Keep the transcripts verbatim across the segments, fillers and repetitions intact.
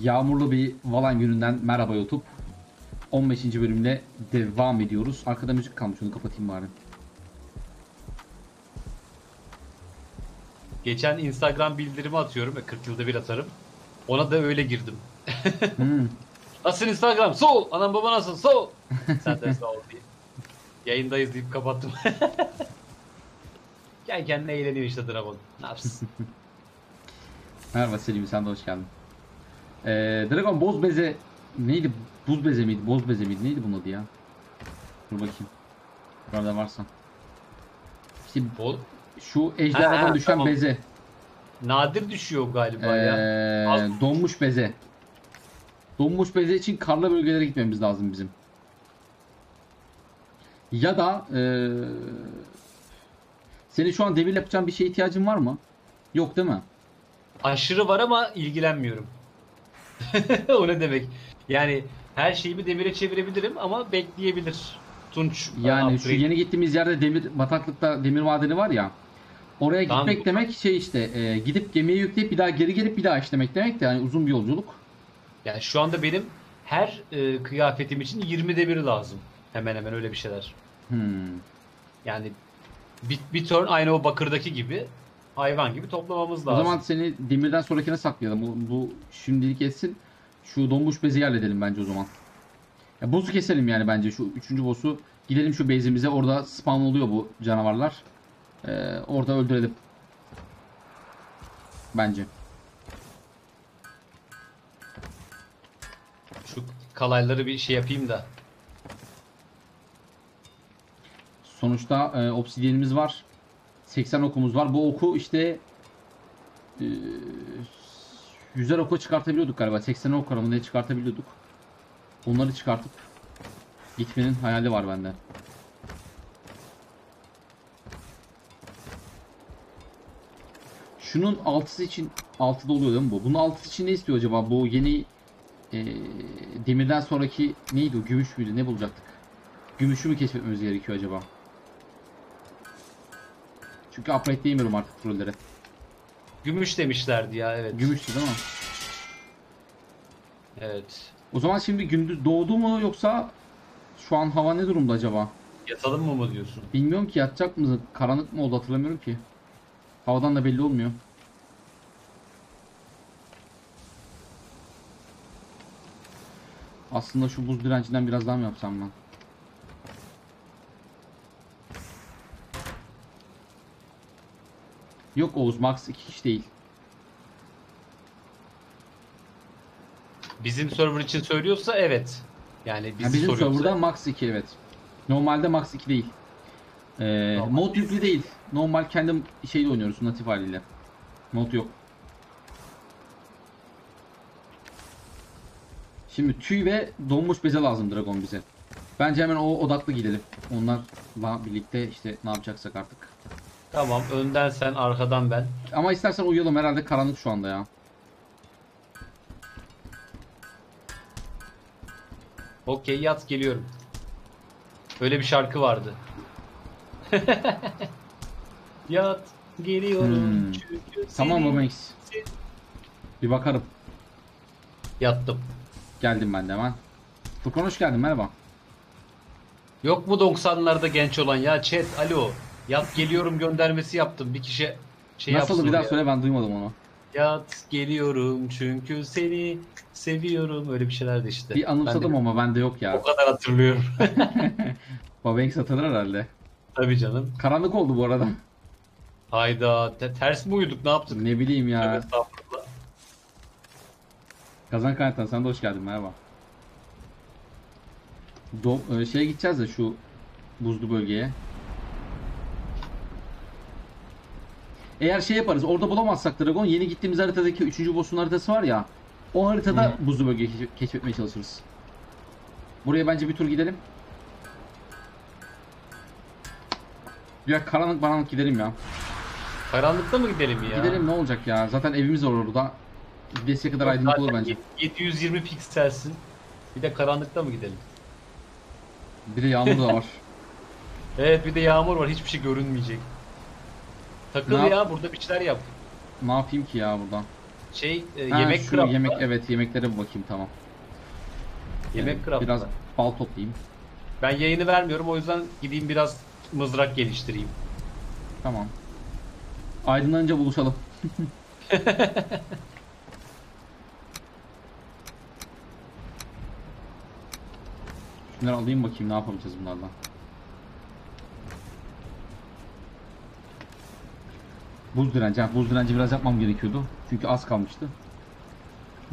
Yağmurlu bir Valan gününden merhaba YouTube. on beşinci bölümle devam ediyoruz. Arkada müzik kalmış, onu kapatayım bari. Geçen Instagram bildirimi atıyorum, kırk yılda bir atarım. Ona da öyle girdim. Hmm. Nasıl Instagram? Sol! Anam baba nasıl? Sol! Zaten sağ ol diye. Yayındayız deyip kapattım. Kendi kendine eğleniyor işte Dragon. Ne yapsın? Merhaba Selim, sen de hoş geldin. Ee, Dragon boz beze neydi? Buz beze miydi? Boz beze miydi? Neydi bunun adı ya? Dur bakayım. Burada varsa. İşte bol. Şu ejderhadan düşen tamam. Beze. Nadir düşüyor galiba ee, ya. Az... Donmuş beze. Donmuş beze için karlı bölgelere gitmemiz lazım bizim. Ya da ee, senin şu an demir yapacağın bir şeye ihtiyacın var mı? Yok değil mi? Aşırı var ama ilgilenmiyorum. O ne demek? Yani her şeyimi demire çevirebilirim ama bekleyebilir. Tunç. Yani şu yeni gittiğimiz yerde demir bataklıkta demir madeni var ya. Oraya tamam. Gitmek demek şey işte e, gidip gemiye yükleyip bir daha geri gelip bir daha işlemek demek de yani uzun bir yolculuk. Yani şu anda benim her e, kıyafetim için yirmi demir lazım. Hemen hemen öyle bir şeyler. Hmm. Yani bir, bir turn aynı o bakırdaki gibi hayvan gibi toplamamız lazım. O zaman seni demirden sonrakine saklayalım. Bu, bu şimdilik etsin. Şu donmuş bezi halledelim bence o zaman. Ya boss'u keselim yani bence şu üçüncü boss'u. Gidelim şu base'imize, orada spawn oluyor bu canavarlar. Ee, orada öldürelim. Bence. Şu kalayları bir şey yapayım da. Sonuçta e, obsidiyenimiz var. seksen okumuz var. Bu oku işte e, yüzer oku çıkartabiliyorduk galiba. seksen ok aramında çıkartabiliyorduk. Onları çıkartıp gitmenin hayali var bende. Şunun altısı için altıda oluyor değil mi bu? Bunun altısı için ne istiyor acaba? Bu yeni e, demirden sonraki neydi o? Gümüş müydü? Ne bulacaktık? Gümüşü mü keşfetmemiz gerekiyor acaba? Çünkü upgrade diyemiyorum artık trollere. Gümüş demişlerdi ya, evet. Gümüştü değil mi? Evet. O zaman şimdi gündüz doğdu mu yoksa şu an hava ne durumda acaba? Yatalım mı mı diyorsun? Bilmiyorum ki, yatacak mı? Karanlık mı oldu hatırlamıyorum ki. Havadan da belli olmuyor. Aslında şu buz direncinden biraz daha mı yapsam ben? Yok Oğuz, max iki kişi değil. Bizim server için söylüyorsa evet. Yani bizi yani bizim soruyorsa... serverda max iki evet. Normalde max iki değil. Ee, normal. Mod yüklü değil. Normal kendi şeyle oynuyoruz natif haliyle. Mod yok. Şimdi tüy ve donmuş beze lazım Dragon bize. Bence hemen o odaklı gidelim. Onlarla birlikte işte ne yapacaksak artık. Tamam, önden sen arkadan ben. Ama istersen uyuyalım, herhalde karanlık şu anda ya. Okey, yat geliyorum. Öyle bir şarkı vardı. Yat geliyorum. Hmm. Çünkü tamam mı Max? Bir bakarım. Yattım. Geldim ben de hemen. Furkan hoş geldin, merhaba. Yok mu doksanlarda genç olan ya chat, alo. Yat geliyorum göndermesi yaptım. Bir kişi şey yapsın. Nasıl, bir daha söyle, ben duymadım onu. Yat geliyorum çünkü seni seviyorum. Öyle bir şeyler de işte. Bir anımsadım ama bende yok ya. O kadar hatırlıyorum. Babanks hatırlar herhalde. Tabii canım. Karanlık oldu bu arada. Hayda. Ters mi uyuduk, ne yaptık? Ne bileyim ya. Evet, Kazan Kaynatan sen de hoş geldin, merhaba. Do şeye gideceğiz de şu buzlu bölgeye. Eğer şey yaparız, orada bulamazsak Dragon, yeni gittiğimiz haritadaki üçüncü boss'un haritası var ya, o haritada hmm. buzlu bölgeyi keşfetmeye çalışırız. Buraya bence bir tur gidelim. Ya karanlık karanlık gidelim ya. Karanlıkta mı gidelim ya? Gidelim, ne olacak ya, zaten evimiz var orada. Gidesiye kadar aydınlık olur bence. yedi yüz yirmi pikselsin. Bir de karanlıkta mı gidelim? Bir de yağmur da var. Evet, bir de yağmur var, hiçbir şey görünmeyecek. Takıl ya, burada bir şeyler yap. Ne yapayım ki ya buradan? Şey e, ha, yemek craft'ta. Yemek, evet yemeklere bir bakayım tamam. Yemek yani, craft'ta. Biraz bal toplayayım. Ben yayını vermiyorum o yüzden gideyim biraz mızrak geliştireyim. Tamam. Aydınlanınca buluşalım. Şunları alayım bakayım ne yapamayacağız bunlardan. Buz direnci. Ha, buz direnci biraz yapmam gerekiyordu. Çünkü az kalmıştı.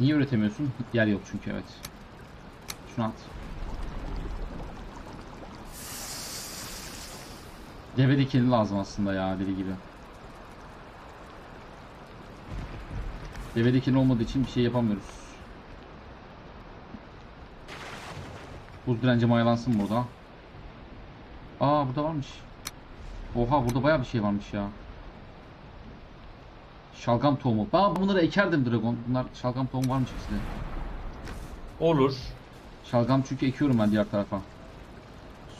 Niye üretemiyorsun? Yer yok çünkü evet. Şunu at. Deve dikeli lazım aslında ya deli gibi. Deve dikeli olmadığı için bir şey yapamıyoruz. Buz direnci mayalansın burada. Aa burada varmış. Oha burada bayağı bir şey varmış ya. Şalgam tohumu. Aa bunları ekerdim Dragon. Bunlar şalgam tohumu varmış ikisinde. Olur. Şalgam çünkü ekiyorum ben diğer tarafa.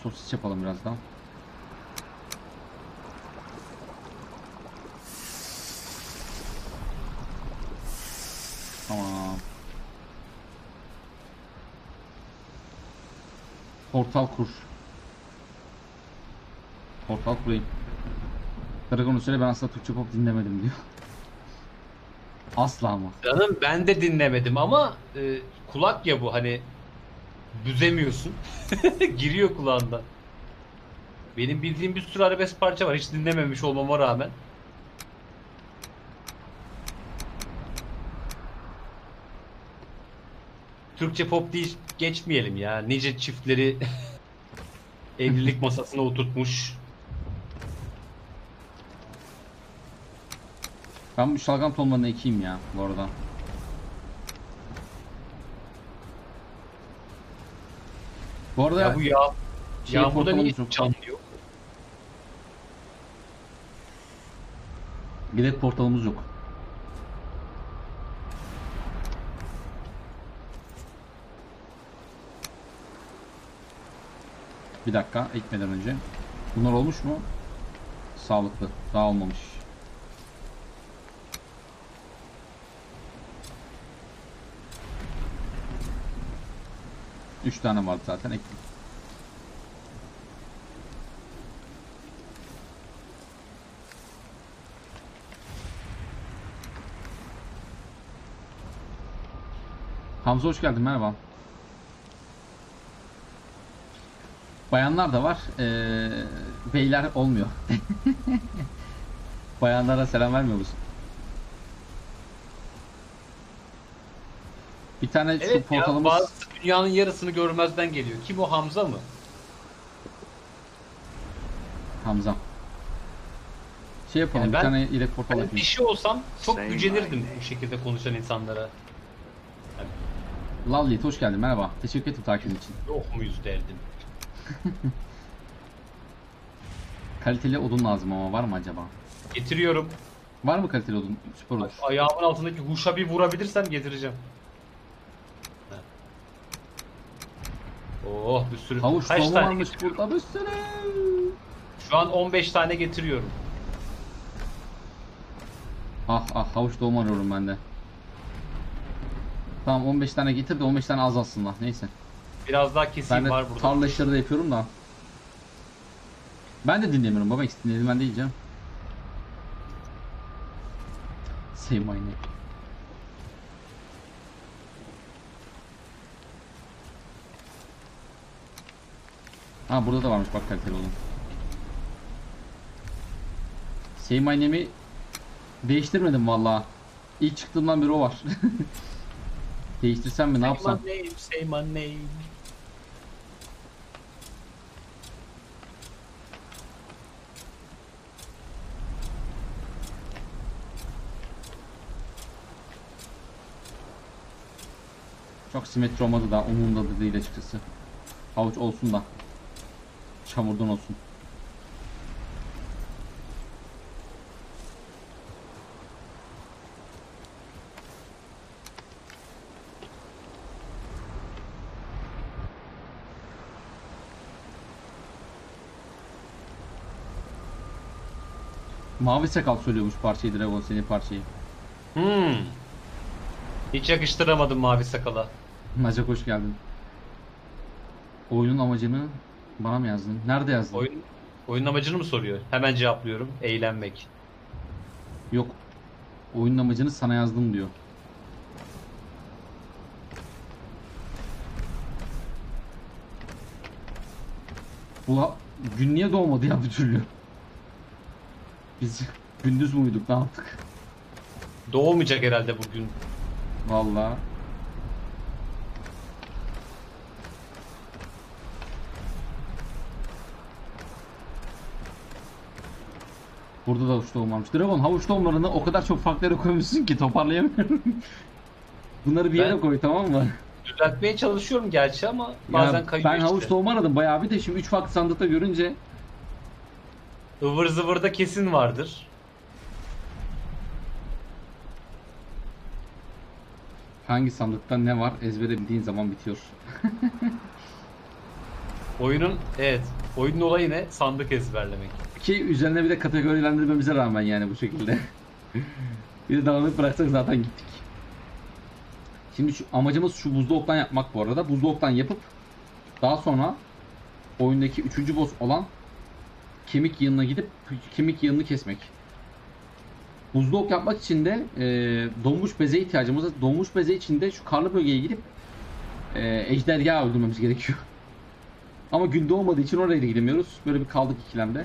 Sosis yapalım birazdan. Tamam. Portal kur. Portal kurayım. Dragon'u söyle ben aslında Türkçe pop dinlemedim diyor. Asla mı? Canım ben de dinlemedim ama e, kulak ya bu hani büzemiyorsun. Giriyor kulağından. Benim bildiğim bir sürü arabesk parça var hiç dinlememiş olmama rağmen. Türkçe pop değil geçmeyelim ya. Nice çiftleri evlilik masasına oturtmuş. Ben bu şalgam tohumlarını ekeyim ya bu arada. Bu arada ya bu yağ, şey yağmurda niye canlı yok? Gidek portalımız yok. Bir dakika ekmeden önce. Bunlar olmuş mu? Sağlıklı. Daha olmamış. üç tane vardı zaten ekledim. Hamza hoş geldin merhaba. Bayanlar da var. Ee, beyler olmuyor. Bayanlara selam vermiyor musun? Bir tane evet şu portalımız... Ya, bazı dünyanın yarısını görmezden geliyor. Kim o? Hamza mı? Hamza. Şey yapalım yani ben, bir tane ile portal hani yapayım. Bir şey olsam çok gücenirdim bu şekilde konuşan insanlara. Lovely hoş geldin merhaba. Teşekkür ederim takibin için. Yok muyuz derdim. Kaliteli odun lazım ama var mı acaba? Getiriyorum. Var mı kaliteli odun? Süper olur. Ayağımın altındaki huşa bir vurabilirsem getireceğim. Oh bir sürü. Havuç kaç tane varmış burada bir sürü. Şu an on beş tane getiriyorum. Ah ah havuç dolma arıyorum ben de. Tamam on beş tane getir de on beş tane az aslında neyse. Biraz daha kesin var burada. Tarla işleri de yapıyorum da. Ben de dinlemiyorum baba hiç dinledim ben diyeceğim. Save my name. Ha burada da varmış bak kaliteli oğlum. Save my name'i değiştirmedim valla. İlk çıktığımdan beri o var. Değiştirsem mi ne yapsam? Save my name, save my name. Çok simetri olmadı da umurumda da değil açıkçası. Havuç olsun da. Çamurdan olsun. Mavi sakal söylüyormuş parçayı Dragon senin parçayı. Hmm. Hiç yakıştıramadım mavi sakala. Macak hoş geldin. Oyunun amacını bana mı yazdın? Nerede yazdın? Oyun, oyunun amacını mı soruyor? Hemen cevaplıyorum. Eğlenmek. Yok. Oyunun amacını sana yazdım diyor. Ula gün niye doğmadı ya bir türlü? Biz gündüz mü uyuduk, ne yaptık? Doğmayacak herhalde bugün. Vallahi. Burada da havuç tohum varmış. Dragon, havuç tohumlarını o kadar çok farklı yere koymuşsun ki toparlayamıyorum. Bunları bir ben yere koy, tamam mı? Düzeltmeye çalışıyorum gerçi ama bazen ya, kayıyor. Ben işte havuç tohumu aradım bayağı bir de şimdi üç farklı sandıkta görünce. Ivır zıvırda kesin vardır. Hangi sandıkta ne var ezbere bildiğin zaman bitiyor. Oyunun evet, oyunun olayı ne? Sandık ezberlemek. Ki üzerine bir de kategorilendirmemize rağmen yani bu şekilde. Bir de dağılıp bıraksak zaten gittik. Şimdi şu, amacımız şu buzlu oktan yapmak bu arada. Buzlu oktan yapıp daha sonra oyundaki üçüncü boss olan kemik yığınına gidip kemik yığınını kesmek. Buzlu ok yapmak için de e, donmuş beze ihtiyacımız var. Donmuş beze için de şu karlı bölgeye gidip e, ejderha öldürmemiz gerekiyor. Ama gün doğmadığı için oraya da gidemiyoruz. Böyle bir kaldık ikilemde.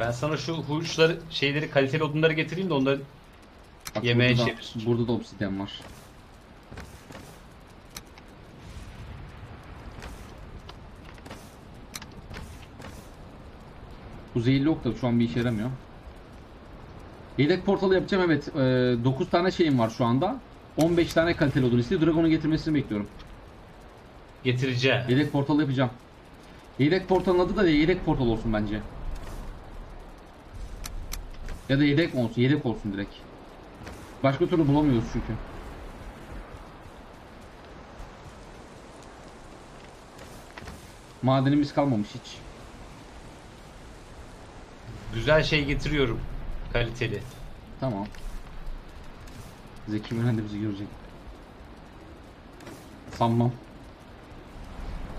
Ben sana şu hurçları, şeyleri, kaliteli odunları getireyim de onları bak, yemeğe çevir. Burada, burada da obsidyen var. Bu zehirli ok da şu an bir işe yaramıyor. Yedek portalı yapacağım, evet. dokuz tane şeyim var şu anda. on beş tane kaliteli odun istiyor. Dragon'un getirmesini bekliyorum. Getireceğim. Yedek portalı yapacağım. Yedek portalın adı da yedek portal olsun bence. Ya da yedek olsun, yedek olsun direkt. Başka türlü bulamıyoruz çünkü. Madenimiz kalmamış hiç. Güzel şey getiriyorum. Kaliteli. Tamam. Zeki Müren de bizi görecek. Sanmam.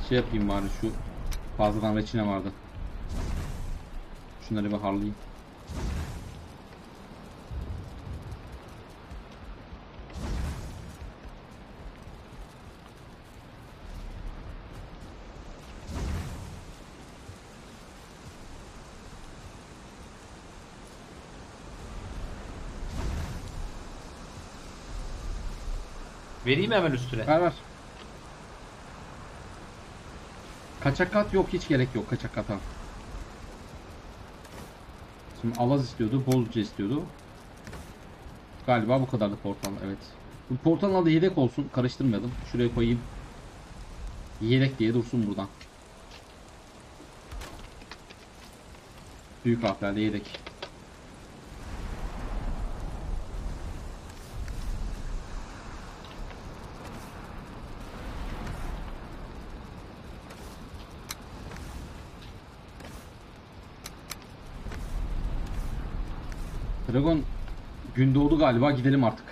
Şey yapayım bari, şu fazladan reçine vardı. Şunları bir harlayayım. Vereyim hemen üstüne. Ver ver. Kaçak kat yok, hiç gerek yok kaçak kata. Şimdi Alaz istiyordu, Bozca istiyordu. Galiba bu kadardı portal, evet. Bu portalın adı yedek olsun, karıştırmayalım. Şuraya koyayım. Yedek diye dursun buradan. Büyük harflerde yedek. Dragon, gün doğdu galiba, gidelim artık.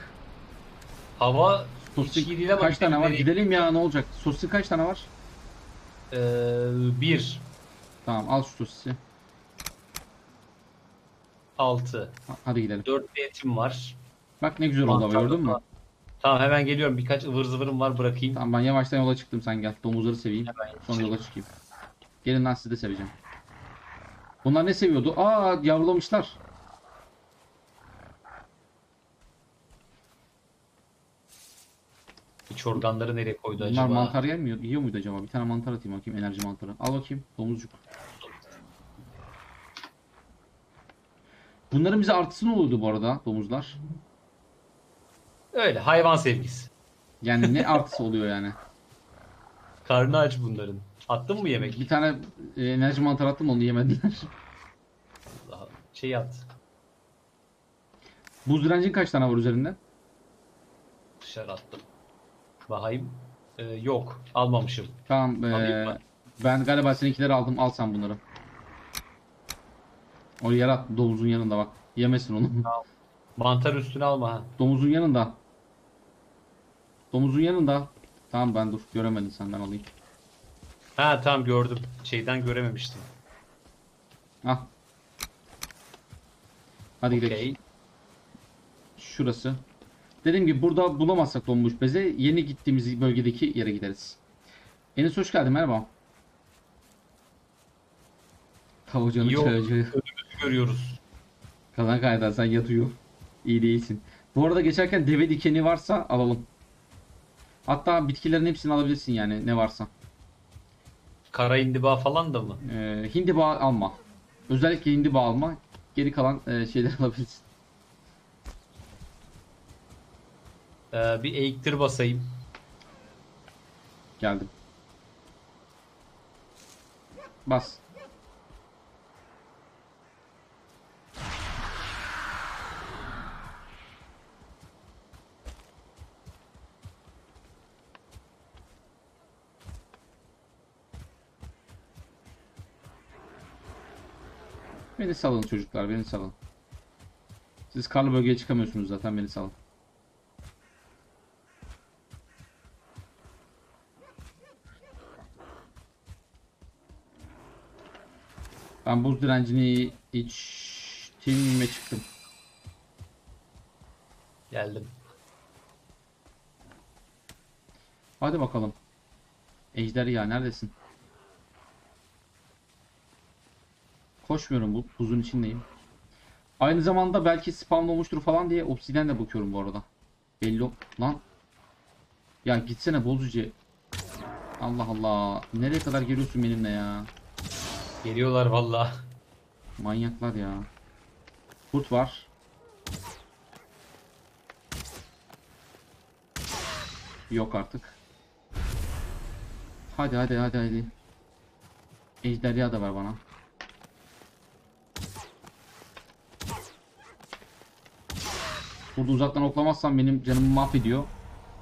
Hava sosik değil ama kaç tane var? Gidelim ya, ne olacak? Sosisi kaç tane var? Ee, bir. Tamam, al şu sosisi. Altı. Hadi gidelim. Dört diyetim var. Bak ne güzel oldu hava, gördün mü? Tamam, hemen geliyorum, birkaç ıvır zıvırım var, bırakayım. Tamam, ben yavaştan yola çıktım, sen gel. Domuzları seveyim, hemen sonra yola çıkayım. Gelin lan, sizi de seveceğim. Bunlar ne seviyordu? Aa, yavrulamışlar. İç organları nereye koydu bunlar acaba? Bunlar mantar yemiyor, yiyor muydu acaba? Bir tane mantar atayım bakayım, enerji mantarı. Al bakayım domuzcuk. Bunların bize artısı ne oluyordu bu arada domuzlar? Öyle hayvan sevgisi. Yani ne artısı oluyor yani? Karnı aç bunların. Attın mı yemek? Bir tane enerji mantarı attım, onu yemediler. Allah, şey at. Buz direncin kaç tane var üzerinde? Dışarı attım. Bahayım. Ee, yok. Almamışım. Tamam. Ee, ben. ben galiba seninkileri aldım. Al sen bunları. O yarat domuzun yanında bak. Yemesin onu. Tamam. Mantar üstüne alma ha. Domuzun yanında. Domuzun yanında. Tamam ben dur göremedin senden alayım. Ha tamam gördüm. Şeyden görememiştim. Ah. Hadi okay. Gidelim. Şurası. Dediğim gibi burada bulamazsak donmuş beze yeni gittiğimiz bölgedeki yere gideriz. Enes hoş geldin merhaba. Tavucanın çayacı. Görüyoruz. Kalan kaydan sen yatıyor. İyi değilsin. Bu arada geçerken deve dikeni varsa alalım. Hatta bitkilerin hepsini alabilirsin yani ne varsa. Kara hindiba falan da mı? Ee, hindiba alma. Özellikle hindiba alma. Geri kalan e, şeyler alabilirsin. Ee, bir eğiktir basayım. Geldim. Bas. Beni salın çocuklar, beni salın. Siz karlı bölgeye çıkamıyorsunuz zaten, beni salın. Ben buz direncini içtim ve çıktım. Geldim. Hadi bakalım. Ejderha neredesin? Koşmuyorum bu buzun içindeyim. Aynı zamanda belki spam olmuştur falan diye obsidyen de bakıyorum bu arada. Belli lan. Ya gitsene bozucu. Allah Allah. Nereye kadar geliyorsun benimle ya? Geliyorlar vallahi. Manyaklar ya. Kurt var. Yok artık. Hadi hadi hadi hadi. Ejderha da ver bana. Burada uzaktan oklamazsam benim canımı mahvediyor.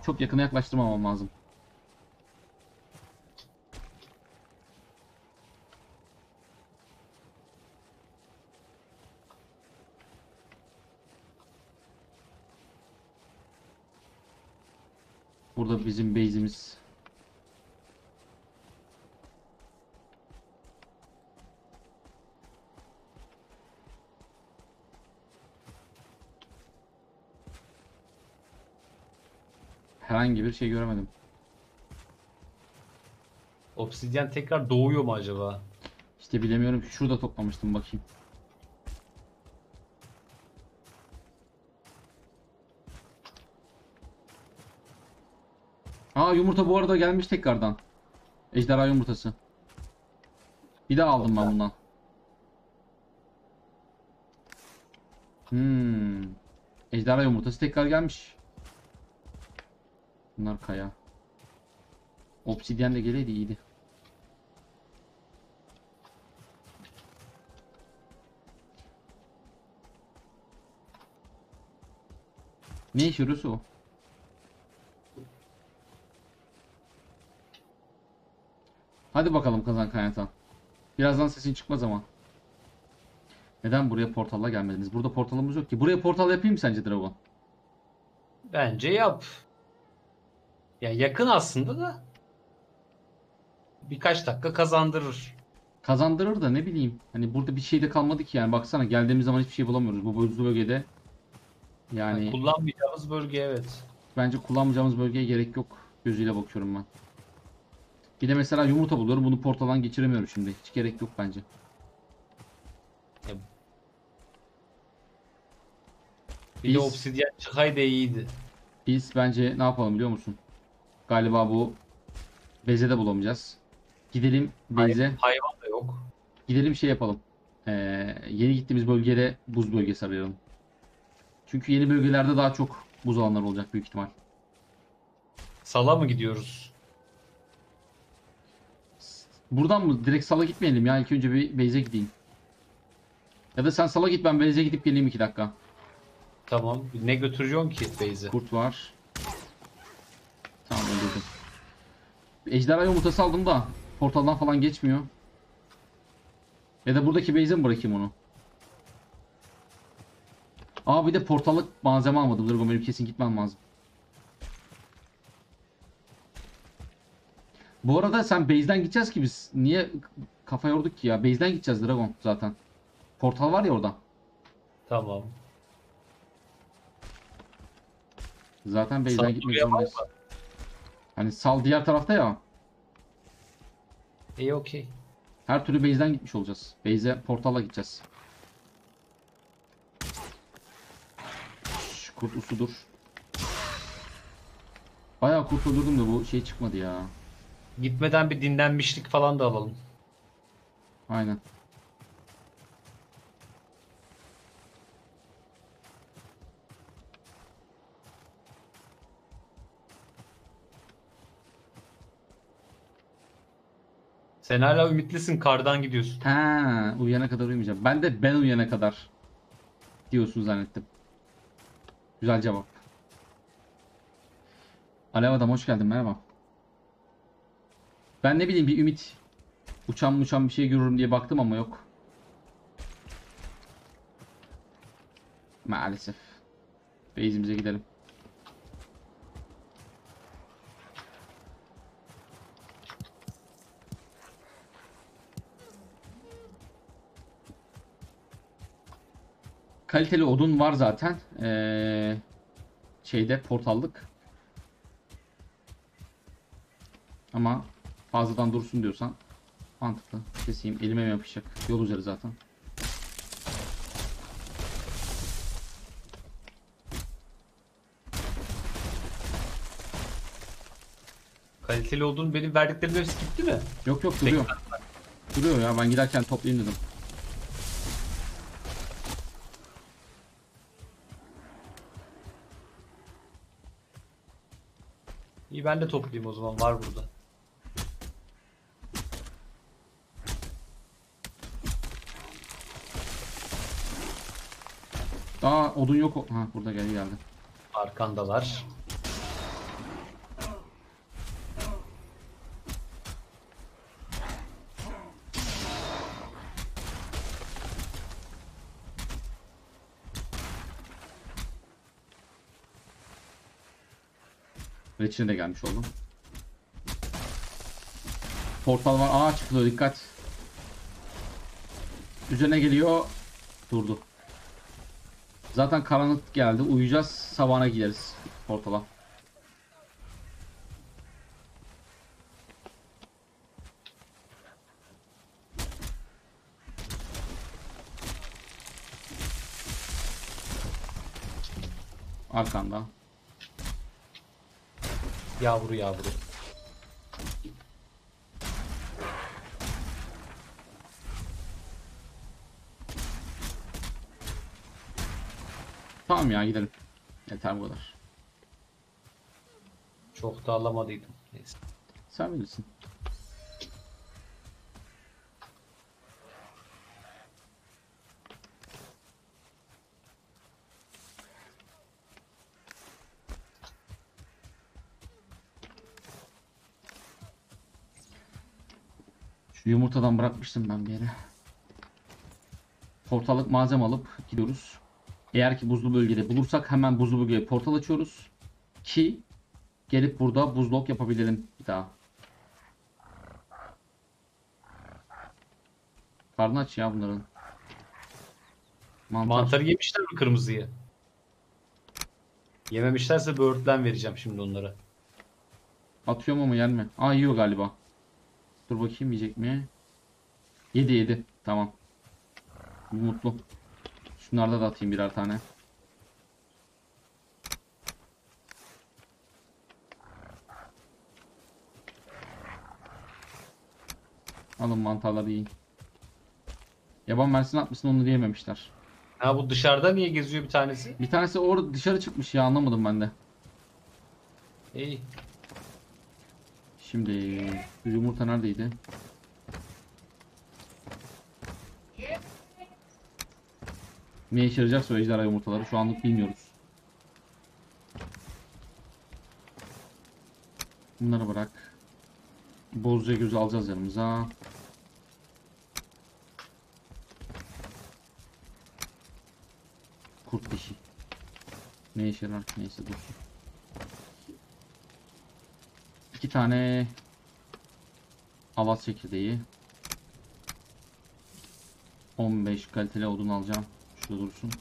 Çok yakına yaklaştırmamam lazım. Burada bizim base'imiz. Herhangi bir şey göremedim. Obsidyen tekrar doğuyor mu acaba? İşte bilemiyorum. Şurada toplamıştım bakayım. Aa yumurta bu arada gelmiş tekrardan. Ejderha yumurtası. Bir daha aldım ben bundan. Hmm. Ejderha yumurtası tekrar gelmiş. Bunlar kaya. Obsidyen de geleydi iyiydi. Ne iş yürüsü o? Hadi bakalım kazan kaynatan. Birazdan sesin çıkmaz ama. Neden buraya portalla gelmediniz? Burada portalımız yok ki. Buraya portal yapayım mı sence Dragon? Bence yap. Ya yakın aslında da birkaç dakika kazandırır. Kazandırır da ne bileyim. Hani burada bir şey de kalmadı ki yani. Baksana geldiğimiz zaman hiçbir şey bulamıyoruz. Bu buzlu bölgede. Yani, yani kullanmayacağımız bölge evet. Bence kullanmayacağımız bölgeye gerek yok. Gözüyle bakıyorum ben. Bir de mesela yumurta buluyorum. Bunu portaldan geçiremiyorum şimdi. Hiç gerek yok bence. Bir biz, de obsidyen çıkaydı iyiydi. Biz bence ne yapalım biliyor musun? Galiba bu beze de bulamayacağız. Gidelim beze. Hayvan, hayvan da yok. Gidelim şey yapalım. Ee, yeni gittiğimiz bölgede buz bölgesi arayalım. Çünkü yeni bölgelerde daha çok buz alanlar olacak büyük ihtimal. Sala mı gidiyoruz? Buradan mı? Direkt sala gitmeyelim ya. İlk önce bir beyze gideyim. Ya da sen sala git ben beyze gidip geleyim iki dakika. Tamam. Ne götürüyorsun ki beyze? Kurt var. Tamam öldürdüm. Ejderha yumurtası aldım da portaldan falan geçmiyor. Ya da buradaki beyze mi bırakayım onu? Aa bir de portallık malzeme almadım. Dragon benim kesin gitmem lazım. Bu arada sen base'den gideceğiz ki biz. Niye kafa yorduk ki ya? Base'den gideceğiz Dragon zaten. Portal var ya oradan. Tamam. Zaten base'den gitmek zorundayız. Hani sal diğer tarafta ya. İyi okey. Her türlü base'den gitmiş olacağız. Base'e portala gideceğiz. Şş, kurt usudur. Bayağı kurt öldürdüm de bu şey çıkmadı ya. Gitmeden bir dinlenmişlik falan da alalım. Aynen. Sen hala ümitlisin, kardan gidiyorsun. Ha, uyuyana kadar uyumayacağım. Ben de ben uyuyana kadar diyorsun zannettim. Güzel cevap. Alev adam hoş geldin, merhaba. Ben ne bileyim bir ümit, uçan uçan bir şey görürüm diye baktım ama yok. Maalesef. Base'imize gidelim. Kaliteli odun var zaten ee, şeyde portallık. Ama fazladan dursun diyorsan mantıklı. Keseyim, elime mi yapışacak? Yol üzeri zaten. Kaliteli odun benim verdiklerim hepsi gitti mi? Yok yok duruyor. Duruyor ya, ben giderken toplayayım dedim. İyi, ben de toplayayım o zaman, var burada. Aa odun yok. Ha burada geldi geldi. Arkandalar. Ve içine de gelmiş oldum. Portal var. Aa çıkılıyor, dikkat. Üzerine geliyor. Durdu. Zaten karanlık geldi. Uyuyacağız. Sabahına gideriz portala. Arkanda. Yavru yavru. Tamam ya, gidelim. Yeter bu kadar. Çok da alamadıydım. Neyse. Sen bilirsin. Şu yumurtadan bırakmıştım ben bir yere. Portallık malzeme alıp gidiyoruz. Eğer ki buzlu bölgede bulursak hemen buzlu bölgeye portal açıyoruz. Ki gelip burada buzlok yapabilelim bir daha. Karnı aç ya bunların. Mantar. Mantarı yemişler mi kırmızıyı? Yememişlerse böğürtlen vereceğim şimdi onlara. Atıyorum ama yer mi? Aa yiyor galiba. Dur bakayım yiyecek mi? Yedi yedi. Tamam. Mutlu. Şunlarda da atayım birer tane. Alın mantarları yiyin. Yaban mersin atmışsın, onu diyememişler. Ha bu dışarıda niye geziyor bir tanesi? Bir tanesi orada dışarı çıkmış ya, anlamadım ben de. İyi. Şimdi yumurta neredeydi? Ne işe yarayacaksa o ejderha yumurtaları şu anlık bilmiyoruz. Bunları bırak. Bozca gözü alacağız yanımıza. kurt dişi. Ne işe lan? Neyse dur. İki tane avaz çekirdeği. on beş kaliteli odun alacağım. Şurada dursun.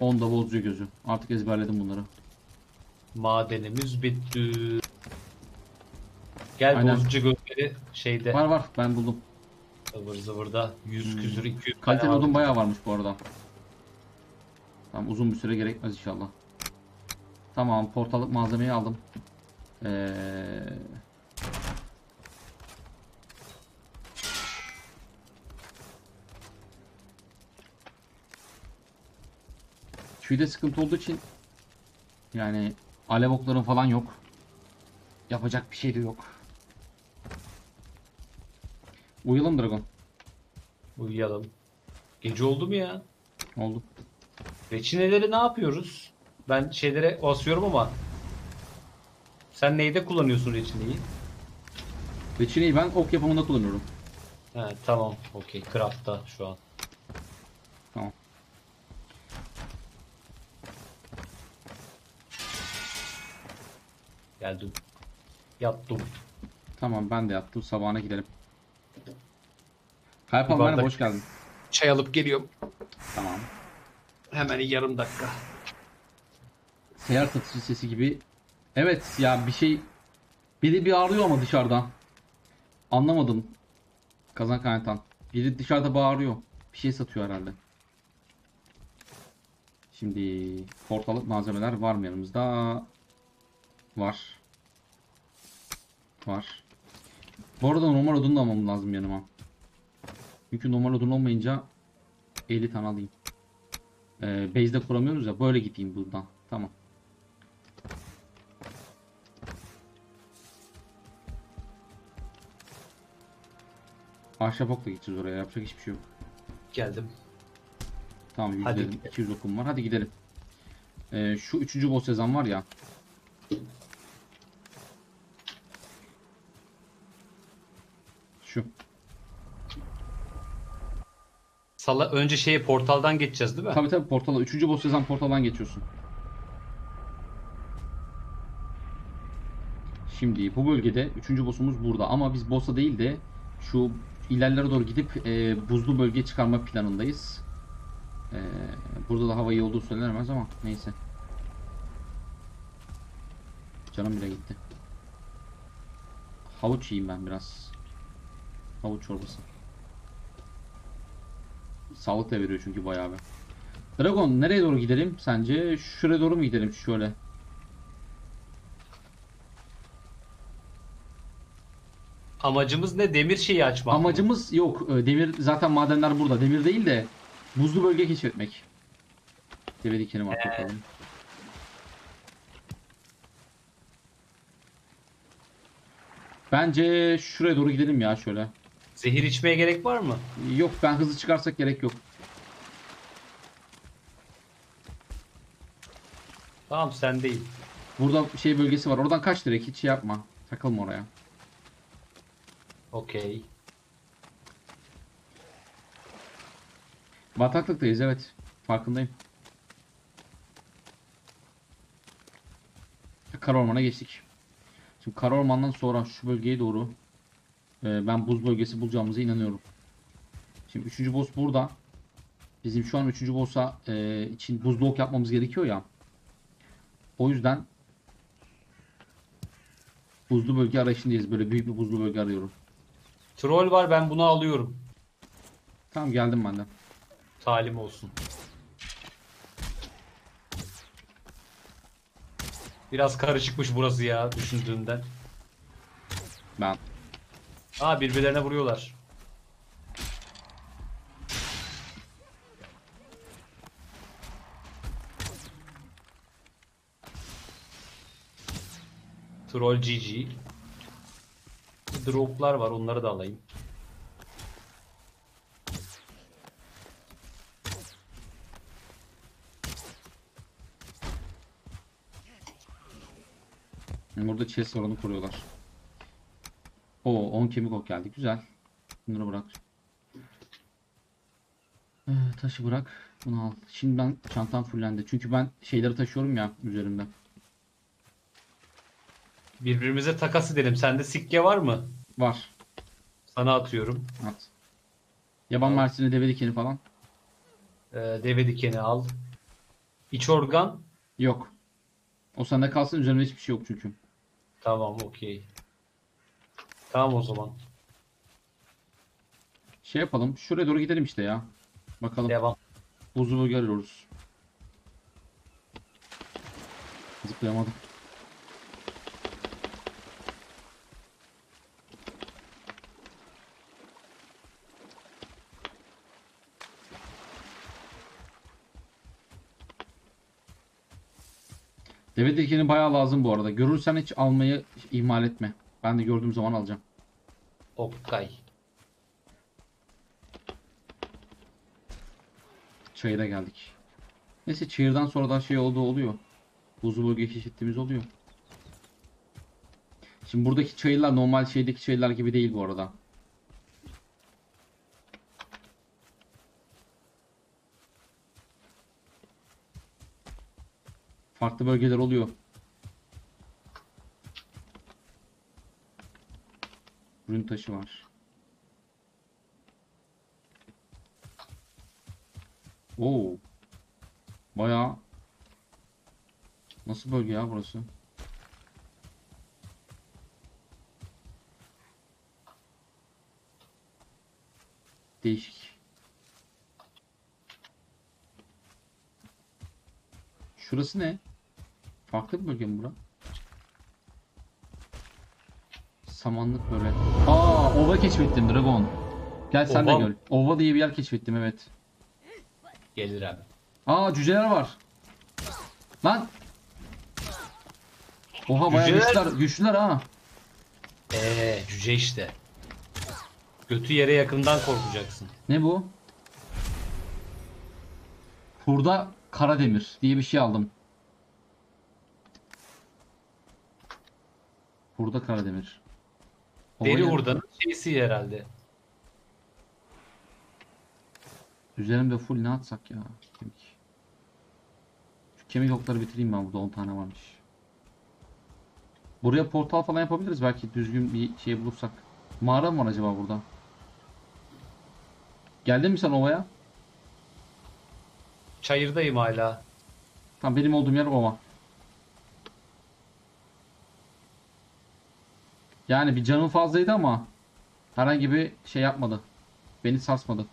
on da bozucu gözü. Artık ezberledim bunları. Madenimiz bitti. Gel aynen. Bozucu gözleri şeyde. Var var ben buldum. Zıvır zıvırda yüz hmm. küsür iki yüz. Kaliteli odun bayağı varmış bu arada. Tamam, uzun bir süre gerekmez inşallah. Tamam, portalık malzemeyi aldım. Ee... Tüyde sıkıntı olduğu için yani alev okların falan yok. Yapacak bir şey de yok. Uyuyalım Dragon. Uyuyalım. Gece oldu mu ya? Oldu. Reçineleri ne yapıyoruz? Ben şeylere asıyorum ama sen neyde kullanıyorsun reçineyi? Reçineyi ben ok yapımında kullanıyorum. He tamam, okey. Craft'ta şu an. Tamam. Geldim. Yattım. Tamam, ben de yattım. Sabahına gidelim. Kaypan bana hoş geldin. Çay alıp geliyorum. Tamam. Hemen yarım dakika. Seyyar satıcı sesi gibi. Evet ya, bir şey. Biri bir ağrıyor ama dışarıdan. Anlamadım. Kazan kaynatan. Biri dışarıda bağırıyor. Bir şey satıyor herhalde. Şimdi portalık malzemeler var mı yanımızda? Var. Var. Bu arada normal odun da almam lazım yanıma. Çünkü normal odun olmayınca elli tane alayım. Ee, base'de kuramıyoruz ya, böyle gideyim buradan. Tamam. Ahşap okla gideceğiz oraya, yapacak hiçbir şey yok. Geldim. Tamam, yüz iki yüz okum var, hadi gidelim. Ee, şu üçüncü boss yazan var ya. Şu. Sala, önce şeye portaldan geçeceğiz değil mi? Tabii tabii portala. Üçüncü boss yazan portaldan geçiyorsun. Şimdi bu bölgede üçüncü boss'umuz burada ama biz boss'a değil de şu ilerlere doğru gidip e, buzlu bölgeye çıkarma planındayız. E, burada da hava iyi olduğu söylenemez ama neyse. Canım bile gitti. Havuç yiyeyim ben biraz. Havuç çorbası. Sağlık da veriyor çünkü bayağı bir. Dragon nereye doğru gidelim sence? Şuraya doğru mu gidelim şöyle? Amacımız ne? Demir şeyi açmak. Amacımız mı? Yok. Demir zaten, madenler burada. Demir değil de buzlu bölge keşfetmek. Deve dikeni var ee. bakalım. Bence şuraya doğru gidelim ya şöyle. Zehir içmeye gerek var mı? Yok, ben hızlı çıkarsak gerek yok. Tamam, sen değil. Burada şey bölgesi var. Oradan kaç direkt, hiç şey yapma. Takılma oraya. Okey. Bataklıktayız, evet. Farkındayım. Kara ormana geçtik. Şimdi kara ormandan sonra şu bölgeye doğru ben buz bölgesi bulacağımıza inanıyorum. Şimdi üçüncü boss burada. Bizim şu an üçüncü boss'a e, için buzlu ok yapmamız gerekiyor ya. O yüzden buzlu bölge arayışındayız. Böyle büyük bir buzlu bölge arıyorum. Troll var, ben bunu alıyorum. Tamam, geldim ben de. Talim olsun. Biraz karışıkmış burası ya düşündüğümden. Ben... Aa, birbirlerine vuruyorlar. Troll G G. Droplar var, onları da alayım. Burada chest var, onu koruyorlar. O on kemik ok geldi. Güzel. Bunları bırak. Ee, taşı bırak. on altı. Şimdi ben çantam fullendi. Çünkü ben şeyleri taşıyorum ya üzerimde. Birbirimize takas edelim. Sende sikke var mı? Var. Sana atıyorum. At. Yaban mersini, deve dikeni falan. Ee, deve dikeni al. İç organ? Yok. O sende kalsın, üzerinde hiçbir şey yok çünkü. Tamam, okey. Tamam o zaman. Şey yapalım, şuraya doğru gidelim işte ya. Bakalım. Devam. Buzu görüyoruz. Zıplayamadım. Deve dikeni bayağı lazım bu arada. Görürsen hiç almayı ihmal etme. Ben de gördüğüm zaman alacağım. Okay. Çayıra geldik. Neyse, çayırdan sonra da şey olduğu oluyor. Buzlu bölge keşfettiğimiz oluyor. Şimdi buradaki çayırlar normal şeydeki çayırlar gibi değil bu arada. Farklı bölgeler oluyor. Rün taşı var. Oo. Bayağı. Nasıl bölge ya burası? Değişik. Şurası ne? Farklı bir bölge mi bura? Samanlık böyle. Aa, ova keşfettim Dragon. Gel sen de gör. Ova diye bir yer keşfettim, evet. Gelir abi. Aa, cüceler var. Lan. Oha, bayağı güçlüler, güçlüler ha. Eee cüce işte. Götü yere yakından korkacaksın. Ne bu? Burada kara demir diye bir şey aldım. Burada kara demir. Deri hurdanın şeysi herhalde. Üzerimde full ne atsak ya? Kemik. Şu kemik okları bitireyim ben, burada on tane varmış. Buraya portal falan yapabiliriz belki, düzgün bir şey bulursak. Mağara mı var acaba burada? Geldin mi sen ovaya? Çayırdayım hala. Tam benim olduğum yer ova. Yani bir canım fazlaydı ama herhangi bir şey yapmadı. Beni sarsmadı.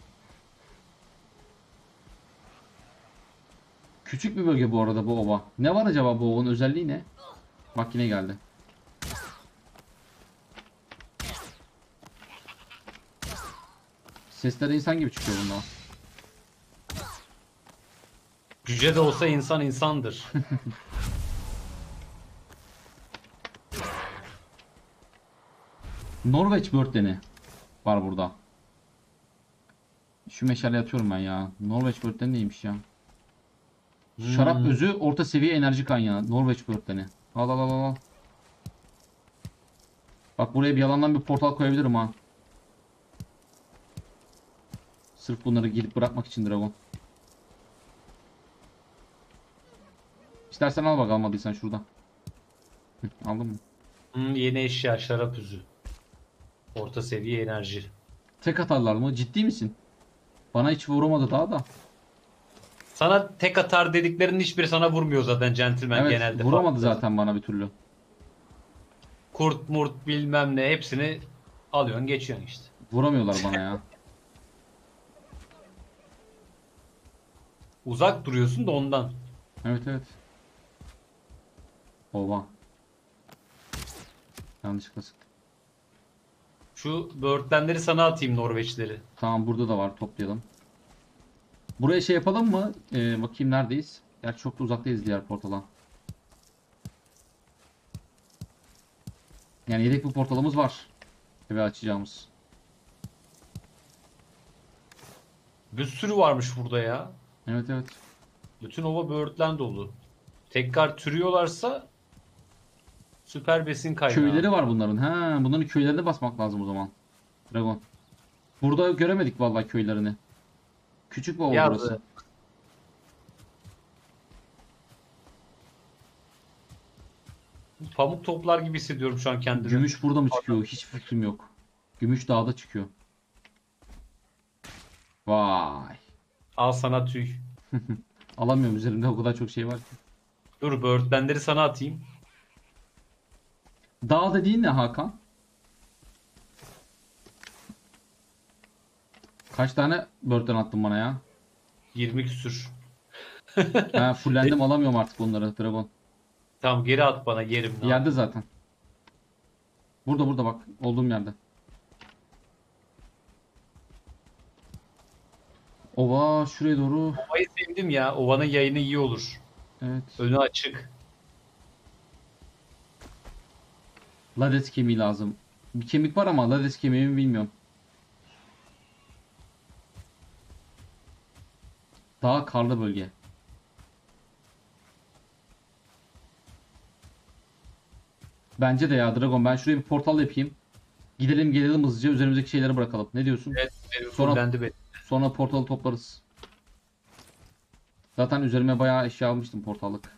Küçük bir bölge bu arada bu ova. Ne var acaba bu ovanın özelliği ne? Bak yine geldi. Sesler insan gibi çıkıyor bundan. Cüce de olsa insan insandır. Norveç börtleni var burada. Şu meşale atıyorum ben ya. Norveç börtleni neymiş ya? Hmm. Şarap özü, orta seviye enerji kaynağı. Norveç börtleni. Al al al al. Bak buraya bir yalandan bir portal koyabilirim ha. Sırf bunları gidip bırakmak için Dragon. İstersen al bak, almadıysan şurada. Hı, aldın mı? Hmm, yeni eşya şarap özü. Orta seviye enerji. Tek atarlar mı? Ciddi misin? Bana hiç vuramadı daha da. Sana tek atar dediklerinin hiçbiri sana vurmuyor zaten centilmen, evet, genelde. Vuramadı zaten lazım bana bir türlü. Kurt murt bilmem ne, hepsini alıyorsun geçiyorsun işte. Vuramıyorlar bana ya. Uzak duruyorsun da ondan. Evet evet. Oha. Yanlışlıkla sıktım. Şu börtlenleri sana atayım, Norveçleri. Tamam, burada da var, toplayalım. Buraya şey yapalım mı? Ee, bakayım neredeyiz? Gerçi çok da uzaktayız diğer portala. Yani yedek bir portalımız var. Eve açacağımız. Bir sürü varmış burada ya. Evet evet. Bütün ova börtlen dolu. Tekrar türüyorlarsa... Süper besin kaynağı. Köyleri var bunların. Ha, bunların köylerine basmak lazım o zaman. Dragon. Burada göremedik vallahi köylerini. Küçük bir ova burası. Pamuk toplar gibi hissediyorum şu an kendimi. Gümüş burada mı çıkıyor? Hiç fikrim yok. Gümüş dağda çıkıyor. Vay. Al sana tüy. Alamıyorum, üzerimde o kadar çok şey var ki. Dur böğürtlenleri sana atayım. Dağ dediğin ne Hakan? Kaç tane böğürtlen attın bana ya? yirmi küsür. Ha, fullendim, alamıyorum artık onları Dragon. Tamam geri at bana, yerim. Yerde zaten. Burada burada bak, olduğum yerde. Ova şuraya doğru. Ova'yı sevdim ya. Ova'nın yayını iyi olur. Evet. Önü açık. Lades kemiği lazım. Bir kemik var ama lades kemiği mi bilmiyorum. Daha karlı bölge. Bence de ya Dragon, ben şuraya bir portal yapayım. Gidelim gelelim hızlıca, üzerimizdeki şeyleri bırakalım. Ne diyorsun? Evet, sonra, sonra portalı toplarız. Zaten üzerime bayağı eşya almıştım portallık.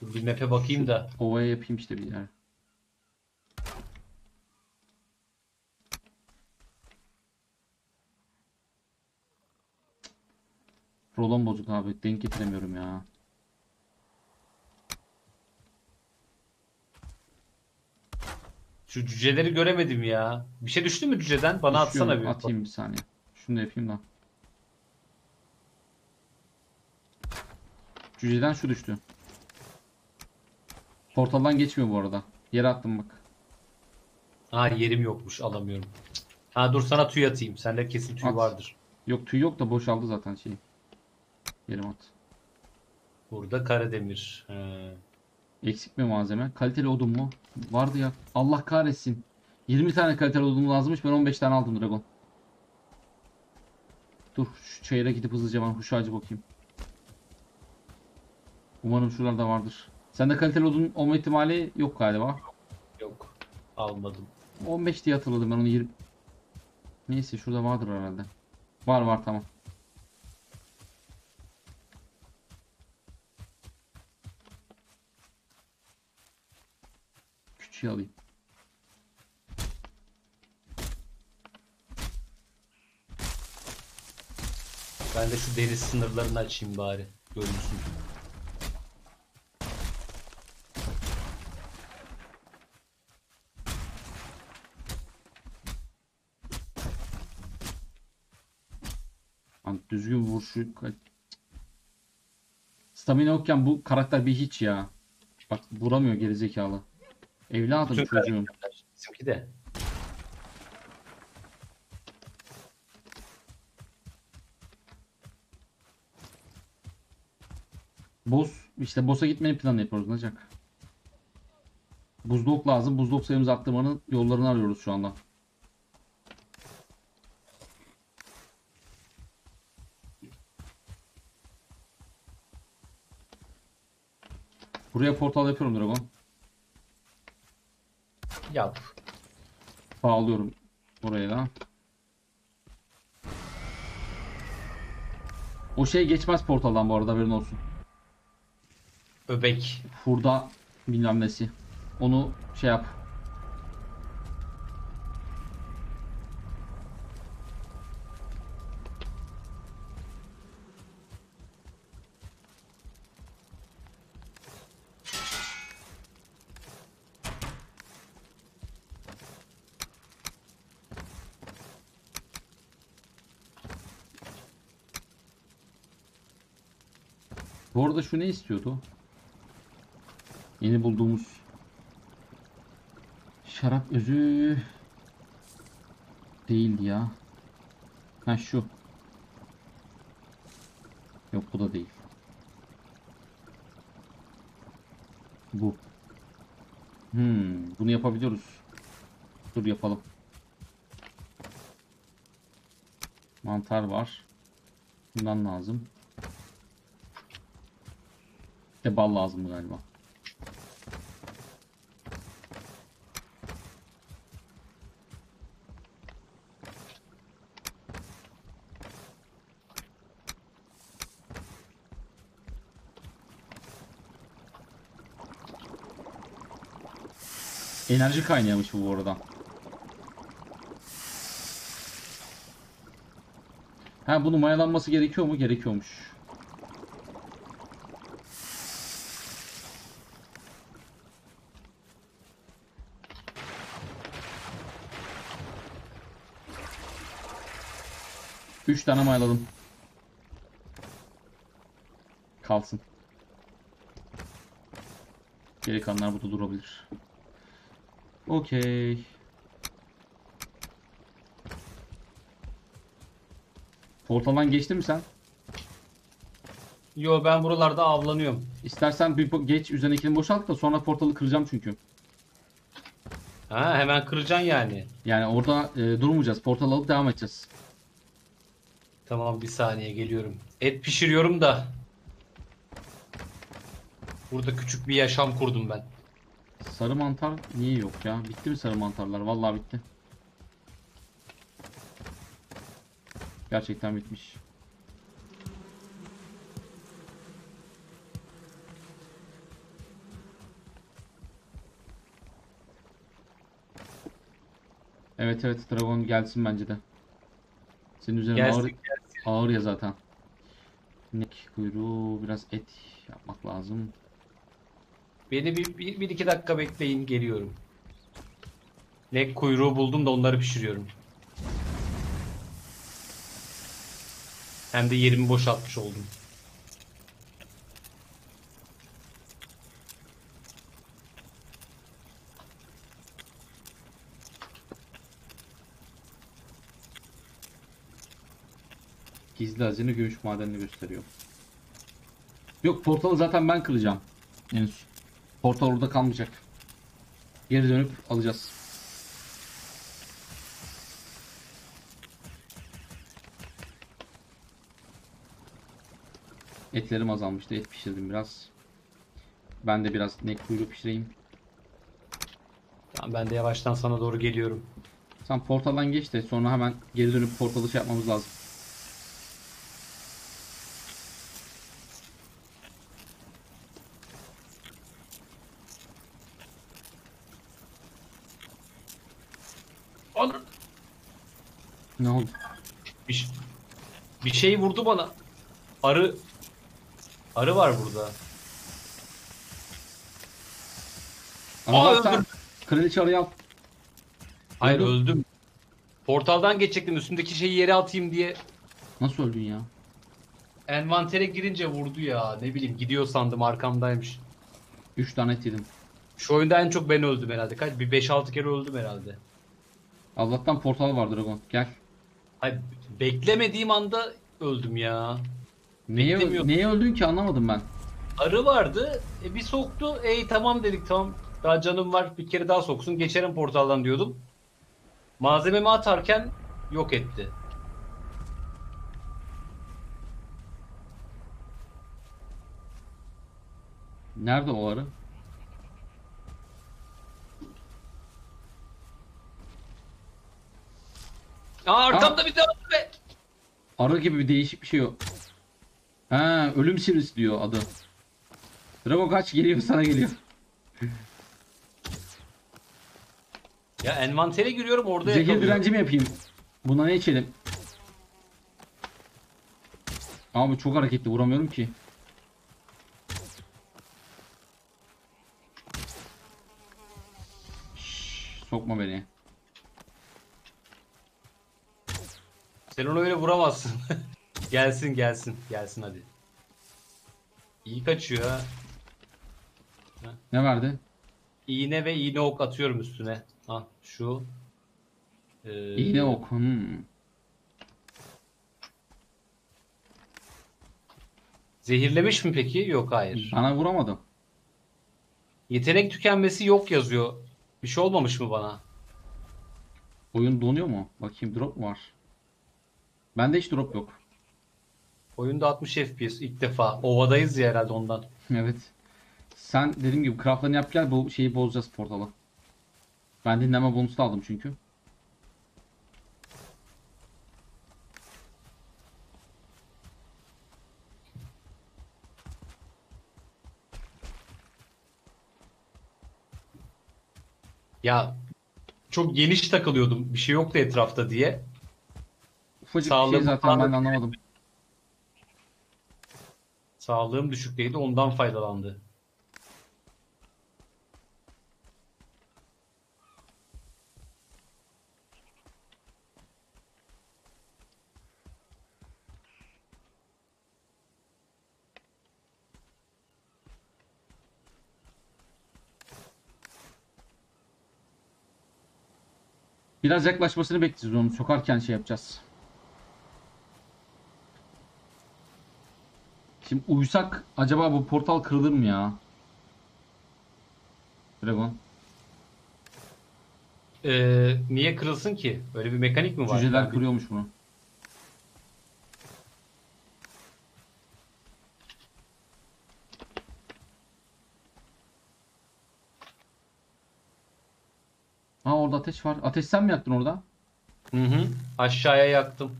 Dur bir map'e bakayım da. Ova'ya yapayım işte bir yer. Rolon bozuk abi, denk getiremiyorum ya. Şu cüceleri göremedim ya. Bir şey düştü mü cüceden? Bana düşüyorum, atsana bir. Atayım bir saniye. Şunu da yapayım da. Cüceden şu düştü. Portaldan geçmiyor bu arada. Yere attım bak. Ha yerim yokmuş, alamıyorum. Ha dur sana tüy atayım. Sende kesin tüy at. Vardır. Yok tüy yok da boşaldı zaten şeyi. Yerim at. Burada karademir. He. Eksik mi malzeme? Kaliteli odun mu? Vardı ya. Allah kahretsin. yirmi tane kaliteli odun lazımmış. Ben on beş tane aldım Dragon. Dur şu çayıra gidip hızlıca ben huş ağacı bakayım. Umarım şuralarda vardır. Sende kaliteli odun olma ihtimali yok galiba. Yok. Almadım. on beş diye hatırladım ben onu. yirmi... Neyse şurada vardır herhalde. Var var tamam. Alayım. Ben de şu deri sınırlarını açayım bari. Görünsün. Lan düzgün vur şu. Stamina yokken bu karakter bir hiç ya. Bak vuramıyor gerizekalı. Evladım bütün çocuğum. Bizimki de. Boz, işte boss'a gitmeyi planı yapıyoruz olacak. Buzluk lazım. Buzluk sayımızı arttırmanın yollarını arıyoruz şu anda. Buraya portal yapıyorum Dragon. Yap. Bağlıyorum oraya da. O şey geçmez portaldan bu arada, haberin olsun. Öbek. Hurda bilmem nesi. Onu şey yap. Bu arada şu ne istiyordu? Yeni bulduğumuz şarap özü değildi ya. Ha şu. Yok bu da değil. Bu. Hmm, bunu yapabiliyoruz. Dur yapalım. Mantar var. Bundan lazım. De bal lazım galiba. Enerji kaynayamış bu oradan. Ha, bunun mayalanması gerekiyor mu? Gerekiyormuş. Üç tane mayaladım. Kalsın. Geri kalanlar burada durabilir. Okey. Portaldan geçtin mi sen? Yo, ben buralarda avlanıyorum. İstersen bir geç, üzerindekini boşalt da sonra portalı kıracağım çünkü. Ha, hemen kıracaksın yani. Yani orada e, durmayacağız. Portal alıp devam edeceğiz. Tamam, bir saniye geliyorum. Et pişiriyorum da. Burada küçük bir yaşam kurdum ben. Sarı mantar niye yok ya? Bitti mi sarı mantarlar? Vallahi bitti. Gerçekten bitmiş. Evet evet, Dragon gelsin bence de. Senin üzerine gelsin, ağır, gelsin. Ağır ya zaten. Nek kuyruğu, biraz et yapmak lazım. Beni bir, bir, bir iki dakika bekleyin, geliyorum. Nek kuyruğu buldum da onları pişiriyorum. Hem de yerimi boşaltmış oldum. Gizli hazine gümüş madenini gösteriyor. Yok, portalı zaten ben kıracağım. Henüz. Portal orada kalmayacak. Geri dönüp alacağız. Etlerim azalmıştı. Et pişirdim biraz. Ben de biraz nek kuyruğu pişireyim. Tamam, ben de yavaştan sana doğru geliyorum. Sen portaldan geç de sonra hemen geri dönüp portalı şey yapmamız lazım. Olur. Ne oldu? Bir, bir şey vurdu bana. Arı. Arı var burada. Aa, öldüm. Kraliçe arıyı al. Hayır, öldüm. öldüm. Portaldan geçecektim, üstümdeki şeyi yere atayım diye. Nasıl öldün ya? Envantere girince vurdu ya. Ne bileyim, gidiyor sandım, arkamdaymış. üç tane et yedim. Şu oyunda en çok ben öldüm herhalde. Kaç? Bir beş altı kere öldüm herhalde. Allah'tan portal var Dragon. Gel. Hayır, beklemediğim anda öldüm ya. Neye, neye öldün ki, anlamadım ben. Arı vardı. E, bir soktu. Ey tamam dedik, tamam. Daha canım var. Bir kere daha soksun. Geçerim portaldan diyordum. Malzememi atarken yok etti. Nerede o arı? Aa, arkamda Aa. bir tane arı be. Arı gibi bir değişik bir şey yok. Ha, ölüm sirisi diyor adı. Drago kaç, geliyor sana, geliyor. Ya envantere giriyorum, orada zehir yakalıyorum. Direnci mi yapayım? Buna ne içelim? Abi çok hareketli, vuramıyorum ki. Şşş, sokma beni. Sen onu öyle vuramazsın. Gelsin gelsin gelsin, hadi. İyi kaçıyor ha. Ne verdi? İğne ve iğne ok atıyorum üstüne. Ha şu. Ee... İğne ok. Hmm. Zehirlemiş mi peki? Yok, hayır. Bana vuramadım. Yetenek tükenmesi yok yazıyor. Bir şey olmamış mı bana? Oyun donuyor mu? Bakayım, drop mu var? Bende hiç drop yok. Oyunda altmış F P S ilk defa. Ovadayız ya herhalde, ondan. Evet. Sen dediğim gibi craftlarını yap, gel, bu şeyi bozacağız, portalı. Ben dinleme bonusu da aldım çünkü. Ya çok geniş takılıyordum. Bir şey yoktu etrafta diye. Ufacık bir şey zaten, ben anlamadım. Sağlığım düşükteydi. Ondan faydalandı. Biraz yaklaşmasını bekleyeceğiz, onu sokarken şey yapacağız. Şimdi uysak acaba bu portal kırılır mı ya? Dragon. Ee, niye kırılsın ki? Böyle bir mekanik mi var? Cüceler kırıyormuş bunu. Ha, orada ateş var. Ateş sen mi yaktın orada? Hı hı. Aşağıya yaktım.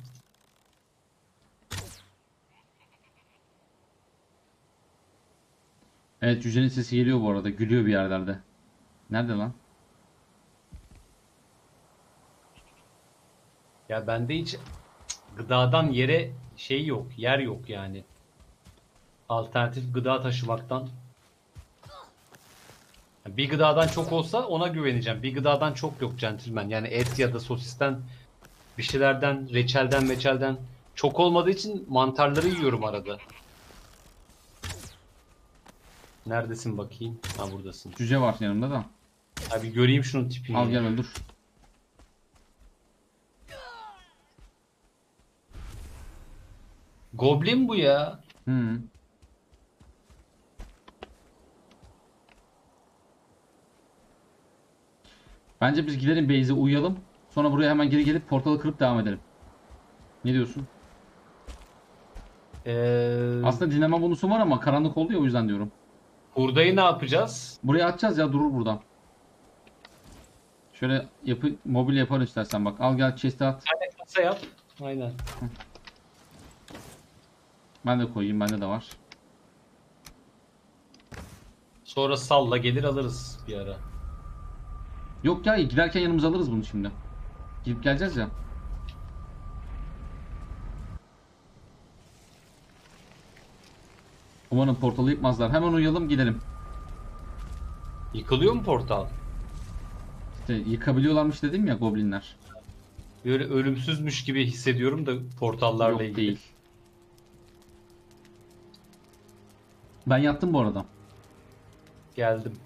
Evet, cücenin sesi geliyor bu arada. Gülüyor bir yerlerde. Nerede lan? Ya bende hiç gıdadan yere şey yok. Yer yok yani. Alternatif gıda taşımaktan. Bir gıdadan çok olsa ona güveneceğim. Bir gıdadan çok yok centilmen. Yani et ya da sosisten, bir şeylerden, reçelden, meçelden çok olmadığı için mantarları yiyorum arada. Neredesin bakayım? Ha, buradasın. Cüce var yanımda da. Abi göreyim şunun tipini. Al gel öldür. Goblin bu ya. Hımm. Bence biz gidelim base'e uyuyalım. Sonra buraya hemen geri gelip portalı kırıp devam edelim. Ne diyorsun? Ee... Aslında dinleme bonusu var ama karanlık oldu ya, o yüzden diyorum. Hurdayı ne yapacağız? Buraya atacağız ya, durur buradan. Şöyle yapı, mobil yapar istersen bak. Al gel chest'e at. Hadi kasa yap. Aynen. Ben de koyayım, bende de var. Sonra salla gelir alırız bir ara. Yok ya, giderken yanımıza alırız bunu şimdi. Gidip geleceğiz ya. Umarım portalı yıkmazlar. Hemen uyuyalım, gidelim. Yıkılıyor mu portal? İşte yıkabiliyorlarmış dedim ya, goblinler. Böyle ölümsüzmüş gibi hissediyorum da portallarla ilgili. Yok değil. Ben yattım bu arada. Geldim.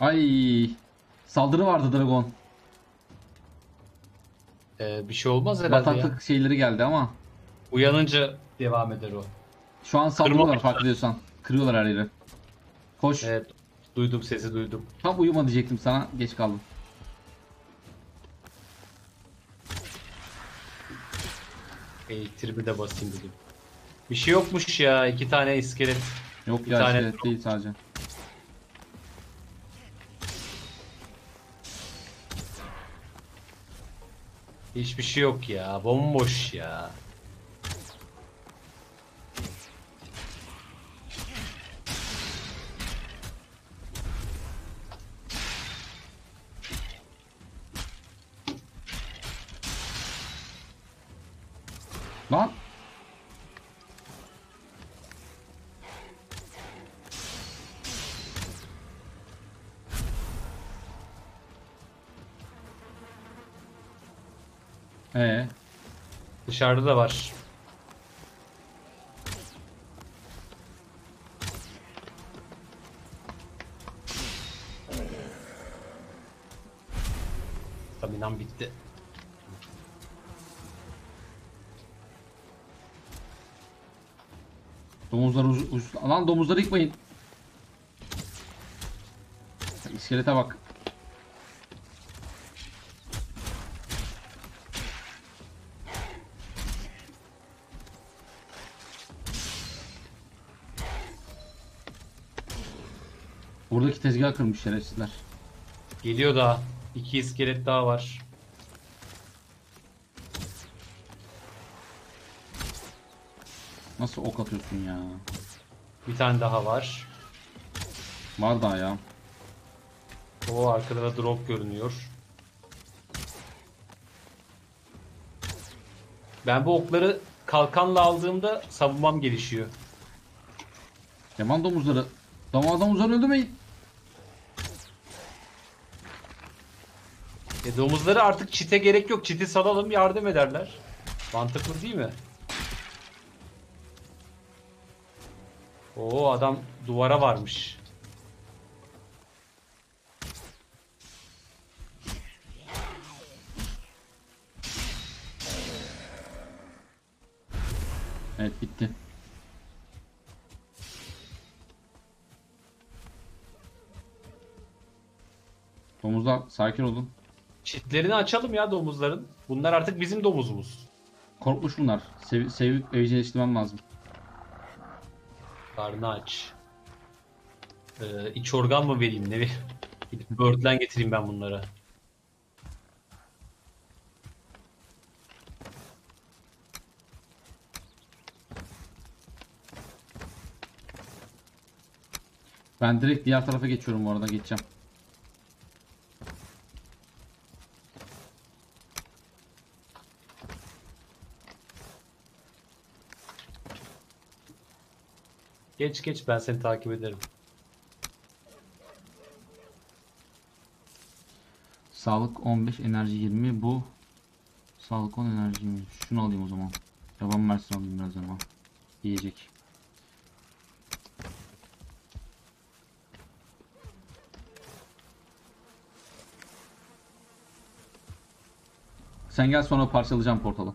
Ay, saldırı vardı Dragon. Ee, bir şey olmaz herhalde. Bataklık ya şeyleri geldi ama. Uyanınca devam eder o. Şu an saldırıyorlar fark ediyorsan. Kırıyorlar her yeri. Koş. Evet, duydum sesi, duydum. Tam uyuma diyecektim sana, geç kaldım. Elektriği de basayım dedim. Bir şey yokmuş ya, iki tane iskelet. Yok bir ya tane iskelet değil sadece. Hiçbir şey yok ya, bomboş ya. Lan. Ee, dışarıda da var. Staminam bitti. Domuzları uz uz lan domuzları yıkmayın. İskelete bak. Buradaki tezgah kırmış şerefsizler. Geliyor daha. İki iskelet daha var. Nasıl ok atıyorsun ya? Bir tane daha var. Var daha ya. O arkada da drop görünüyor. Ben bu okları kalkanla aldığımda savunmam gelişiyor. Yaman domuzları. Damar domuzları öldürmeyin. E domuzları artık çite gerek yok. Çiti salalım, yardım ederler. Mantıklı değil mi? Oo, adam duvara varmış. Evet, bitti. Domuzlar sakin olun. Çitlerini açalım ya domuzların. Bunlar artık bizim domuzumuz. Korkmuş bunlar. Sev sevip evcilleştirmem lazım. Karnı aç. Ee, iç organ mı vereyim, ne bir? Bird'den getireyim ben bunlara. Ben direkt diğer tarafa geçiyorum, bu arada geçeceğim. Geç geç, ben seni takip ederim. Sağlık on beş, enerji yirmi, bu sağlık on, enerji yirmi. Şunu alayım o zaman. Yaban mersin alayım biraz ama. Yiyecek. Sen gel, sonra parçalayacağım portalı.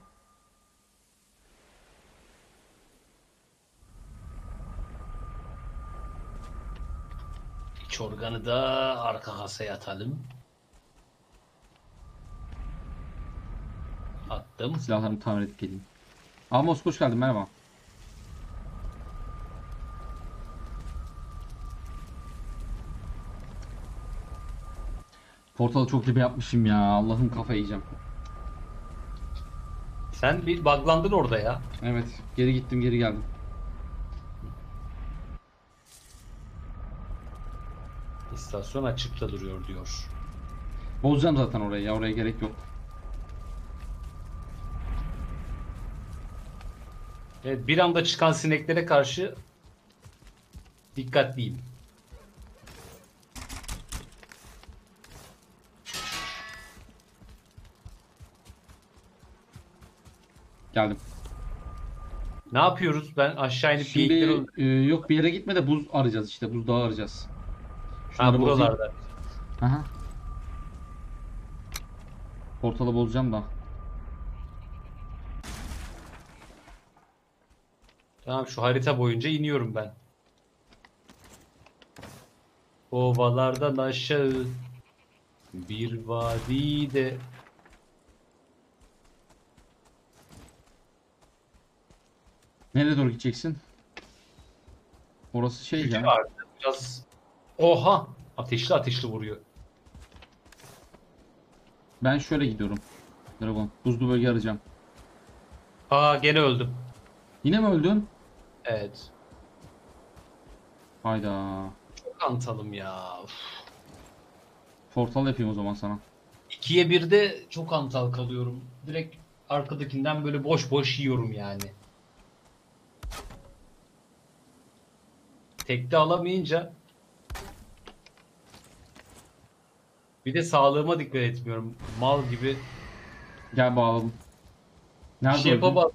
İç organı da arka kasaya atalım. Attım. Silahlarımı tamir edip geleyim. Amos, hoş geldin, merhaba. Portalı çok gibi yapmışım ya. Allah'ım, kafa yiyeceğim. Sen bir buglandın orada ya. Evet, geri gittim, geri geldim. İstasyon açıkta duruyor diyor. Bozacağım zaten orayı ya, oraya gerek yok. Evet, bir anda çıkan sineklere karşı dikkatliyim. Geldim. Ne yapıyoruz? Ben aşağı inip şimdi, geyikleri... e, yok bir yere gitme de buz arayacağız işte. Buzdağı arayacağız. Şunları ha, buralarda. Aha. Portalı bozacağım da. Tamam, şu harita boyunca iniyorum ben. Ovalardan aşağı bir vadide. Nereye doğru gideceksin? Orası şey ya. Biraz... Oha! Ateşli ateşli vuruyor. Ben şöyle gidiyorum. Dragon. Buzlu bölge arayacağım. Aa, gene öldüm. Yine mi öldün? Evet. Hayda. Çok antalım ya. Uf. Portal yapayım o zaman sana. ikiye birde çok antal kalıyorum. Direkt arkadakinden böyle boş boş yiyorum yani. Tekte alamayınca bir de sağlığıma dikkat etmiyorum. Mal gibi. Gel bağladım. Nerede şey yapamıyorum.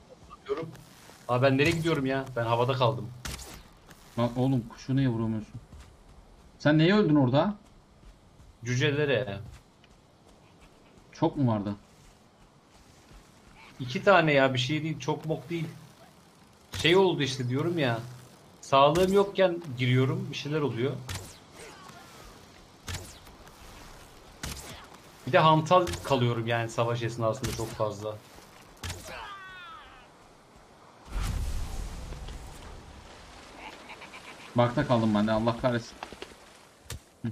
Abi ben nereye gidiyorum ya? Ben havada kaldım. Lan oğlum, kuşu niye vuramıyorsun? Sen neye öldün orada? Cücelere. Çok mu vardı? İki tane ya, bir şey değil. Çok mok değil. Şey oldu işte, diyorum ya. Sağlığım yokken giriyorum, bir şeyler oluyor. Bir de hantal kalıyorum yani savaş esnasında çok fazla. Bakta kaldım ben de, Allah kahretsin. Hı.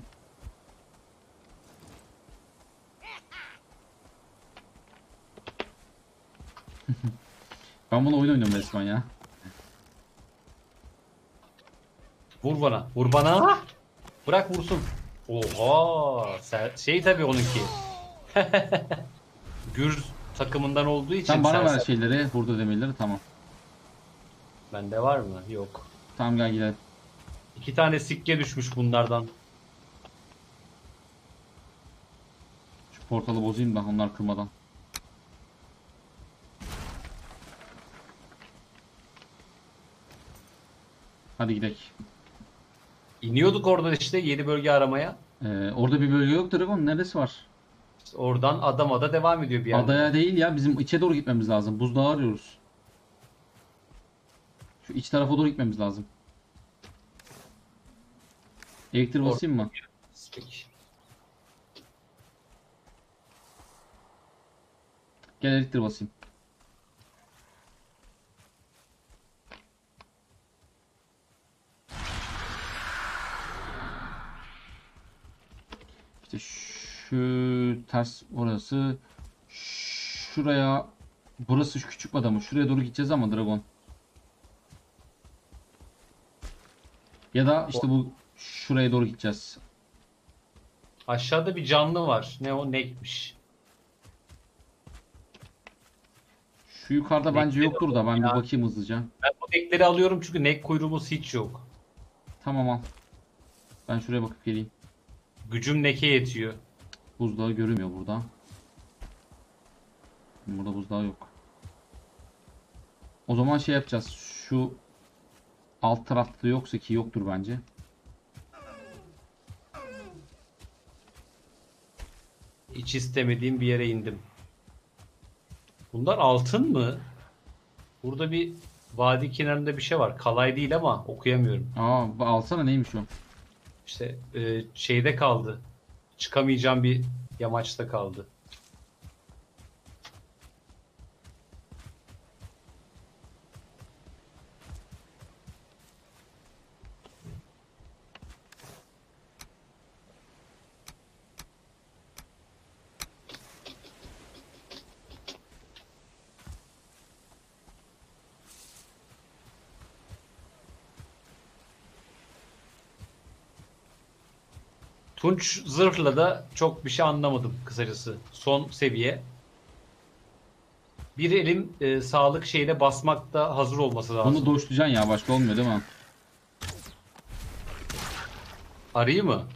Ben bunu oyun oynuyorum resmen ya. Vur bana. Vur bana. Bırak vursun. Oha. Şey tabii onunki. Gür takımından olduğu için. Sen bana ver şeyleri. Burada demirleri, tamam. Bende var mı? Yok. Tamam gel gidelim. İki tane sikke düşmüş bunlardan. Şu portalı bozayım da onlar kırmadan. Hadi gidelim. İniyorduk orada işte yeni bölge aramaya. Ee, orada bir bölge yok Dragon. Neresi var? İşte oradan Adamada devam ediyor bir yer. Adaya değil ya, bizim içe doğru gitmemiz lazım. Buzdağı arıyoruz. Şu iç tarafa doğru gitmemiz lazım. Elektrik basayım mı? Gel elektrik basayım. İşte şu ters orası. Şuraya. Burası şu küçük adamı. Şuraya doğru gideceğiz ama Dragon. Ya da işte bu şuraya doğru gideceğiz. Aşağıda bir canlı var. Ne o? Nekmiş. Şu yukarıda nekleri bence yoktur da ben ya. Bir bakayım hızlıca. Ben bu nekleri alıyorum çünkü nek kuyruğumuz hiç yok. Tamam al. Ben şuraya bakıp geleyim. Gücüm neke yetiyor. Buzdağı görünmüyor burada. Burada buzdağı yok. O zaman şey yapacağız. Şu alt tarafta yoksa ki yoktur bence. Hiç istemediğim bir yere indim. Bunlar altın mı? Burada bir vadi kenarında bir şey var. Kalay değil ama okuyamıyorum. Aa, alsana neymiş o? İşte e, şeyde kaldı. Çıkamayacağım bir yamaçta kaldı. Tunç zırhla da çok bir şey anlamadım kısacası. Son seviye. Bir elim e, sağlık şeyine basmakta hazır olması lazım. Bunu doşlayacaksın ya, başka olmuyor değil mi? Arıyı mı?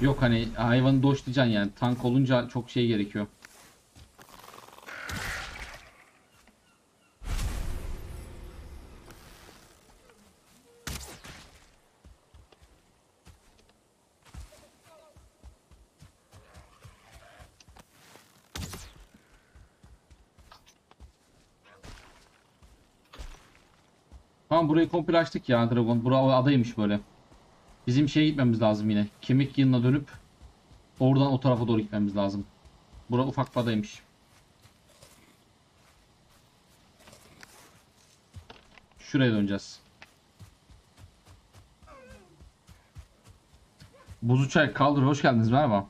Yok hani hayvanı doşlayacaksın yani. Tank olunca çok şey gerekiyor. Burayı komple açtık ya Dragon. Bravo, adaymış böyle. Bizim şeye gitmemiz lazım yine. Kemik yığınına dönüp oradan o tarafa doğru gitmemiz lazım. Bura ufak bir adaymış. Şuraya döneceğiz. Buz uçak kaldır. Hoş geldiniz. Merhaba.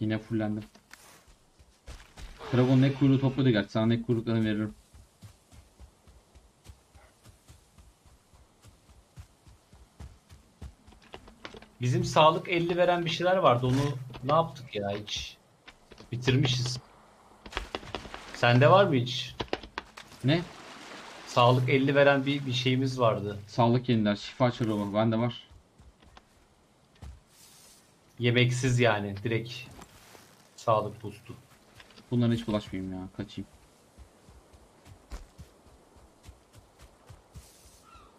Yine fullendim. Dragon ne kuyruğu topladı gerçi. Sana ne kuyruklarını veririm. Bizim sağlık elli veren bir şeyler vardı. Onu ne yaptık ya hiç? Bitirmişiz. Sende var mı hiç? Ne? Sağlık elli veren bir, bir şeyimiz vardı. Sağlık yeniler. Şifa çorabı. Bende var. Yemeksiz yani. Direkt sağlık boostu. Bunlara hiç bulaşmayayım ya. Kaçayım.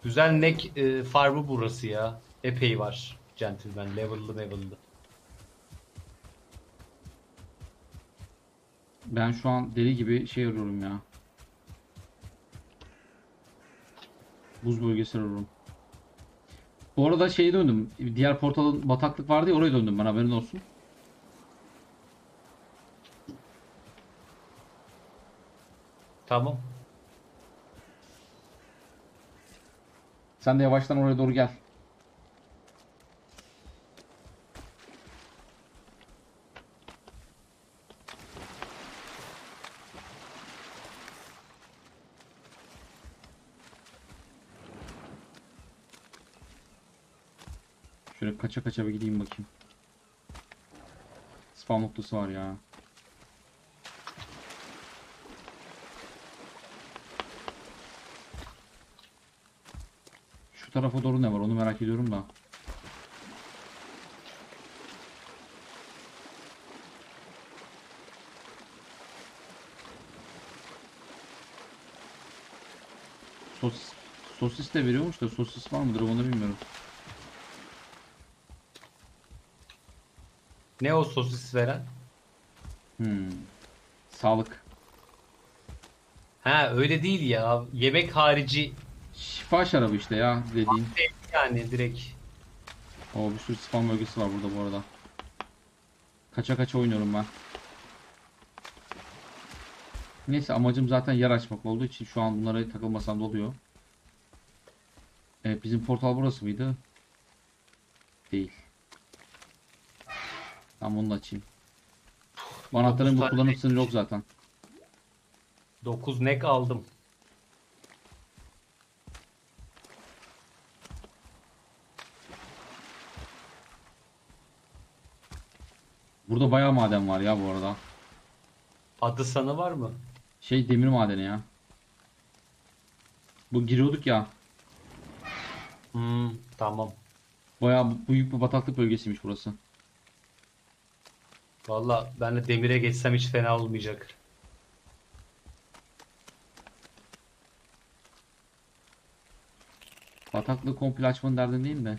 Güzel nek e, farmı burası ya. Epey var. Centilmeen. Level'lı level'lı. Ben şu an deli gibi şey arıyorum ya. Buz bölgesi arıyorum. Bu arada şeye döndüm. Diğer portalın bataklık vardı ya, oraya döndüm ben, haberin olsun. Tamam. Sen de yavaştan oraya doğru gel. Şöyle kaça kaça bir gideyim bakayım. Spawn noktası var ya. Şu tarafa doğru ne var onu merak ediyorum da. Sosis, sosis de veriyormuş da sosis var mıdır onu bilmiyorum. Ne o sosis veren? Hmm. Sağlık. Ha öyle değil ya. Yemek harici. Şifa şarabı işte ya dediğin. Yani direkt. Oo, bir sürü spam bölgesi var burada bu arada. Kaça kaça oynuyorum ben. Neyse amacım zaten yer açmak olduğu için şu an bunlara takılmasam da oluyor. Evet, bizim portal burası mıydı? Değil. Tamam onu da açayım. Bu anahtarın bu kullanım sınırı yok zaten. dokuz nek aldım. Burada bayağı maden var ya bu arada. Adı sana var mı? Şey demir madeni ya. Bu giriyorduk ya. Hmm, tamam. Bayağı büyük bir bataklık bölgesiymiş burası. Valla ben de demire geçsem hiç fena olmayacak. Bataklığı komple açmanın derdindeyim de.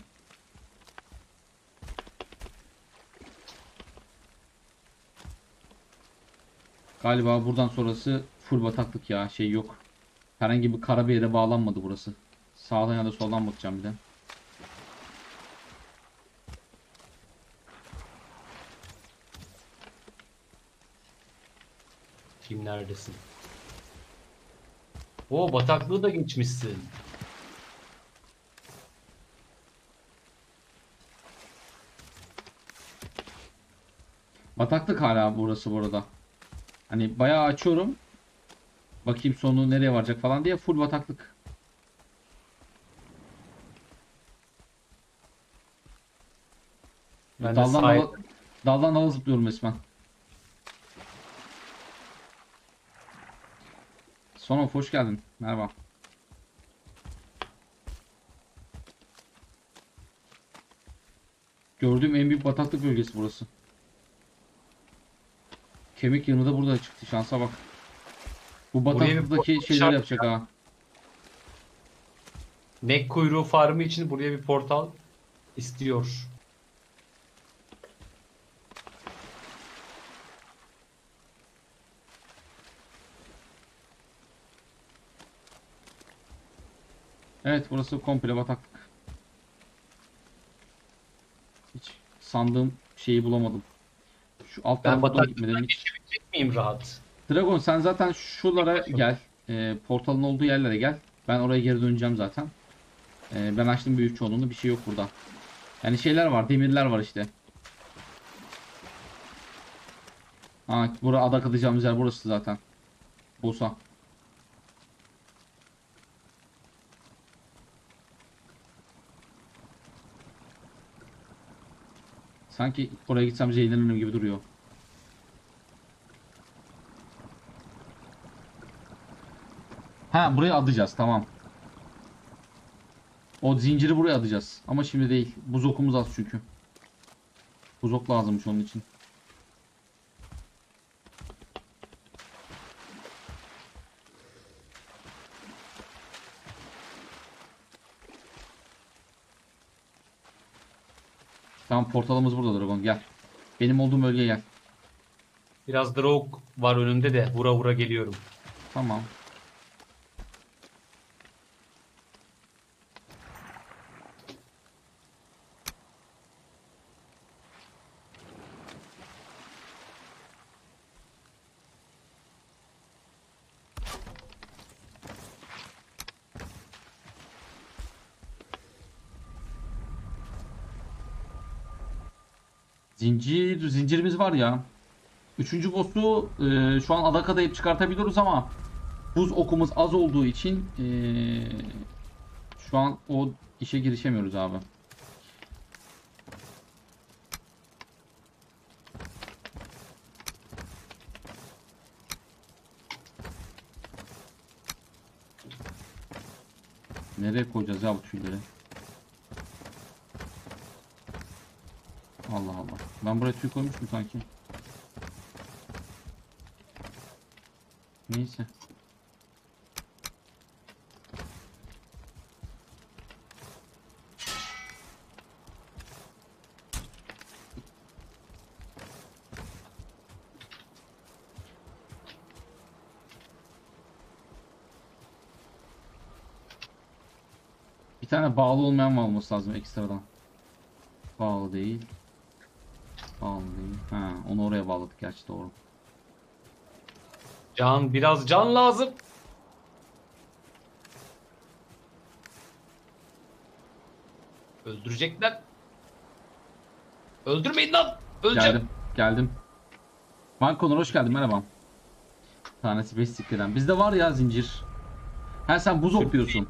Galiba buradan sonrası full bataklık ya, şey yok. Herhangi bir kara bir yere bağlanmadı burası. Sağdan ya da soldan bakacağım bir de. Kim neredesin? Oo bataklığı da geçmişsin. Bataklık hala burası burada. Hani bayağı açıyorum. Bakayım sonu nereye varacak falan diye full bataklık. Ben daldan dala, daldan dala zıplıyorum resmen. Sonra hoş geldin. Merhaba. Gördüğüm en büyük bataklık bölgesi burası. Kemik yığını da burada çıktı. Şansa bak. Bu bataklıktaki şeyler yapacak ya. Ha. Nek kuyruğu farmı için buraya bir portal istiyor. Evet burası komple bataklık. Hiç sandığım şeyi bulamadım. Şu alt tarafta gitmeden geçebilecek miyim rahat? Dragon sen zaten şulara gel. E, portalın olduğu yerlere gel. Ben oraya geri döneceğim zaten. E, ben açtım büyük çoğunluğunu. Bir şey yok burada. Yani şeyler var. Demirler var işte. Ha, buraya adak atacağımız yer burası zaten. Bosa. Sanki oraya gitsem zehirlenirim gibi duruyor. Ha buraya atacağız tamam. O zinciri buraya atacağız ama şimdi değil. Buz okumuz az çünkü. Buz ok lazımmış onun için. Tamam portalımız burada Dragon gel. Benim olduğum bölgeye gel. Biraz Dragon var önümde de vura vura geliyorum. Tamam. Zincir, zincirimiz var ya. Üçüncü boss'u e, şu an adak adayıp çıkartabiliyoruz ama buz okumuz az olduğu için e, şu an o işe girişemiyoruz abi. Nereye koyacağız ya bu tüyleri? Allah Allah. Ben buraya tüy koymuştum sanki. Neyse. Bir tane bağlı olmayan mı alması lazım ekstradan? Bağlı değil. Bağlı değil. Ha, onu oraya bağladık gerçi, doğru. Can, biraz can lazım. Öldürecekler. Öldürmeyin lan. Öleceğim. Geldim. Geldim. Mancon, hoş geldin, merhaba. Tanesi beş sikleden. Bizde var ya zincir. Ha, sen buz okuyorsun.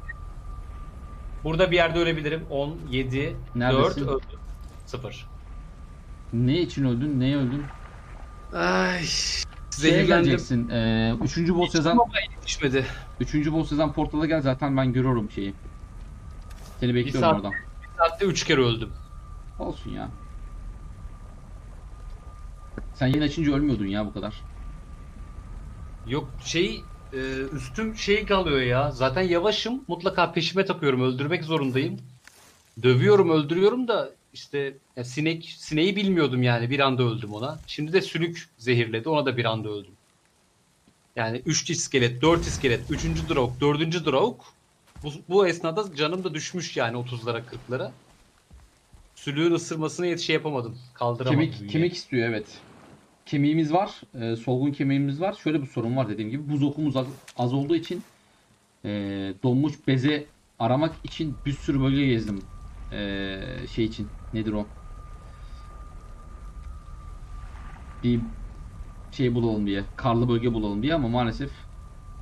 Burada bir yerde ölebilirim. on, yedi, neredesin? dört, öldüm. sıfır. Ne için öldün? Neye öldün? Ay. Şeye geleceksin. Ee, üçüncü boss yazan... Yetişmedi. Üçüncü boss yazan portala gel, zaten ben görüyorum şeyi. Seni bekliyorum bir saat, oradan. Bir saatte üç kere öldüm. Olsun ya. Sen yeni açınca ölmüyordun ya bu kadar. Yok şey... Üstüm şey kalıyor ya. Zaten yavaşım. Mutlaka peşime takıyorum. Öldürmek zorundayım. Dövüyorum, öldürüyorum da... İşte ya sinek, sineği bilmiyordum yani, bir anda öldüm ona. Şimdi de sülük zehirledi, ona da bir anda öldüm. Yani üç iskelet, dört iskelet, üçüncü drauk, dördüncü drauk. Bu, bu esnada canım da düşmüş yani otuzlara, kırklara. Sülüğün ısırmasına yet şey yapamadım, kaldıramadım. Kemik, kemik istiyor, evet. Kemiğimiz var, e, solgun kemiğimiz var. Şöyle bir sorun var dediğim gibi, buz okumuz az, az olduğu için e, donmuş beze aramak için bir sürü bölge gezdim. Ee, şey için nedir o, bir şey bulalım diye, karlı bölge bulalım diye, ama maalesef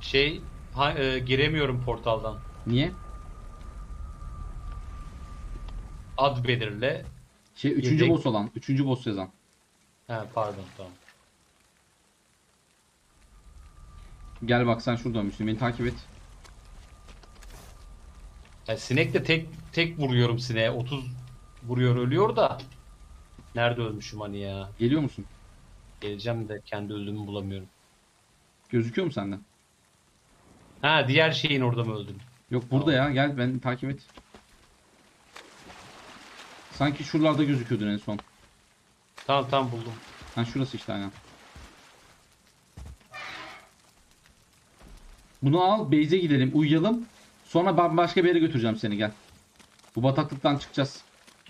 şey ha, e, giremiyorum portaldan. Niye? Ad belirle şey, üçüncü yedek... boss olan, üçüncü boss yazan. He, pardon, tamam. Gel bak, sen şuradan dönmüştün, beni takip et. Yani sinekle tek tek vuruyorum sineğe. otuz vuruyor, ölüyor da. Nerede ölmüşüm hani ya? Geliyor musun? Geleceğim de kendi öldüğümü bulamıyorum. Gözüküyor mu senden? Ha, diğer şeyin orada mı öldüm? Yok burada, tamam. Ya gel, beni takip et. Sanki şuralarda gözüküyordun en son. Tamam tamam, buldum. Ha, şurası işte, aynen. Bunu al, base'e gidelim, uyuyalım. Sonra ben başka bir yere götüreceğim seni, gel. Bu bataklıktan çıkacağız.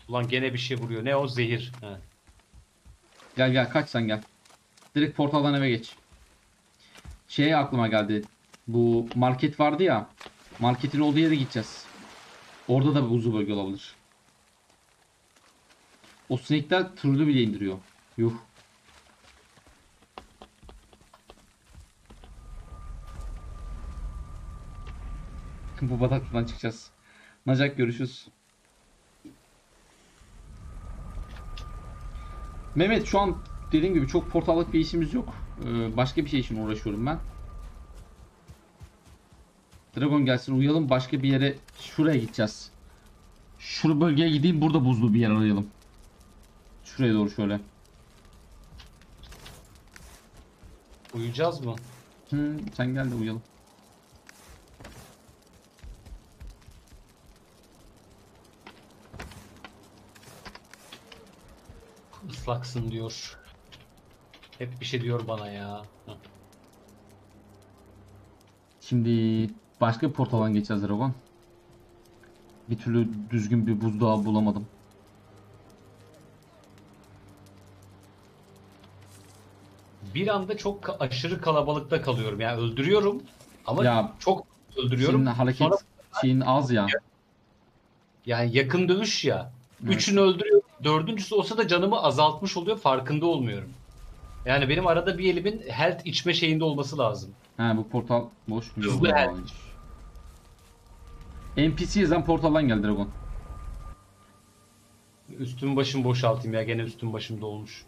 Ulan gene bir şey vuruyor. Ne o, zehir? He. Gel gel, kaç sen, gel. Direkt portaldan eve geç. Şey aklıma geldi. Bu market vardı ya. Marketin olduğu yere gideceğiz. Orada da bir buzlu bölge olabilir. O sinekler türlü bile indiriyor. Yuh. Bu bataklıktan çıkacağız. Nacak, görüşürüz. Mehmet, şu an dediğim gibi çok portallık bir işimiz yok. Ee, başka bir şey için uğraşıyorum ben. Dragon gelsin, uyuyalım, başka bir yere, şuraya gideceğiz. Şu bölgeye gideyim, burada buzlu bir yer arayalım. Şuraya doğru şöyle. Uyuyacağız mı? Hı, sen gel de uyuyalım. Islaksın diyor. Hep bir şey diyor bana ya. Şimdi başka bir portaldan geçeceğiz Dragon. Bir türlü düzgün bir buzdağı bulamadım. Bir anda çok aşırı kalabalıkta kalıyorum. Yani öldürüyorum ama ya, çok öldürüyorum. Senin hareket sonra... şeyin az ya. Yani yakın dövüş ya. Evet. Üçünü öldürüyorum. Dördüncüsü olsa da canımı azaltmış oluyor, farkında olmuyorum. Yani benim arada bir elimin health içme şeyinde olması lazım. Ha, bu portal boş. Hızlı health. N P C yazan portaldan geldi Dragon. Üstüm başım boşaltayım ya, gene üstüm başım dolmuş.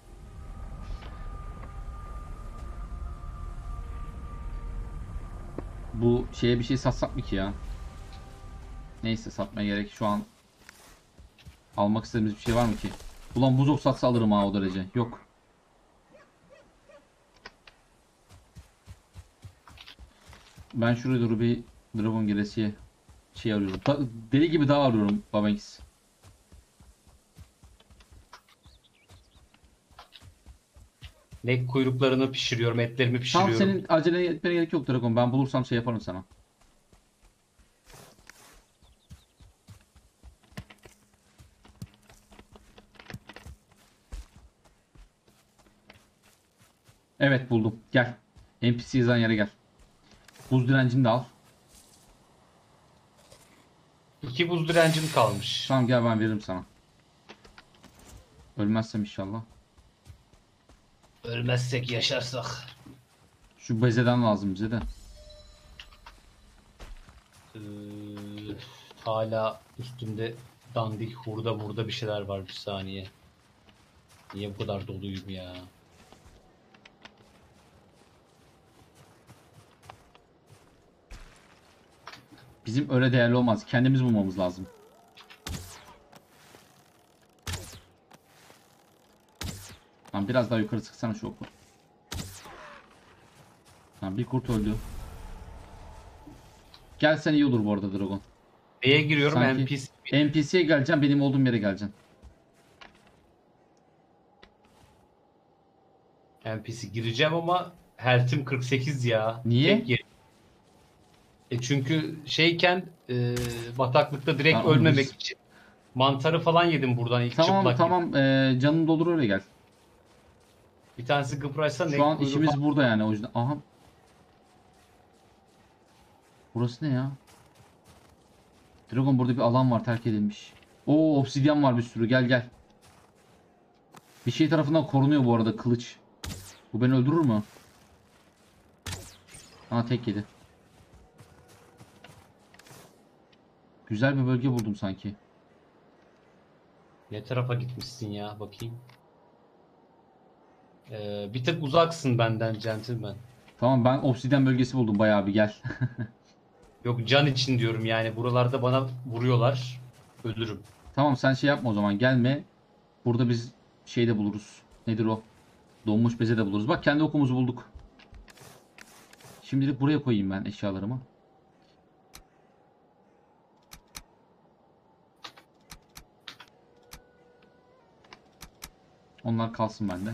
Bu şeye bir şey satsak mı ki ya? Neyse, satmaya gerek şu an. Almak istediğimiz bir şey var mı ki? Ulan buzok satsa alırım ha, o derece. Yok. Ben şuraya doğru bir Dragon geresiye şey arıyorum. Da deli gibi daha arıyorum Babanks. Ne kuyruklarını pişiriyorum, etlerimi pişiriyorum. Tam senin acele etmene gerek yok Dragon. Ben bulursam şey yaparım sana. Evet, buldum. Gel. N P C yazan yere gel. Buz direncini de al. İki buz direncim kalmış. Tamam, gel ben veririm sana. Ölmezsem inşallah. Ölmezsek yaşarsak. Şu bezeden lazım bize de. Ee, hala üstümde dandik hurda burada bir şeyler var, bir saniye. Niye bu kadar doluyum ya? Bizim öyle değerli olmaz. Kendimiz bulmamız lazım. Tamam, biraz daha yukarı çıksana şu oku. Tamam, bir kurt öldü. Gelsen iyi olur bu arada Dragon. Neye giriyorum? Sanki N P C. N P C'ye geleceğim, benim olduğum yere geleceksin. N P C gireceğim ama health'im kırk sekiz ya. Niye? E çünkü şeyken e, bataklıkta direkt tamam, ölmemek biz... için mantarı falan yedim buradan ilk tamam, çıplak. Tamam tamam, e, canın dolur öyle gel. Bir tanesi gıpraşsa ne? Şu an işimiz falan burada yani, o yüzden. Aha. Burası ne ya? Dragon, burada bir alan var terk edilmiş. Oo, obsidyen var bir sürü, gel gel. Bir şey tarafından korunuyor bu arada, kılıç. Bu beni öldürür mü? Aha, tek yedi. Güzel bir bölge buldum sanki. Ne tarafa gitmişsin ya, bakayım. Ee, bir tık uzaksın benden gentleman. Tamam, ben obsidyen bölgesi buldum bayağı bir, gel. Yok, can için diyorum yani, buralarda bana vuruyorlar. Ölürüm. Tamam, sen şey yapma o zaman, gelme. Burada biz şey de buluruz. Nedir o? Donmuş beze de buluruz. Bak, kendi okumuzu bulduk. Şimdilik buraya koyayım ben eşyalarımı. Onlar kalsın bende.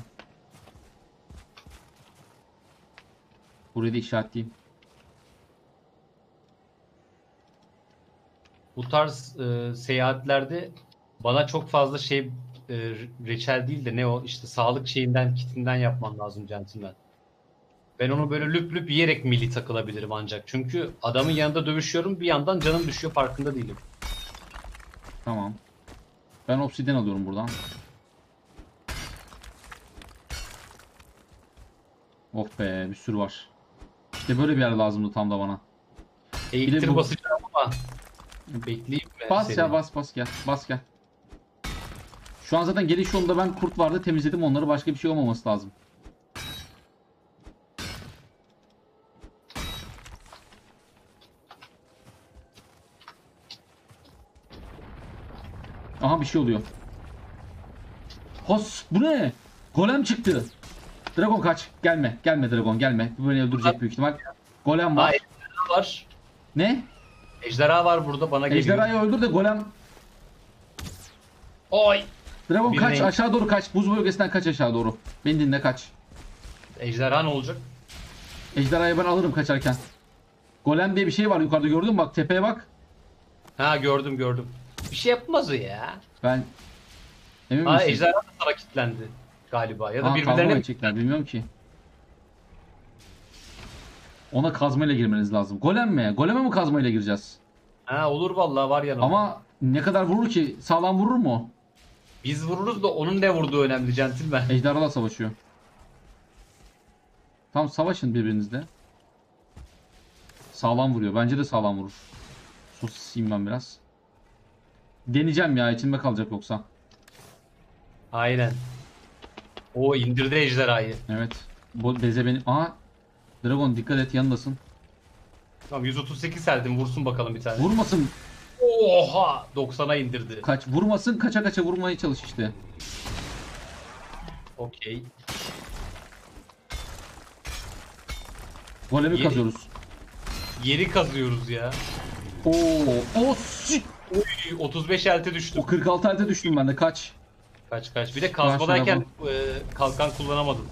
Burayı da işaretleyeyim. Bu tarz e, seyahatlerde bana çok fazla şey e, reçel değil de ne o işte sağlık şeyinden, kitinden yapman lazım centilmen. Ben onu böyle lüp lüp yiyerek milli takılabilirim ancak. Çünkü adamın yanında dövüşüyorum, bir yandan canım düşüyor, farkında değilim. Tamam. Ben obsidyen alıyorum buradan. Oh be, bir sürü var. İşte böyle bir yer lazımdı tam da bana. Eğitim bu... basacağım ama. Bekleyeyim ben bas seni. Ya bas bas gel. Bas gel. Şu an zaten geliş yolunda ben kurt vardı, temizledim onları, başka bir şey olmaması lazım. Aha, bir şey oluyor. Hos, bu ne? Golem çıktı. Dragon kaç. Gelme. Gelme Dragon, gelme. Bu beni öldürecek büyük ihtimal. Golem var. Ejderha var. Ne? Ejderha var burada, bana geliyor. Ejderhayı öldür de golem. Oy. Dragon bir kaç neyim? Aşağı doğru kaç. Buz bölgesinden kaç aşağı doğru. Beni dinle, kaç. Ejderha ne olacak? Ejderhayı ben alırım kaçarken. Golem diye bir şey var yukarıda, gördün mü? Bak tepeye bak. Ha, gördüm gördüm. Bir şey yapmaz o ya. Ben emin misin? Ha, ejderha da sana kilitlendi galiba ya da ha, birbirlerine geçecekler, bilmiyorum ki. Ona kazmayla girmeniz lazım. Golem mi? Goleme mi kazmayla gireceğiz? Ha, olur vallahi, var yanımda. Ama ne kadar vurur ki? Sağlam vurur mu? Biz vururuz da onun ne vurduğu önemli centilmen. Ejderhalar savaşıyor. Tam savaşın birbirinizle. Sağlam vuruyor. Bence de sağlam vurur. Sosisiyim ben biraz. Deneyeceğim ya, içimde kalacak yoksa. Aynen. O indirdi ejderhayı. Evet. Bu beze benim. Aha. Dragon dikkat et, yanındasın. Tamam, yüz otuz sekiz serdim, vursun bakalım bir tane. Vurmasın. Oo. Oha! doksana indirdi. Kaç vurmasın, kaça kaça vurmaya çalış işte. Okey. Golemi yeri, kazıyoruz. Yeri kazıyoruz ya. Oo, o shit. Oy, otuz beş elte düştüm. O kırk altı elte düştüm ben de. Kaç. Kaç kaç. Bir de kazmadayken e, kalkan kullanamadım.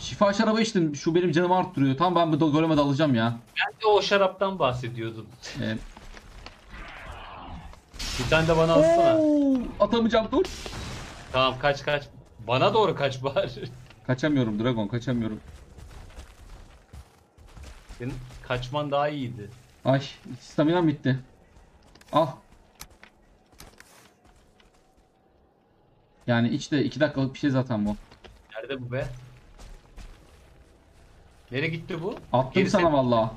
Şifa şarabı içtim. Şu benim canımı arttırıyor. Tam ben bu goleme dalacağım ya. Ben de o şaraptan bahsediyordum. Evet. Bir tane de bana atsana. Oo, atamayacağım dur. Tamam kaç kaç. Bana doğru kaç bari. Kaçamıyorum Dragon, kaçamıyorum. Senin kaçman daha iyiydi. Ay, stamina bitti. Al. Yani içte iki dakikalık bir şey zaten bu. Nerede bu be? Nereye gitti bu? Attım geri sana sen... vallahi.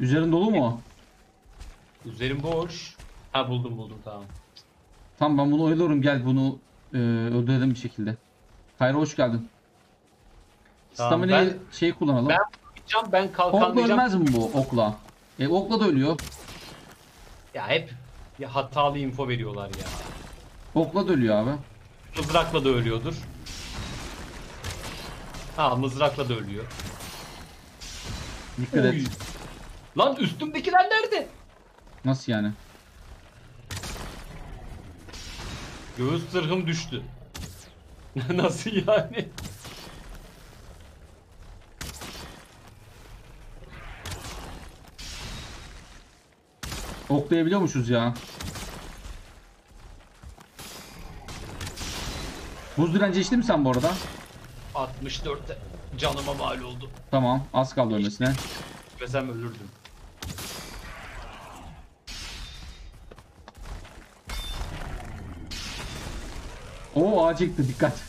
Üzerin dolu mu? Üzerim boş. Ha buldum buldum tamam. Tamam ben bunu oylarım, gel bunu e, öldürelim bir şekilde. Hayra hoş geldin. Tamam, stamina'yı ben... şey kullanalım. Ben vuracağım, ben kalkanlayacağım. Ok ölmez mi bu okla? E okla da ölüyor. Ya hep ya hatalı info veriyorlar ya. Okla da ölüyor abi. Mızrakla da ölüyordur. Ha mızrakla da ölüyor. Dikkat Oy. et. Lan üstümdekiler nerede? Nasıl yani? Göğüs zırhım düştü. Nasıl yani? Oklayabiliyormuşuz ya. Buz direnci içtin mi sen bu arada? altmış dörtte canıma mal oldu. Tamam, az kaldı ölmesine. Ölmesem ölürdüm. Oo ağaç yıktı, dikkat.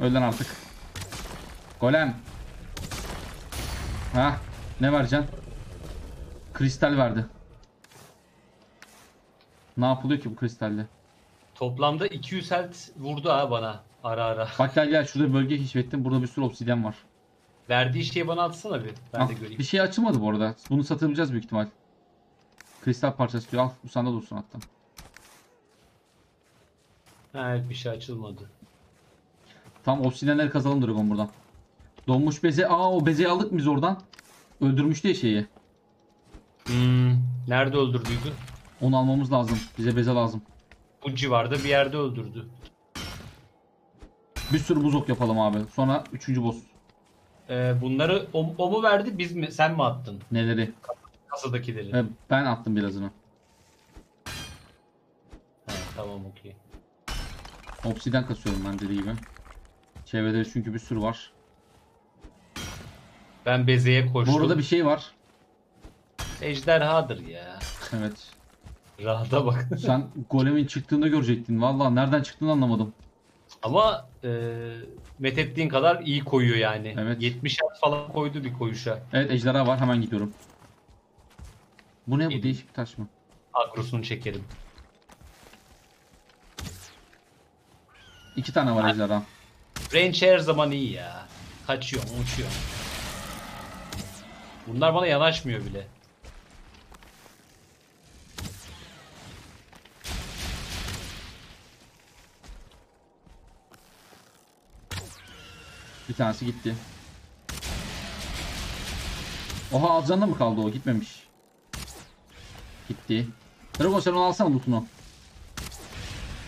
Öl lan artık. Golem. Ha, ne vereceksin? Kristal verdi. Ne yapılıyor ki bu kristalle? Toplamda iki yüz health vurdu ha bana ara ara. Bak gel gel, şurada bir bölge keşfettim. Burada bir sürü obsidyen var. Verdiği şeyi bana atsana bir. Ben al, de göreyim. Bir şey açılmadı bu arada. Bunu satabileceğiz büyük ihtimal. Kristal parçası diyor. Al bu sanda dursun hatta. Evet bir şey açılmadı. Tam obsidyenleri kazalım Dragon buradan. Donmuş beze. Aa o bezeyi aldık biz oradan. Öldürmüştü ya şeyi. Hmm, nerede öldürdüydü? Onu almamız lazım. Bize beze lazım. Bu civarda bir yerde öldürdü. Bir sürü buzok yapalım abi. Sonra üçüncü boss. Ee, bunları o, o mu verdi biz mi? Sen mi attın? Neleri? Kasadakileri. Evet, ben attım birazını. He, tamam okey. Obsidyen kasıyorum ben dediği gibi. Çevrede çünkü bir sürü var. Ben bezeye koştum. Burada bir şey var. Ejderhadır ya. Evet. Rahata bak. Sen golemin çıktığında görecektin. Vallahi nereden çıktığını anlamadım. Ama e, methettiğin kadar iyi koyuyor yani. Evet. yetmiş at falan koydu bir koyuşa. Evet ejderha var, hemen gidiyorum. Bu ne, bu değişik bir taş mı? Agrosunu çekelim. İki tane var yani, ejderha. Range her zaman iyi ya. Kaçıyor, uçuyor. Bunlar bana yanaşmıyor bile. Bir tanesi gitti. Oha az canlı mı kaldı o? Gitmemiş. Gitti. Dragon sen onu alsana lootunu.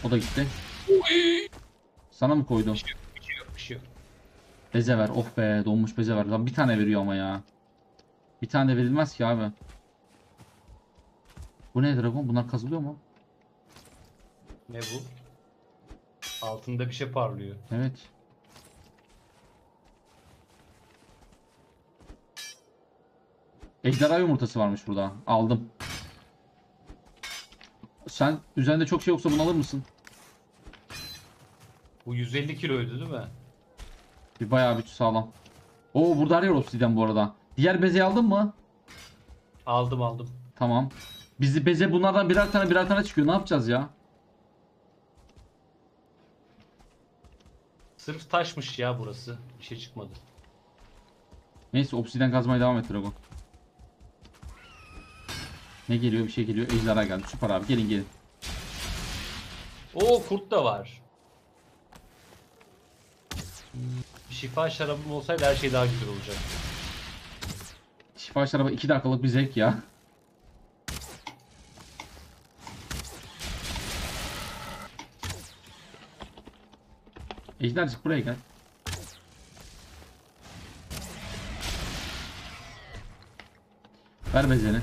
O da gitti. Sana mı koydum? Bir şey yok, bir şey yok, bir şey yok. Beze ver. Oh be donmuş beze ver. Lan bir tane veriyor ama ya. Bir tane de verilmez ki abi. Bu ne Dragon? Bunlar kazılıyor mu? Ne bu? Altında bir şey parlıyor. Evet. Ejderha yumurtası varmış burada. Aldım. Sen üzerinde çok şey yoksa bunu alır mısın? Bu yüz elli kiloydu değil mi? Bir bayağı bir sağlam. Oo burada arıyor obsidyen bu arada. Diğer bezeyi aldın mı? Aldım aldım. Tamam. Bizi beze bunlardan birer tane birer tane çıkıyor. Ne yapacağız ya? Sırf taşmış ya burası. Bir şey çıkmadı. Neyse obsidyen kazmaya devam et Dragon. Ne geliyor? Bir şey geliyor. Ejderha geldi. Süper abi. Gelin gelin. Oo, kurt da var. Şifa şarabım olsaydı her şey daha güzel olacaktı. Şifa şarabı iki dakikalık bir zevk ya. Ejdercik buraya gel. Ver bezeni.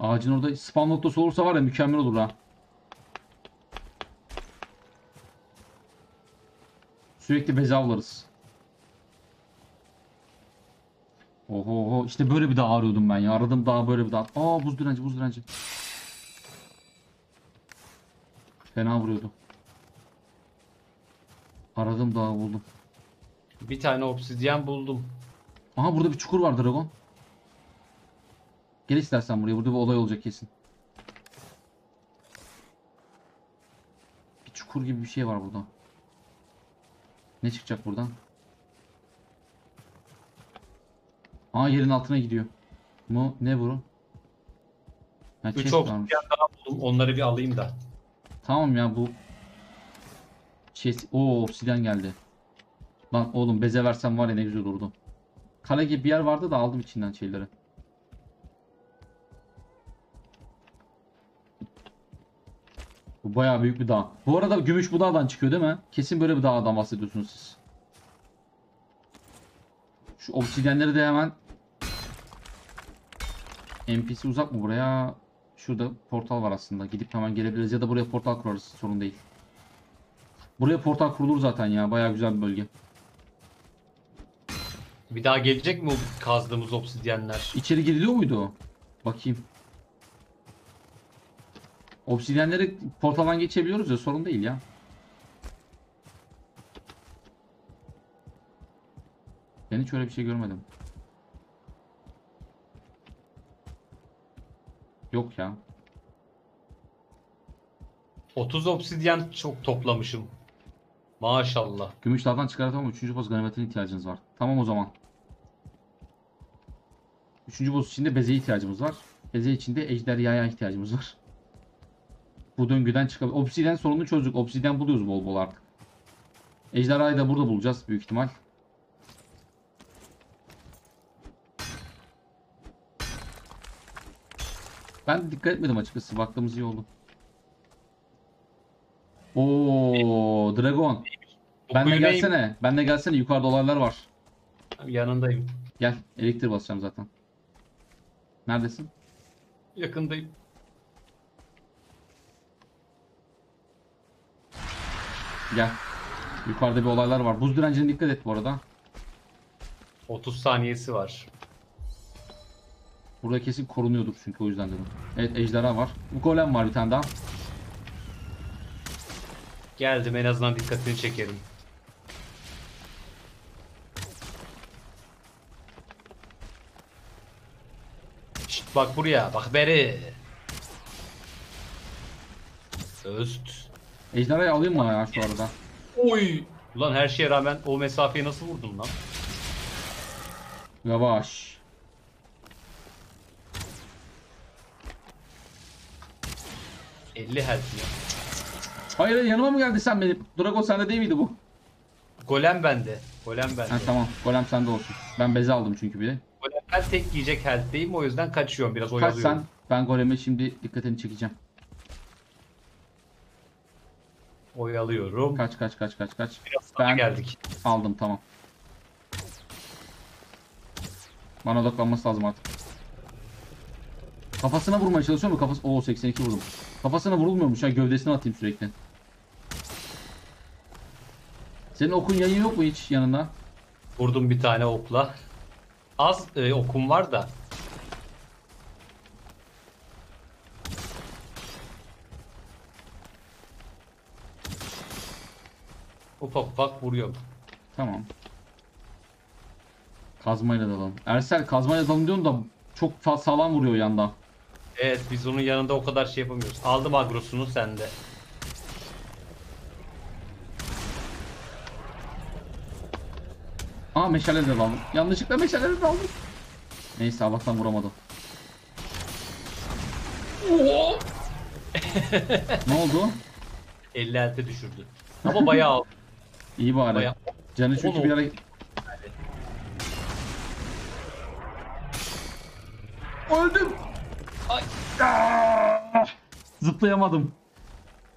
Ağacın orada spam noktası olursa var ya, mükemmel olur ha. Sürekli beze avlarız. Oho oho, işte böyle bir dağ arıyordum ben ya. Aradım daha böyle bir dağ. Aa, buz direnci buz direnci. Fena vuruyordu. Aradım daha buldum. Bir tane obsidyen buldum. Aha, burada bir çukur var Dragon. Gel istersen buraya. Burada bir olay olacak kesin. Bir çukur gibi bir şey var burada. Ne çıkacak buradan? Aa, yerin altına gidiyor. Mu ne bu? üç obsidyen daha buldum. Onları bir alayım da. Tamam ya bu. Şey... Oo, obsidyen geldi. Lan oğlum, beze versem var ya ne güzel olurdu. Kale gibi bir yer vardı da aldım içinden şeyleri. Bu bayağı büyük bir dağ. Bu arada gümüş bu dağdan çıkıyor değil mi? Kesin böyle bir dağdan bahsediyorsunuz siz. Şu obsidyenleri de hemen. N P C uzak mı buraya? Şurada portal var aslında. Gidip hemen gelebiliriz ya da buraya portal kurarız. Sorun değil. Buraya portal kurulur zaten ya. Bayağı güzel bir bölge. Bir daha gelecek mi o kazdığımız obsidyenler? İçeri giriliyor muydu o? Bakayım. Obsidyenleri portaldan geçebiliyoruz ya, sorun değil ya. Ben hiç öyle bir şey görmedim. Yok ya. otuz obsidyen çok toplamışım. Maşallah. Gümüş dağdan çıkartamam. üçüncü boz ganimetine ihtiyacınız var. Tamam o zaman. üçüncü boz içinde bezeye ihtiyacımız var. Beze içinde ejderhaya ihtiyacımız var. Bu döngüden çıkabilir. Obsidyen sorununu çözdük. Obsidyen buluyoruz bol bol artık. Ejderhayı da burada bulacağız büyük ihtimal. Ben dikkat etmedim açıkçası. Baktığımız iyi oldu. Oo, Dragon. Ben de gelsene. Ben de gelsene. Yukarıda olaylar var. Yanındayım. Gel. Elektrik basacağım zaten. Neredesin? Yakındayım. Gel. Yukarıda bir olaylar var. Buz direncine dikkat et bu arada. otuz saniyesi var. Burada kesin korunuyordur çünkü, o yüzden dedim. Evet, ejderha var. Bu golem var bir tane daha. Geldim, en azından dikkatini çekerim. Şişt, bak buraya bak beri. Öst. Ejderhayı alayım mı ya şu arada? Oy! Ulan her şeye rağmen o mesafeye nasıl vurdun lan? Yavaş. elli health ya. Hayır, yanıma mı geldi sen benim? Dragon sende değil miydi bu? Golem bende. Golem bende. Ha, tamam, golem sende olsun. Ben beze aldım çünkü bir de. Golem ben tek yiyecek health'teyim, o yüzden kaçıyorum biraz. Kaç sen. Ben goleme şimdi dikkatini çekeceğim. Oyalıyorum. Kaç kaç kaç kaç kaç. Ben geldik. Aldım, tamam. Bana odaklanması lazım artık. Kafasına vurmaya çalışıyor mu? Kafası... Oo, seksen iki vurdum. Kafasına vurulmuyormuş ya, gövdesine atayım sürekli. Senin okun yayın yok mu hiç yanına? Vurdum bir tane okla. Az e, okum var da. Ufak ufak vuruyorum. Tamam. Kazmayla dalalım. Ersel kazmayla dalalım diyorsun da çok sağlam vuruyor yanda. Evet, biz onun yanında o kadar şey yapamıyoruz. Aldım agrosunu sende. Aa, meşale de dalalım. Yanlışlıkla meşale de dalalım. Neyse Allah'tan vuramadım. Ne oldu? elli altı düşürdü. Ama bayağı oldu. İyi bari. Bayağı... Canı çünkü bir ara... Öldüm. Ay. Aa! Zıplayamadım.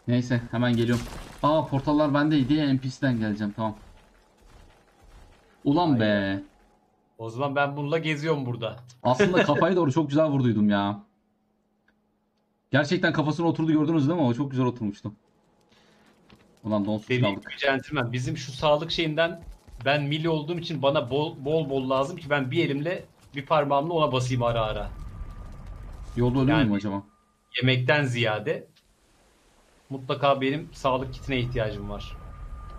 Neyse hemen geliyorum. Aa portallar bendeydi ya, N P C'den geleceğim tamam. Ulan ay be. O zaman ben bununla geziyorum burada. Aslında kafaya doğru çok güzel vurduydum ya. Gerçekten kafasına oturdu, gördünüz değil mi? O çok güzel oturmuştu. Ulan donsuz kaldık. Centilmen, bizim şu sağlık şeyinden ben milli olduğum için bana bol bol bol lazım ki ben bir elimle bir parmağımla ona basayım ara ara. Yolda ölüyor yani, mu acaba? Yemekten ziyade mutlaka benim sağlık kitine ihtiyacım var.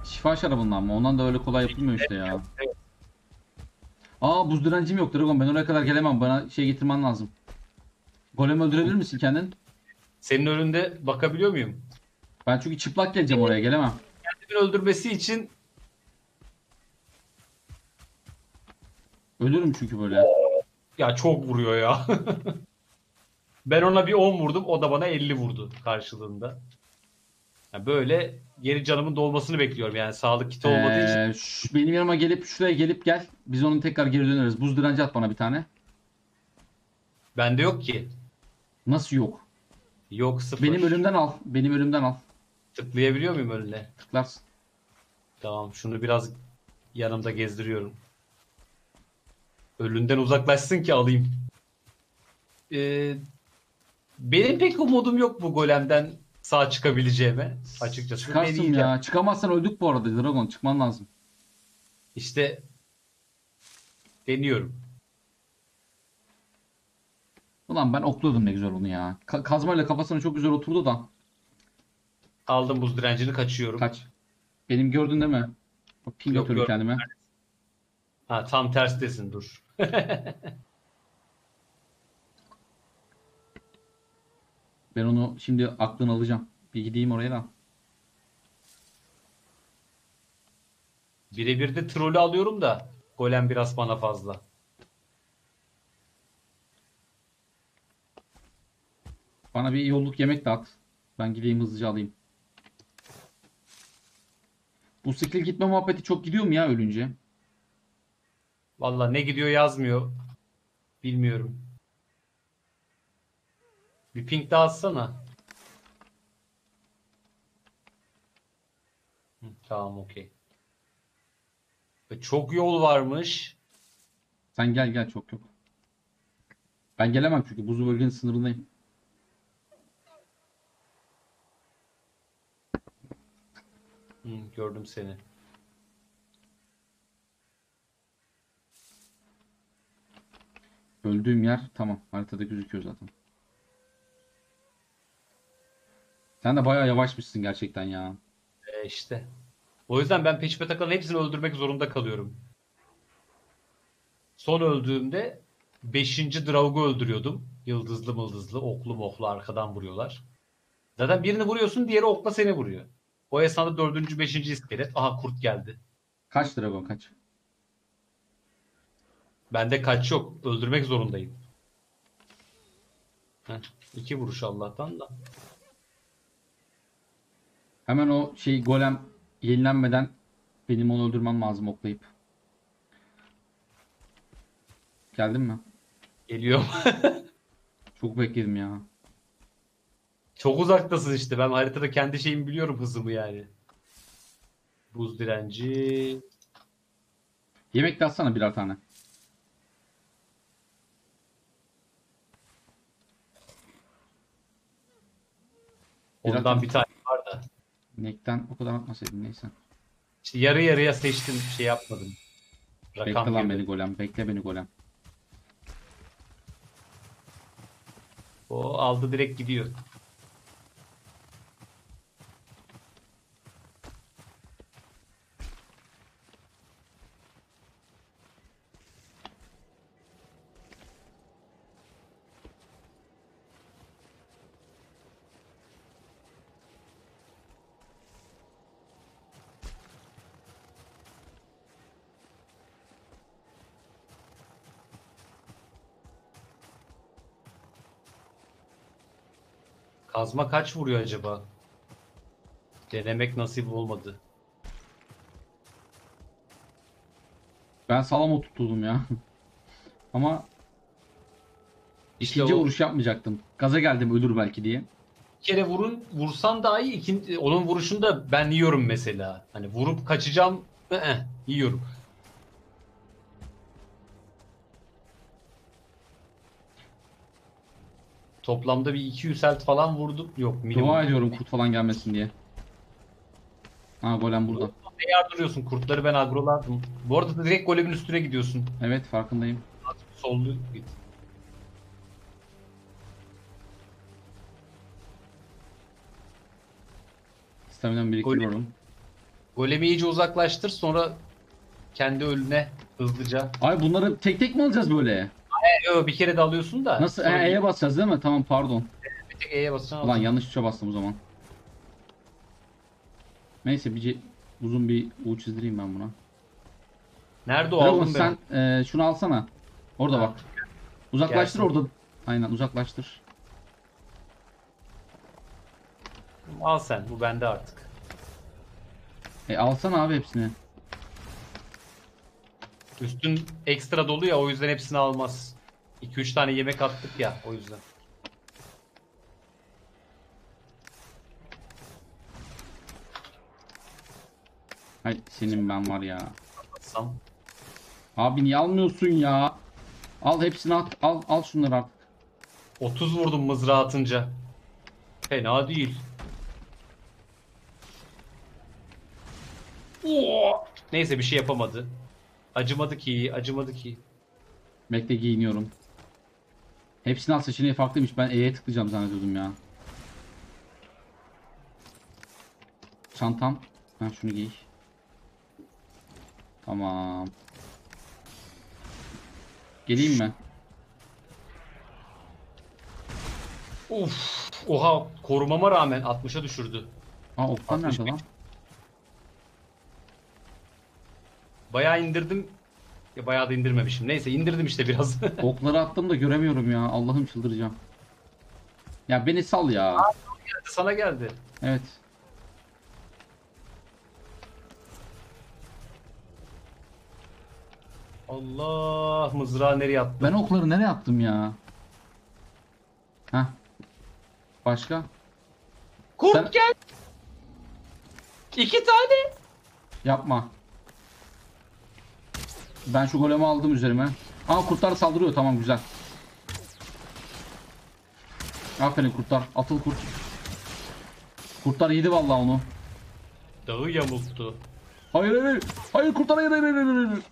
Şifa şarabından mı? Ondan da öyle kolay yapılmıyor işte ya. Evet. Aa buz direncim yok Dragon, ben oraya kadar gelemem, bana şey getirmen lazım. Golem öldürebilir misin kendin? Senin önünde bakabiliyor muyum? Ben çünkü çıplak geleceğim, oraya gelemem. Kendini öldürmesi için. Ölürüm çünkü böyle. Ya çok vuruyor ya. Ben ona bir on vurdum, o da bana elli vurdu karşılığında. Yani böyle geri canımın dolmasını bekliyorum yani, sağlık kiti olmadığı ee, için. Şu, benim yanıma gelip şuraya gelip gel. Biz onun tekrar geri döneriz. Buz direnci at bana bir tane. Bende yok ki. Nasıl yok? Yok sıfır. Benim ölümden al. Benim ölümden al. Tıklayabiliyor muyum önüne? Tıklarsın. Tamam şunu biraz yanımda gezdiriyorum. Ölümden uzaklaşsın ki alayım. Ee, benim pek umudum yok bu golemden sağ çıkabileceğime açıkçası. Çıkarsın ya. ya. Çıkamazsan öldük bu arada Dragon. Çıkman lazım. İşte deniyorum. Ulan ben okluyordum ne güzel onu ya. Ka kazmayla kafasına çok güzel oturdu da. Aldım buz direncini, kaçıyorum. Kaç. Benim gördün değil mi? Bak, ping atıyorum kendime. Ha tam terstesin dur. Ben onu şimdi aklını alacağım. Bir gideyim oraya da. Birebir de trolü alıyorum da. Golem biraz bana fazla. Bana bir yolluk yemek de at. Ben gideyim hızlıca alayım. Bu skill gitme muhabbeti çok gidiyor mu ya ölünce? Vallahi ne gidiyor yazmıyor. Bilmiyorum. Bir ping daha atsana. Hı, tamam okey. Çok yol varmış. Sen gel gel, çok yok. Ben gelemem çünkü buzlu bölgenin sınırındayım. Hı, gördüm seni. Öldüğüm yer tamam, haritada gözüküyor zaten. Sen de bayağı yavaşmışsın gerçekten ya. E işte. O yüzden ben peşime takılan hepsini öldürmek zorunda kalıyorum. Son öldüğümde beşinci Draug'u öldürüyordum. Yıldızlı mıldızlı, oklu moklu arkadan vuruyorlar. Zaten birini vuruyorsun, diğeri okla seni vuruyor. O esnada dördüncü beşinci iskelet. Aha kurt geldi. Kaç Dragon kaç? Bende kaç yok. Öldürmek zorundayım. Heh, iki vuruş Allah'tan da. Hemen o şey golem yenilenmeden benim onu öldürmem lazım oklayıp. Geldin mi? Geliyorum. Çok bekledim ya. Çok uzaktasın işte. Ben haritada kendi şeyimi biliyorum, hızımı yani. Buz direnci. Yemek de atsana birer tane. Ondan birer bir tane. Nek'ten o kadar atmasaydın neyse. İşte yarı yarıya seçtim, şey yapmadım. Rakam bekle lan beni golem, bekle beni golem. O aldı direkt gidiyor. Kazma kaç vuruyor acaba? Denemek nasip olmadı. Ben salam oturtuldum ya. Ama işte ikinci o... vuruş yapmayacaktım. Gaza geldim ölür belki diye. Bir kere vurun, vursan daha iyi. İkinci, onun vuruşunda ben yiyorum mesela. Hani vurup kaçacağım, ee, yiyorum. Toplamda bir iki yüz selt falan vurdum. Yok, minimum. Dua ediyorum kurt falan gelmesin diye. Ha, golem burada. Ne yardırıyorsun? Kurtları ben agrolardım. Bu arada direkt golemin üstüne gidiyorsun. Evet, farkındayım. Sollu git. Stamina'mı biriktiriyorum. Golemi, golemi iyice uzaklaştır, sonra kendi önüne hızlıca. Ay, bunları tek tek mi alacağız böyle? Yok, bir kere de alıyorsun da. Nasıl? E'ye e basacağız değil mi? Tamam, pardon. Bir tek E'ye basacaksın. Ulan alalım. Yanlış tuşa bastım o zaman. Neyse, bir uzun bir U çizdireyim ben buna. Nerede o? Dragon, sen e, şunu alsana. Orada ha, bak. Uzaklaştır gelsin. Orada. Aynen, uzaklaştır. Al sen, bu bende artık. E alsana abi hepsini. Üstün ekstra dolu ya, o yüzden hepsini almaz. iki üç tane yemek attık ya, o yüzden. Hay senin ben var ya. Atsam. Abi niye almıyorsun ya? Al hepsini at, al al şunları artık. otuz vurdum mızrağı atınca. Fena değil. Oo. Neyse, bir şey yapamadı. Acımadı ki, acımadı ki. Bekle, giyiniyorum. Hepsini al seçeneği farklıymış. Ben E'ye tıklayacağım zannediyordum ya. Çantam. Ha, şunu giy. Tamam. Geleyim mi? Of, oha, korumama rağmen altmışa düşürdü. Ha, oktan nerede lan? Bayağı indirdim. Ya bayağı da indirmemişim. Neyse, indirdim işte biraz. Okları attım da göremiyorum ya. Allah'ım, çıldıracağım. Ya beni sal ya. Aa, geldi, sana geldi. Evet. Allah, mızrağı nereye attım? Ben okları nereye attım ya? Hah. Başka? Kurt sen... gel. İki tane. Yapma. Ben şu golemi aldım üzerime. Aa, kurtlar saldırıyor, tamam, güzel. Aferin kurtlar, atıl kurt. Kurtlar yedi vallahi onu. Dağı yamulttu. Hayır hayır hayır kurtlar, hayır hayır hayır hayır.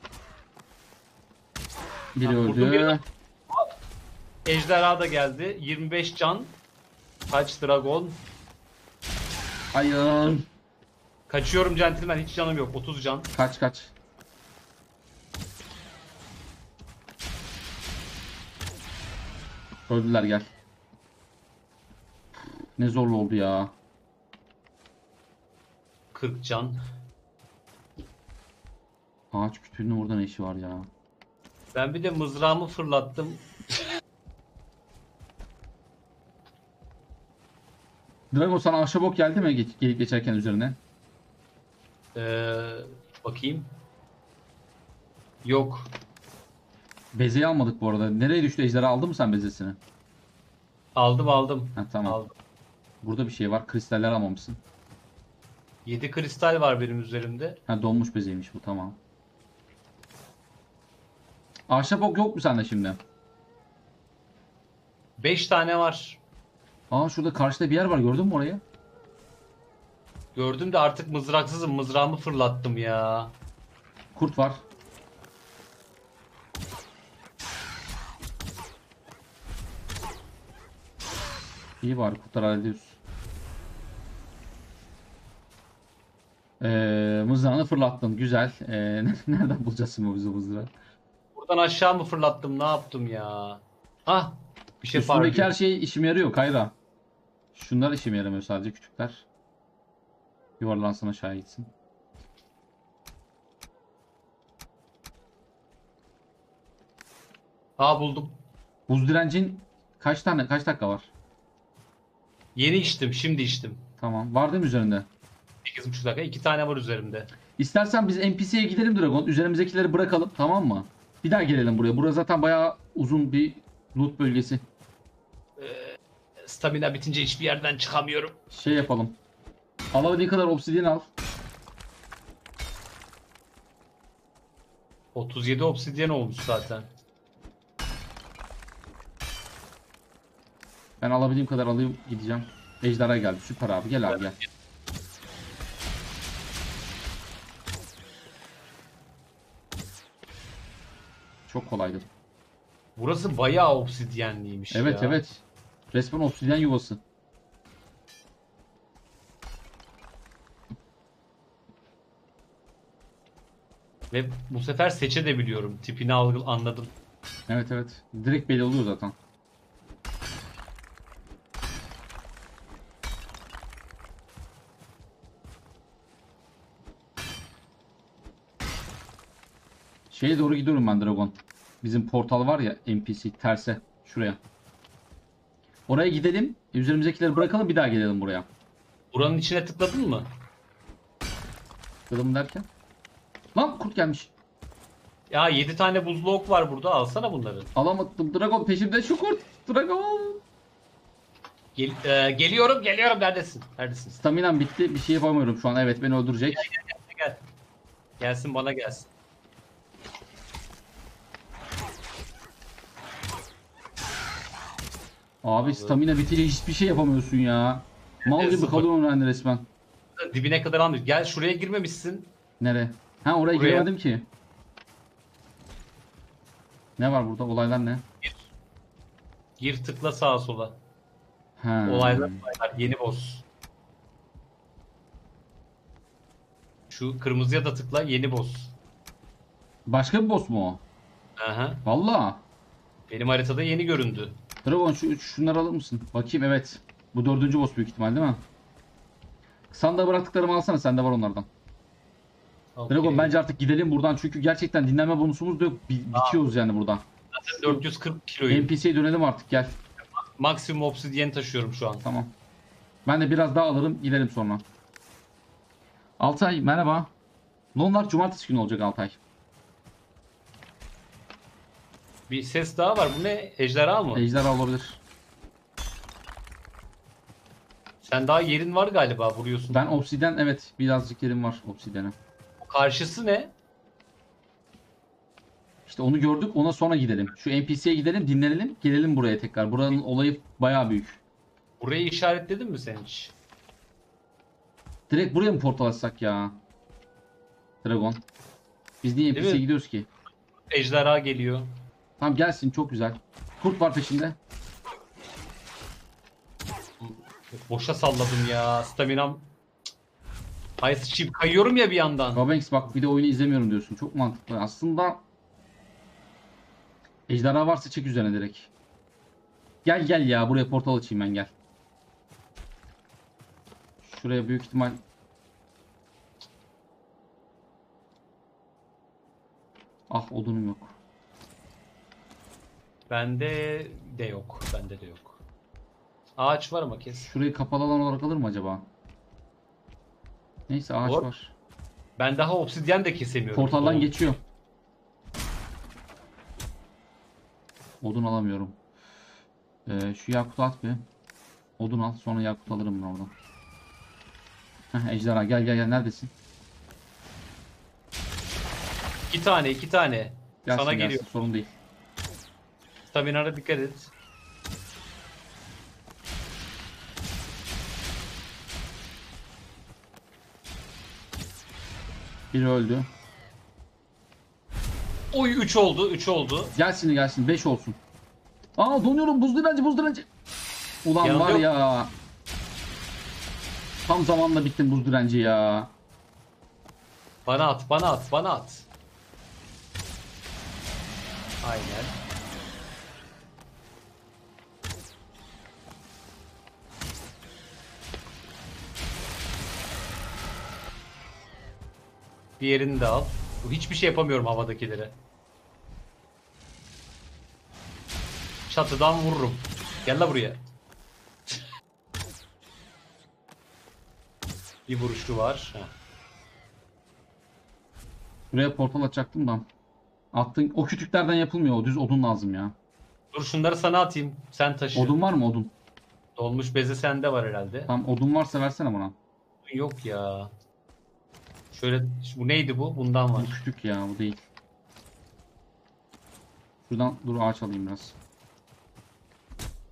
Biri ya, öldü. Ejderha da geldi. yirmi beş can. Kaç dragon. Hayır. Kaçıyorum centilmen, hiç canım yok. otuz can. Kaç kaç. Öldüler, gel. Ne zorlu oldu ya. kırk can. Ağaç kütüğünün orada ne işi var ya. Ben bir de mızrağımı fırlattım. Dragon, sana ahşap ok geldi mi geç, gelip geçerken üzerine? Ee, bakayım. Yok. Bezeyi almadık bu arada. Nereye düştü ejderha? Aldın mı sen bezesini? Aldım aldım. Ha, tamam. Aldım. Burada bir şey var. Kristaller almamışsın. yedi kristal var benim üzerimde. Ha, donmuş bezeymiş bu, tamam. Ahşap ok yok mu sende şimdi? beş tane var. Aa, şurada karşıda bir yer var. Gördün mü orayı? Gördüm de artık mızraksızım. Mızrağımı fırlattım ya. Kurt var. İyi var, kurtlar hallediyoruz. Ee, mızrağını fırlattım, güzel. Ee, nereden bulacağız bu mızrağı? Buradan aşağı mı fırlattım, ne yaptım ya? Ah, bir şey fark ediyor. Üstündeki her şey işime yarıyor Kayra. Şunlar işime yaramıyor sadece, küçükler. Yuvarlansın, aşağı gitsin. Aa, buldum. Buz direncin kaç tane, kaç dakika var? Yeni içtim, şimdi içtim. Tamam. Var değil mi üzerinde? sekiz buçuk dakika. iki tane var üzerimde. İstersen biz N P C'ye gidelim Dragon. Üzerimizdekileri bırakalım, tamam mı? Bir daha gelelim buraya. Burası zaten bayağı uzun bir loot bölgesi. Ee, stamina bitince hiçbir yerden çıkamıyorum. Şey yapalım. Alabildiğin kadar obsidian al. otuz yedi obsidian olmuş zaten. Ben alabildiğim kadar alayım, gideceğim. Ejderha geldi. Süper abi. Gel abi gel. Çok kolaydı. Burası bayağı obsidyenliymiş. Evet ya. Evet. Resmen obsidyen yuvası. Ve bu sefer seçebiliyorum. Tipini algıl anladım. Evet evet. Direkt belli oluyor zaten. Şeye doğru gidiyorum ben Dragon. Bizim portal var ya, N P C terse. Şuraya. Oraya gidelim. Üzerimizdekileri bırakalım, bir daha gelelim buraya. Buranın içine tıkladın mı? Tıkladım derken? Lan kurt gelmiş. Ya yedi tane buzlu ok var burada. Alsana bunları. Alamadım. Dragon peşimde şu kurt. Dragon. Gel, e, geliyorum geliyorum. Neredesin? Neredesin? Staminam bitti. Bir şey yapamıyorum şu an. Evet beni öldürecek. Gel, gel, gel, gel. Gelsin bana gelsin. Abi stamina bitince hiçbir şey yapamıyorsun ya. Mal gibi kalıyorsun yani resmen. Dibine kadar almış. Gel şuraya girmemişsin. Nereye? Ha oraya, oraya giremedim ki. Ne var burada? Olaylar ne? Gir, Gir tıkla sağa sola. Ha. Olaylar, olaylar yeni boss. Şu kırmızıya da tıkla, yeni boss. Başka bir boss mu o? Aha. Vallahi. Benim haritada yeni göründü. Dragon şu şunları alır mısın? Bakayım evet. Bu dördüncü boss büyük ihtimal değil mi? Sandığa bıraktıklarımı alsana, sende var onlardan. Okay. Dragon bence artık gidelim buradan çünkü gerçekten dinlenme bonusumuz da yok. Bitiyoruz yani buradan. Zaten dört yüz kırk kiloyu. N P C'ye dönelim artık gel. Maksimum obsidian taşıyorum şu an. Tamam. Ben de biraz daha alırım gidelim sonra. Altay merhaba. Onlar cumartesi günü olacak Altay. Bir ses daha var. Bu ne? Ejderha mı? Ejderha olabilir. Sen daha yerin var galiba, vuruyorsun. Ben obsiden evet birazcık yerim var obsidene. Karşısı ne? İşte onu gördük, ona sonra gidelim. Şu N P C'ye gidelim, dinlenelim, gelelim buraya tekrar. Buranın olayı bayağı büyük. Burayı işaretledin mi sen hiç? Direkt buraya mı portal atsak ya? Dragon. Biz niye N P C'ye gidiyoruz ki? Ejderha geliyor. Tamam gelsin, çok güzel. Kurt var peşinde. Boşa salladım ya. Staminam. Hayır sıçayım, kayıyorum ya bir yandan. Babanks bak bir de oyunu izlemiyorum diyorsun. Çok mantıklı. Aslında ejderha varsa çek üzerine direkt. Gel gel ya, buraya portal açayım ben, gel. Şuraya büyük ihtimal. Ah odunum yok. Bende de yok. Bende de yok. Ağaç var mı kesin? Şurayı kapalı alan olarak alır mı acaba? Neyse ağaç Or var. Ben daha obsidyen de kesemiyorum. Portaldan geçiyor. Odun alamıyorum. Ee, şu yakutu at bir. Odun al sonra yakut alırım ben oradan. Heh, ejderha gel gel gel, neredesin? İki tane iki tane. Gelsin, sana geliyor. Sorun değil. Stamina'ya dikkat et. Biri öldü. Oy üç oldu, üç oldu. Gelsin gelsin beş olsun. Aa donuyorum, buz direnci buz direnci. Ulan yanında var yok ya. Tam zamanla bittim buz direnci ya. Bana at, bana at, bana at. Aynen. Diğerini de al. Hiçbir şey yapamıyorum havadakilere. Çatıdan vururum. Gel la buraya. Bir vuruşu var. Heh. Buraya portal atacaktım da. Attın. O kütüklerden yapılmıyor. O düz odun lazım ya. Dur şunları sana atayım. Sen taşı. Odun var mı odun? Dolmuş beze sende var herhalde. Tamam odun varsa versene bana. Yok ya. Şöyle bu neydi bu? Bundan var. Bu kütük ya bu değil. Şuradan dur ağaç alayım biraz.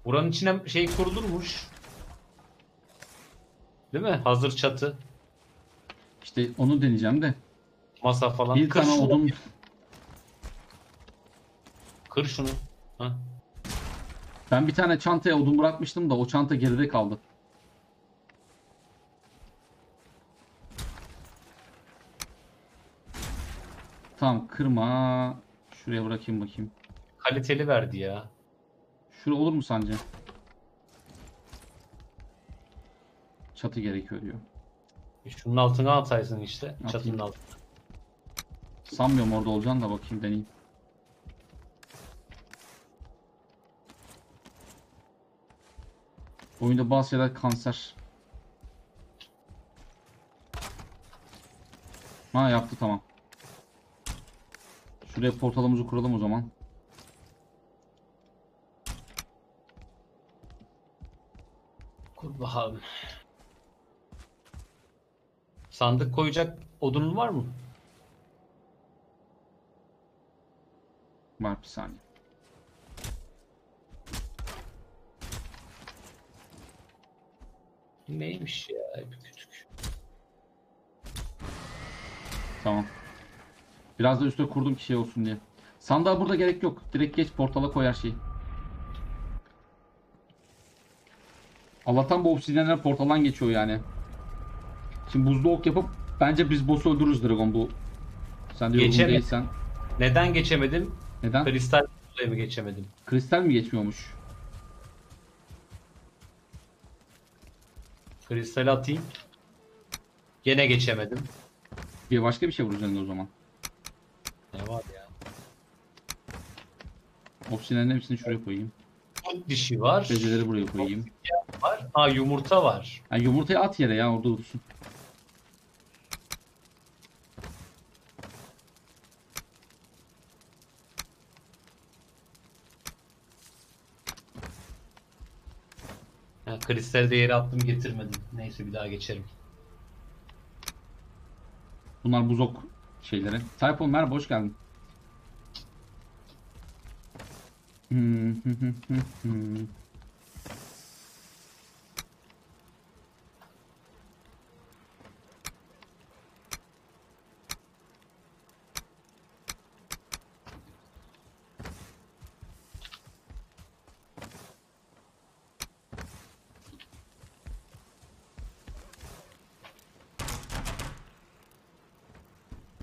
Buranın içine şey kurulurmuş. Değil mi? Hazır çatı. İşte onu deneyeceğim de. Masa falan. Bir tane odun. Bir... Kır şunu. Ha. Ben bir tane çantaya odun bırakmıştım da o çanta geride kaldı. Tamam kırma. Şuraya bırakayım bakayım. Kaliteli verdi ya. Şura olur mu sence? Çatı gerekiyor diyor. Şunun altına ataysın işte. Atayım. Çatının altına. Sanmıyorum orada olacağını da bakayım deneyeyim. Oyunda bazı şeyler kanser. Ha yaptı tamam. Şuraya portalımızı kuralım o zaman. Kur bakalım. Sandık koyacak odunun var mı? Var bir saniye. Neymiş ya bir küçük. Tamam. Biraz da üstüne kurdum ki şey olsun diye. Sandığa burada gerek yok. Direkt geç portala koy her şeyi. Allah'tan bu obsidyenler portaldan geçiyor yani. Şimdi buzlu ok yapıp bence biz boss'u öldürürüz Dragon bu. Sen de yorgun değilsen. Neden geçemedim? Neden? Kristal dolayı mı geçemedim? Kristal mi geçmiyormuş? Kristal atayım. Gene geçemedim. Bir başka bir şey vuracağız o zaman. Ne var ya? Obsidian'ın hepsini şuraya koyayım. Kurt dişi var. Bezeleri buraya koyayım. Var. Ha yumurta var. Yani yumurtayı at yere ya orada dursun. Kristal de yere attım getirmedim. Neyse bir daha geçerim. Bunlar buzok şeyleri. Typhoon merhaba hoş geldin.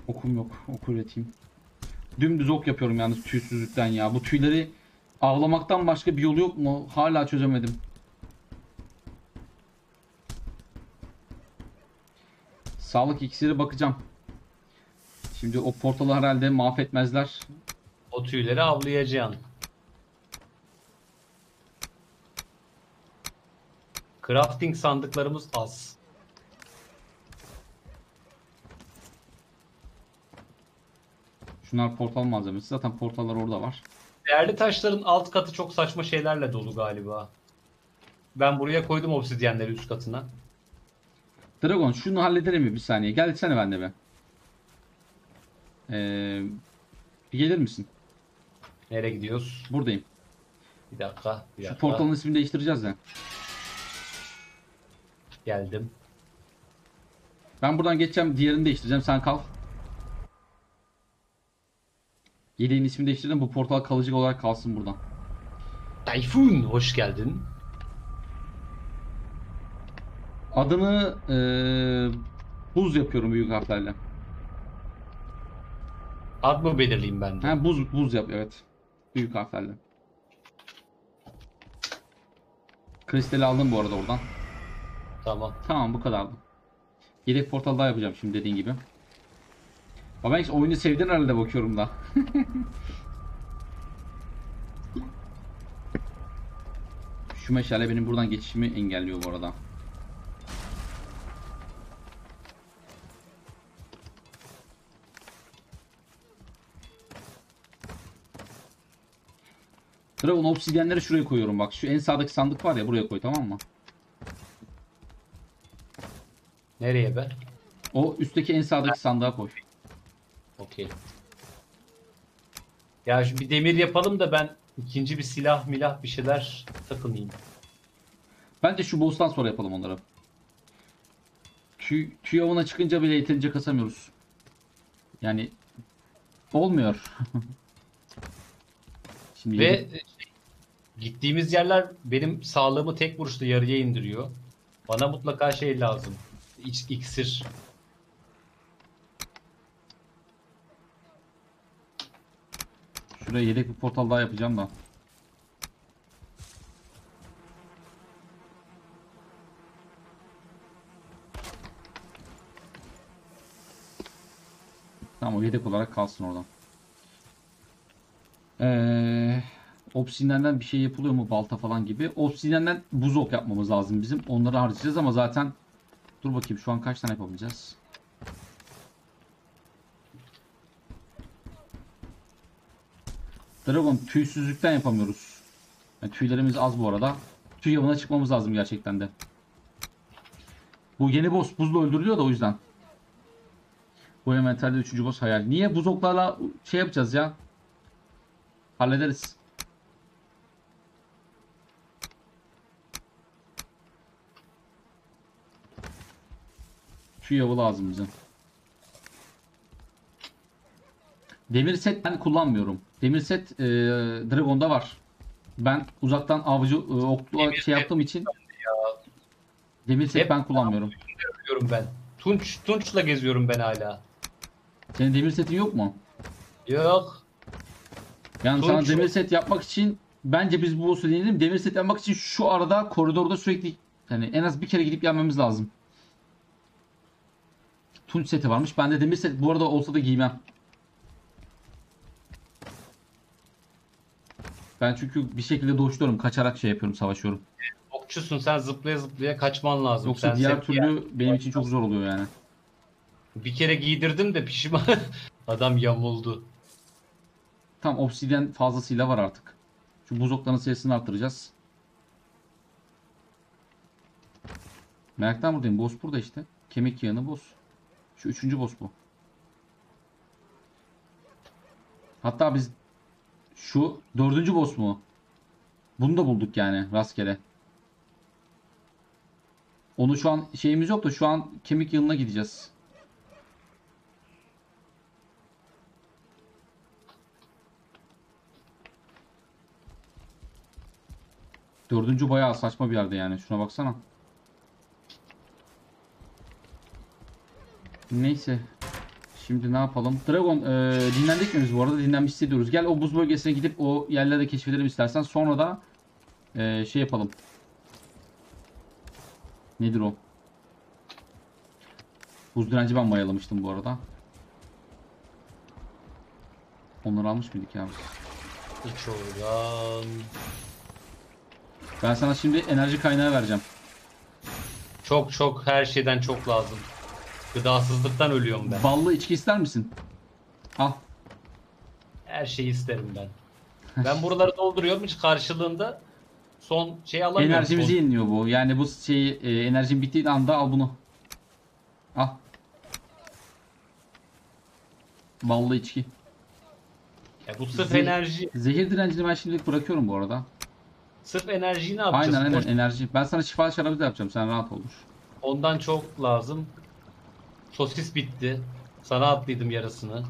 Okum yok. Oku üreteyim. Dümdüz ok yapıyorum yalnız tüysüzlükten ya. Bu tüyleri avlamaktan başka bir yolu yok mu? Hala çözemedim. Sağlık iksiri bakacağım. Şimdi o portalı herhalde mahvetmezler. O tüyleri avlayacağım. Crafting sandıklarımız az. Şunlar portal malzemesi. Zaten portallar orada var. Değerli taşların alt katı çok saçma şeylerle dolu galiba. Ben buraya koydum obsidyenleri üst katına. Dragon şunu halledelim mi bir saniye? Gelsene ben de be. Ee, gelir misin? Nereye gidiyoruz? Buradayım. Bir dakika. Bir dakika. Şu portalın ismini değiştireceğiz de. Geldim. Ben buradan geçeceğim. Diğerini değiştireceğim. Sen kal. Yeleğin ismini değiştirdim. Bu portal kalıcı olarak kalsın buradan. Tayfun hoş geldin. Adını ee, buz yapıyorum büyük harflerle. Ad mı belirleyeyim ben de? He, buz buz yap evet. Büyük harflerle. Kristali aldım bu arada oradan. Tamam. Tamam bu kadardı. Yelek portal daha yapacağım şimdi dediğin gibi. Ama ben hiç oyunu sevdiğin herhalde bakıyorum da. Şu meşale benim buradan geçişimi engelliyor bu arada. Dragon obsidyenleri şuraya koyuyorum bak. Şu en sağdaki sandık var ya, buraya koy, tamam mı? Nereye be? O üstteki en sağdaki sandığa koy. Okey. Ya şimdi bir demir yapalım da ben ikinci bir silah milah bir şeyler takılayım. Bence şu boss'tan sonra yapalım onları. Tüy, tüy avına çıkınca bile yeterince kasamıyoruz. Yani olmuyor. Şimdi ve yedim. Gittiğimiz yerler benim sağlığımı tek vuruşta yarıya indiriyor. Bana mutlaka şey lazım. İç, iksir. Şuraya yedek bir portal daha yapacağım da. Tamam, o yedek olarak kalsın oradan. Ee, obsidiyenden bir şey yapılıyor mu, balta falan gibi? Obsidiyenden buz ok yapmamız lazım bizim. Onları harcayacağız ama zaten dur bakayım şu an kaç tane yapabileceğiz? Dragon tüysüzlükten yapamıyoruz. Yani tüylerimiz az bu arada. Tüy yavına çıkmamız lazım gerçekten de. Bu yeni boss buzla öldürülüyor da o yüzden. Bu inventerde üçüncü boss hayal. Niye buz oklarla şey yapacağız ya? Hallederiz. Şu yavı lazım bize. Demir set ben kullanmıyorum. Demir set e, Dragon'da var. Ben uzaktan avcı e, oklu şey yaptığım için ya. Demir set hep ben kullanmıyorum. Ben. Tunç, Tunç'la geziyorum ben hala. Senin demir setin yok mu? Yok. Yani Tunç sana demir set yapmak için bence biz bu söyleyelim. Demir set yapmak için şu arada koridorda sürekli yani en az bir kere gidip gelmemiz lazım. Tunç seti varmış. Ben de demir set bu arada olsa da giymem. Ben çünkü bir şekilde doğuşluyorum. Kaçarak şey yapıyorum, savaşıyorum. Okçusun sen, zıplaya zıplaya kaçman lazım. Yoksa sen diğer türlü yani benim için çok zor oluyor yani. Bir kere giydirdim de pişman. Adam yamuldu. Tam obsidyen fazlasıyla var artık. Şu buz oklarının sayısını arttıracağız. Meraktan buradayım. Boss burada işte. Kemik yağını boss. Şu üçüncü boss bu. Hatta biz şu dördüncü boss mu? Bunu da bulduk yani rastgele. Onu şu an şeyimiz yok da şu an kemik yığınına gideceğiz. Dördüncü bayağı saçma bir yerde yani. Şuna baksana. Neyse. Şimdi ne yapalım? Dragon ee, dinlendik mi biz bu arada? Dinlenmiş hissediyoruz. Gel o buz bölgesine gidip o yerleri de keşfedelim istersen. Sonra da ee, şey yapalım. Nedir o? Buz direnci ben mayalamıştım bu arada. Onları almış mıydık ya? Hiç oradan. Ben sana şimdi enerji kaynağı vereceğim. Çok çok her şeyden çok lazım. Gıdasızlıktan ölüyorum ben. Ballı içki ister misin? Al. Her şeyi isterim ben. Ben buraları dolduruyorum, hiç karşılığında son şey alamıyorum. Enerjimizi yeniliyor bu. Yani bu şeyi e, enerjim bittiği anda al bunu. Al. Ballı içki. Ya bu sırf Ze enerji. Zehir direncini ben şimdilik bırakıyorum bu arada. Sırf enerjiyi ne yapacağız? Aynen aynen enerji. Ben sana şifa şarabı da yapacağım. Sen rahat olur. Ondan çok lazım. Sosis bitti. Sana atlıydım yarısını.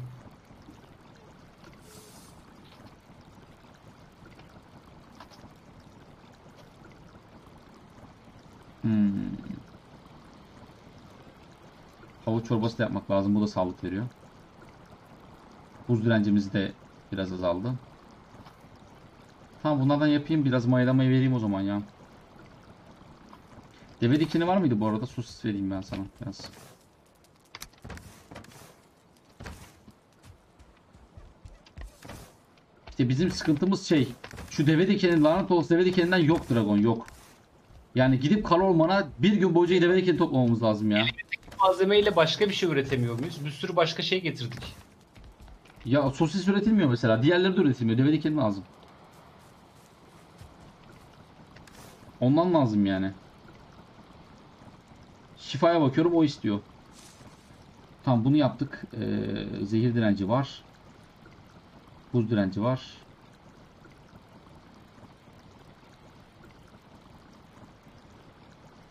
Hmm. Havuç çorbası da yapmak lazım. Bu da sağlık veriyor. Buz direncimiz de biraz azaldı. Tamam, bunlardan yapayım. Biraz mayalamayı vereyim o zaman ya. Deve dikini var mıydı bu arada? Sosis vereyim ben sana biraz. İşte bizim sıkıntımız şey. Şu deve dikeni, lanet olası deve dikeninden yok Dragon, yok. Yani gidip kara ormana bir gün boyunca deve dikeni toplamamız lazım ya. Elimizdeki malzemeyle başka bir şey üretemiyor muyuz? Bir sürü başka şey getirdik. Ya sosis üretilmiyor mesela. Diğerleri de üretilmiyor. Deve dikeni lazım. Ondan lazım yani. Şifaya bakıyorum, o istiyor. Tamam, bunu yaptık. Ee, zehir direnci var. Buz direnci var.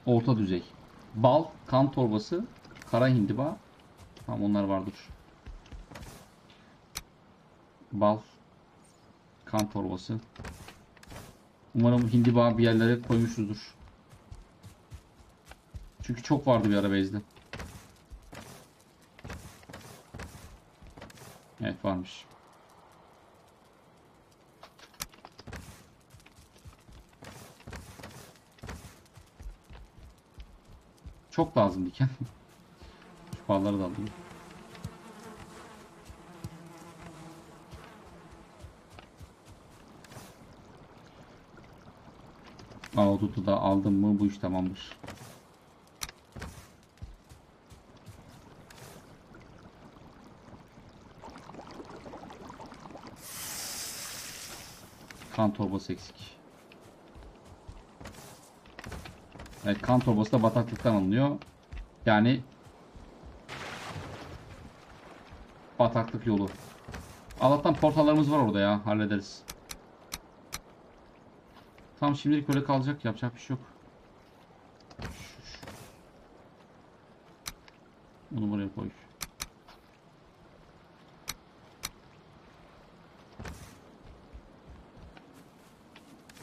Orta düzey. Bal, kan torbası, kara hindiba. Tamam, onlar vardır. Bal, kan torbası. Umarım hindiba bir yerlere koymuşuzdur. Çünkü çok vardı bir ara base'de. Evet, varmış. Çok lazım diken. Şu balları da alayım. Avudutu da aldım mı bu iş tamamdır. Kan torbası eksik. Evet, kan torbası da bataklıktan alınıyor. Yani bataklık yolu. Allah'tan portallarımız var orada ya, hallederiz. Tam şimdilik böyle kalacak, yapacak bir şey yok. Bunu buraya koy.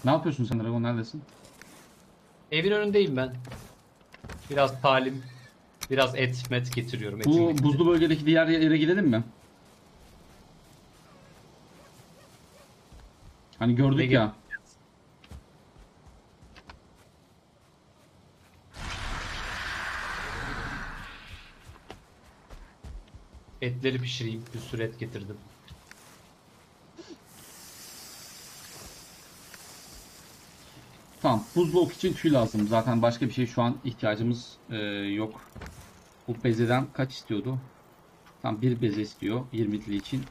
Ne yapıyorsun sen Dragon, neredesin? Evin önündeyim ben. Biraz talim, biraz et met getiriyorum. Bu buzlu bölgedeki diğer yere gidelim mi? Hani gördük ya. Etleri pişireyim, bir sürü et getirdim. Tamam, buzlu ok için tüy lazım. Zaten başka bir şey şu an ihtiyacımız e, yok. Bu bezeden kaç istiyordu? Tam bir beze istiyor yirmi litli için.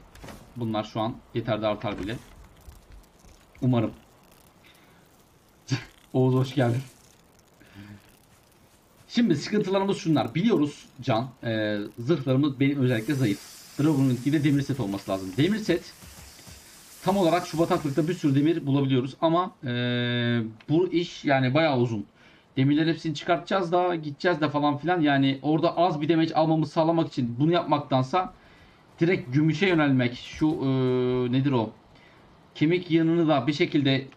Bunlar şu an yeter de artar bile. Umarım. Oğuz hoş geldin. Şimdi sıkıntılarımız şunlar. Biliyoruz Can, e, zırhlarımız benim özellikle zayıf. Dragon'unki de demir set olması lazım. Demir set... Tam olarak şu bataklıkta bir sürü demir bulabiliyoruz ama e, bu iş yani bayağı uzun. Demirlerin hepsini çıkartacağız da gideceğiz de falan filan, yani orada az bir damage almamızı sağlamak için bunu yapmaktansa direkt gümüşe yönelmek, şu e, nedir o kemik yığınını da bir şekilde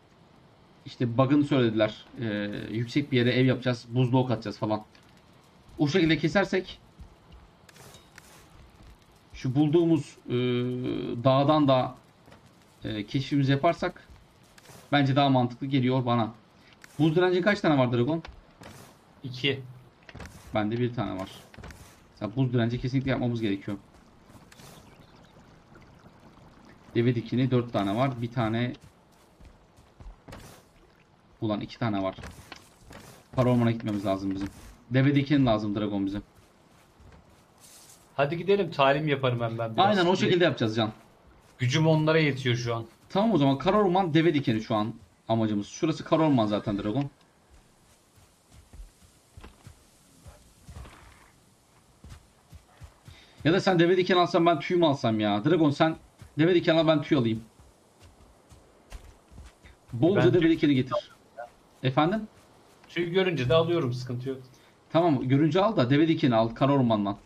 işte bug'ını söylediler, e, yüksek bir yere ev yapacağız, buzlu ok atacağız falan. O şekilde kesersek şu bulduğumuz e, dağdan da keşfimizi yaparsak bence daha mantıklı geliyor bana. Buz direnci kaç tane var Dragon? iki. Bende bir tane var. Mesela buz direnci kesinlikle yapmamız gerekiyor. Deve dikini dört tane var. Bir tane... Ulan iki tane var. Para ormana gitmemiz lazım bizim. Deve dikini lazım Dragon bize. Hadi gidelim, talim yaparım ben. ben Aynen o şekilde yapacağız Can. Gücüm onlara yetiyor şu an. Tamam, o zaman Karorman deve dikeni şu an amacımız. Şurası Karorman zaten Dragon. Ya da sen deve dikeni alsan ben tüy mü alsam ya? Dragon sen deve dikeni al, ben tüy alayım. Bolca ben deve dikeni getir. Efendim? Tüy görünce de alıyorum, sıkıntı yok. Tamam, görünce al da deve dikeni al Karorman'dan.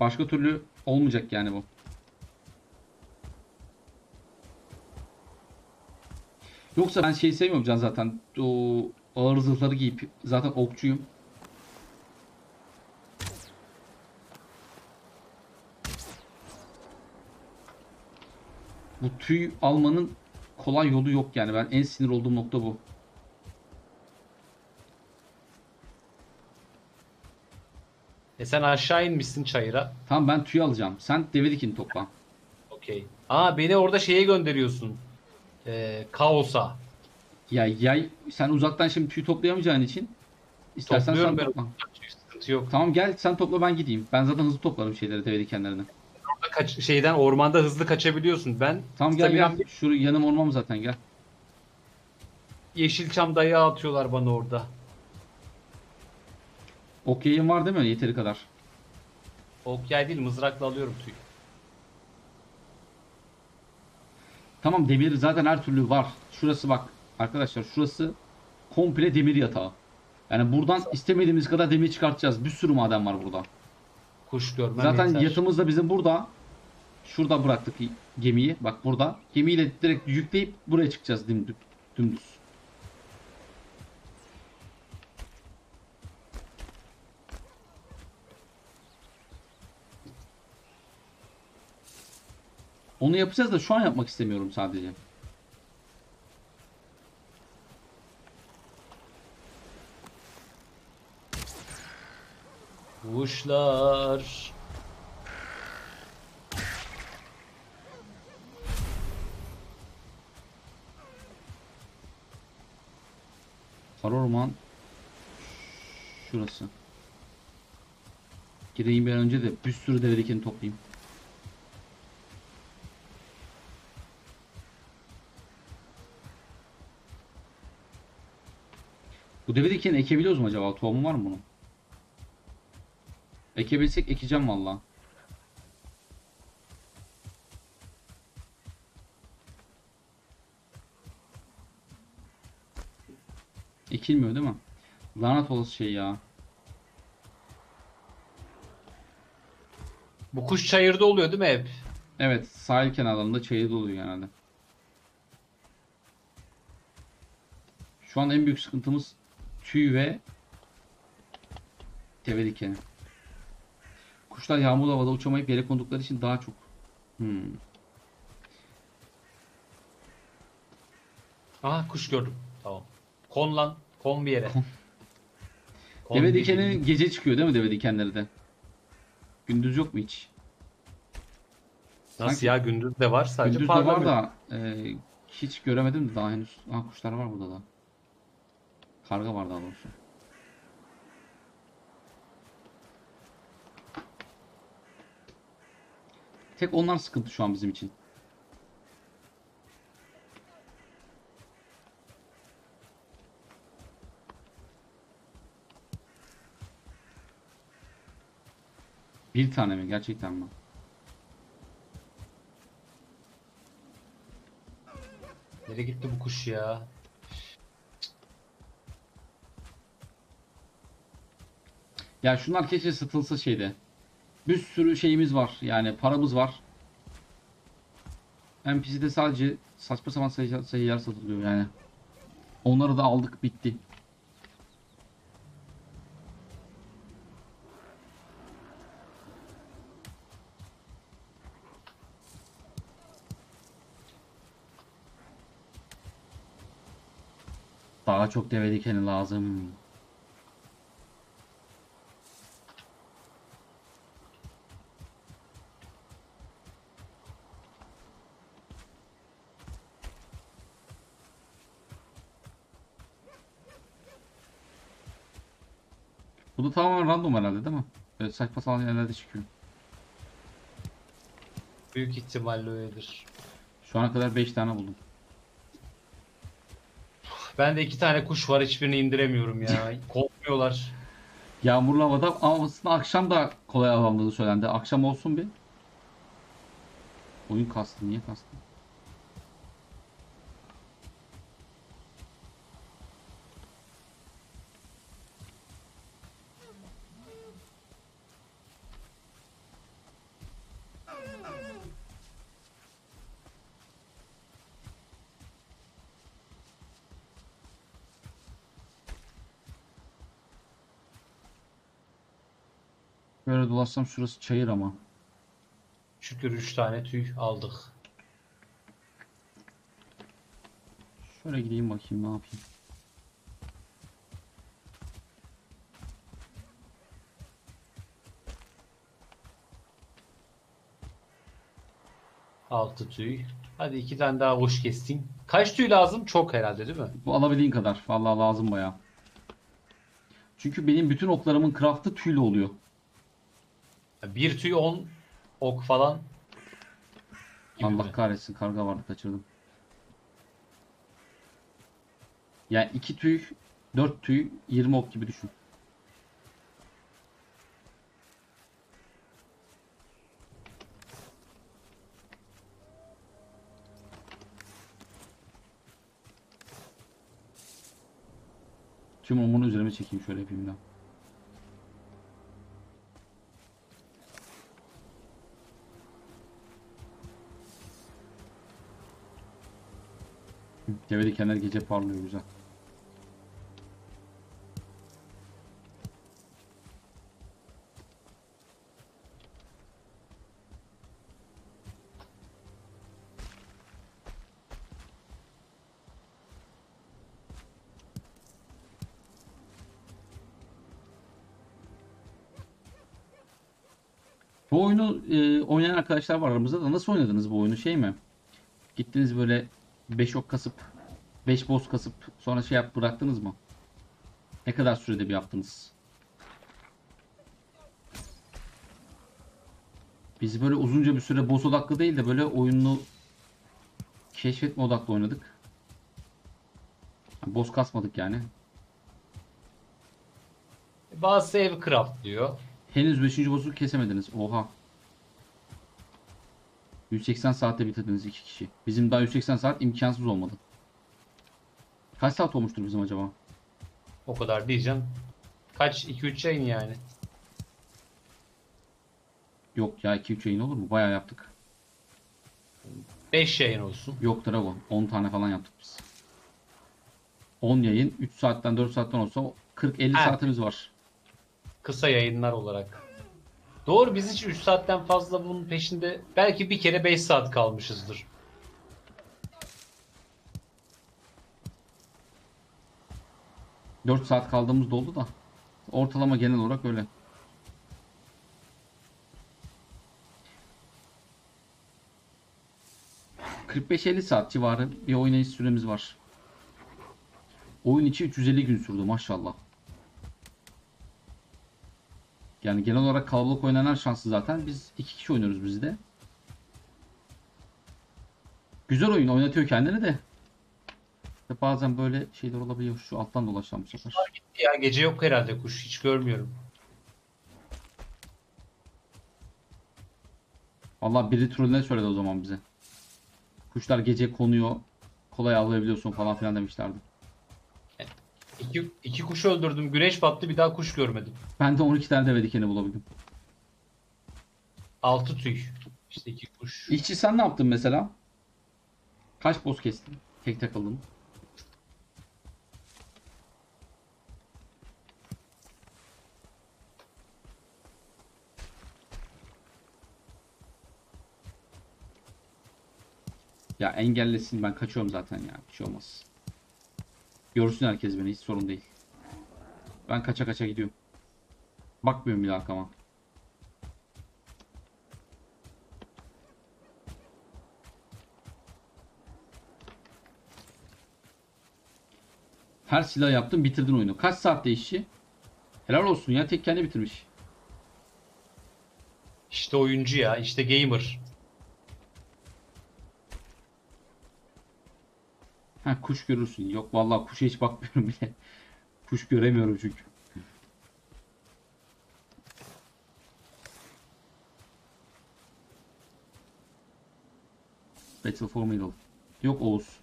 Başka türlü olmayacak yani bu. Yoksa ben şey sevmiyorum Can zaten. O ağır zırhları giyip zaten okçuyum. Bu tüy almanın kolay yolu yok yani. Ben en sinir olduğum nokta bu. E sen aşağı inmişsin çayıra. Tamam, ben tüy alacağım. Sen deve dikini topla. Okey. Aa, beni orada şeye gönderiyorsun. Ee, kaosa. Ya yay, sen uzaktan şimdi tüy toplayamayacağın için. İstersen sen topla. Sıkıntı yok. Tamam, gel sen topla, ben gideyim. Ben zaten hızlı toplarım şeyleri, deve dikenlerini. Orada kaç şeyden, ormanda hızlı kaçabiliyorsun. Ben. Tamam, gel gel. Şuraya yanım ormam zaten, gel. Yeşilçam dayağı atıyorlar bana orada. Ok yayın var değil mi? Yeteri kadar. Ok yay değil, mızrakla alıyorum tüy. Tamam, demir zaten her türlü var. Şurası bak arkadaşlar, şurası komple demir yatağı. Yani buradan istemediğimiz kadar demir çıkartacağız. Bir sürü maden var burada. Kuş görmem zaten yeter. Yatımız da bizim burada. Şurada bıraktık gemiyi. Bak burada. Gemiyle direkt yükleyip buraya çıkacağız dümdüz. dümdüz. Onu yapacağız da şu an yapmak istemiyorum sadece. Kuşlar. Kara orman. Şurası. Gireyim bir an önce de bir sürü develikini toplayayım. Bu devedikini ekebiliyoruz mu acaba? Tohumu var mı bunun? Ekebilsek ekeceğim valla. Ekilmiyor değil mi? Lanet olası şey ya. Bu kuş çayırda oluyor değil mi hep? Evet, sahil kenarlarında çayırda oluyor genelde. Şu an en büyük sıkıntımız tüy ve deve dikeni. Kuşlar yağmurlu havada uçamayıp yere kondukları için daha çok. Hmm. Aha, kuş gördüm. Tamam. Kon lan. Kon bir yere. Kon deve dikeni gece çıkıyor değil mi deve dikenleri de? Gündüz yok mu hiç? Nasıl sanki ya, gündüz de var sadece. Gündüz de var da e, hiç göremedim de daha henüz. Aha, kuşlar var burada da. Karga var daha doğrusu. Tek onlar sıkıntı şu an bizim için. Bir tane mi? Gerçekten mi? Nereye gitti bu kuş ya? Ya şunlar keşke satılsa şeyde. Bir sürü şeyimiz var. Yani paramız var. N P C'de sadece saçma sapan sayı, sayılar satılıyor yani. Onları da aldık, bitti. Daha çok deve dikeni lazım. Bu da tamamen random herhalde değil mi? Böyle saçma sapan yerlerde çıkıyor. Büyük ihtimalle öyledir. Şu ana kadar beş tane buldum. Ben de iki tane kuş var, hiçbirini indiremiyorum ya. Korkmuyorlar. Yağmurlu havada, ama aslında akşam da kolay avlandığı söylendi. Akşam olsun bir. Oyun kastı, niye kastı? Böyle dolaşsam şurası çayır ama. Şükür üç tane tüy aldık. Şöyle gideyim bakayım ne yapayım. altı tüy. Hadi iki tane daha hoş kestin. Kaç tüy lazım? Çok herhalde değil mi? Bu alabildiğin kadar. Vallahi lazım bayağı. Çünkü benim bütün oklarımın craft'ı tüyle oluyor. Bir tüy on ok falan. Allah mi? Kahretsin, karga vardı, kaçırdım. Yani iki tüy, dört tüy, yirmi ok gibi düşün. Tüm omunu üzerime çekeyim, şöyle yapayım da. Deve dikenler gece parlıyor, güzel. Bu oyunu e, oynayan arkadaşlar var aramızda da, nasıl oynadınız bu oyunu, şey mi? Gittiniz böyle beş ok kasıp, beş boss kasıp sonra şey yap bıraktınız mı? Ne kadar sürede bir yaptınız? Biz böyle uzunca bir süre boss odaklı değil de böyle oyunu keşfetme odaklı oynadık. Yani boss kasmadık yani. Bazı save craft diyor. Henüz beşinci boss'u kesemediniz. Oha. yüz seksen saatte bitirdiniz iki kişi. Bizim daha yüz seksen saat imkansız olmadı. Kaç saat olmuştur bizim acaba? O kadar değil canım. Kaç? iki üç yayın yani. Yok ya, iki üç yayın olur mu? Bayağı yaptık. beş yayın olsun. Yok Dragon. on tane falan yaptık biz. on yayın. üç saatten dört saatten olsa kırk elli ha, saatimiz var. Kısa yayınlar olarak. Doğru, biz hiç üç saatten fazla bunun peşinde. Belki bir kere beş saat kalmışızdır. dört saat kaldığımız da oldu da. Ortalama genel olarak öyle. kırk beş elli saat civarı bir oynayış süremiz var. Oyun içi üç yüz elli gün sürdü maşallah. Yani genel olarak kalabalık oynanan şanslı zaten. Biz iki kişi oynuyoruz biz de. Güzel oyun, oynatıyor kendini de. İşte bazen böyle şeyler olabiliyor. Şu alttan dolaşacağım bu sefer. Ya gece yok herhalde kuş. Hiç görmüyorum. Vallahi biri trollüne söyledi o zaman bize. Kuşlar gece konuyor. Kolay avlayabiliyorsun falan filan demişlerdi. İki, iki kuşu öldürdüm. Güneş battı. Bir daha kuş görmedim. Ben de on iki tane deve dikeni bulabildim. altı tüy. İşte iki kuş. İşçi sen ne yaptın mesela? Kaç boss kestin? Tek takıldın. Ya engellesin. Ben kaçıyorum zaten ya. Bir şey olmaz. Görsün herkes beni, hiç sorun değil. Ben kaça kaça gidiyorum. Bakmıyorum bile arkama. Her silah yaptım, bitirdin oyunu. Kaç saatte işi? Helal olsun ya, tek kendi bitirmiş. İşte oyuncu ya, işte gamer. Ha, kuş görürsün. Yok vallahi kuşa hiç bakmıyorum bile. Kuş göremiyorum çünkü. Battle for Middle. Yok Oğuz.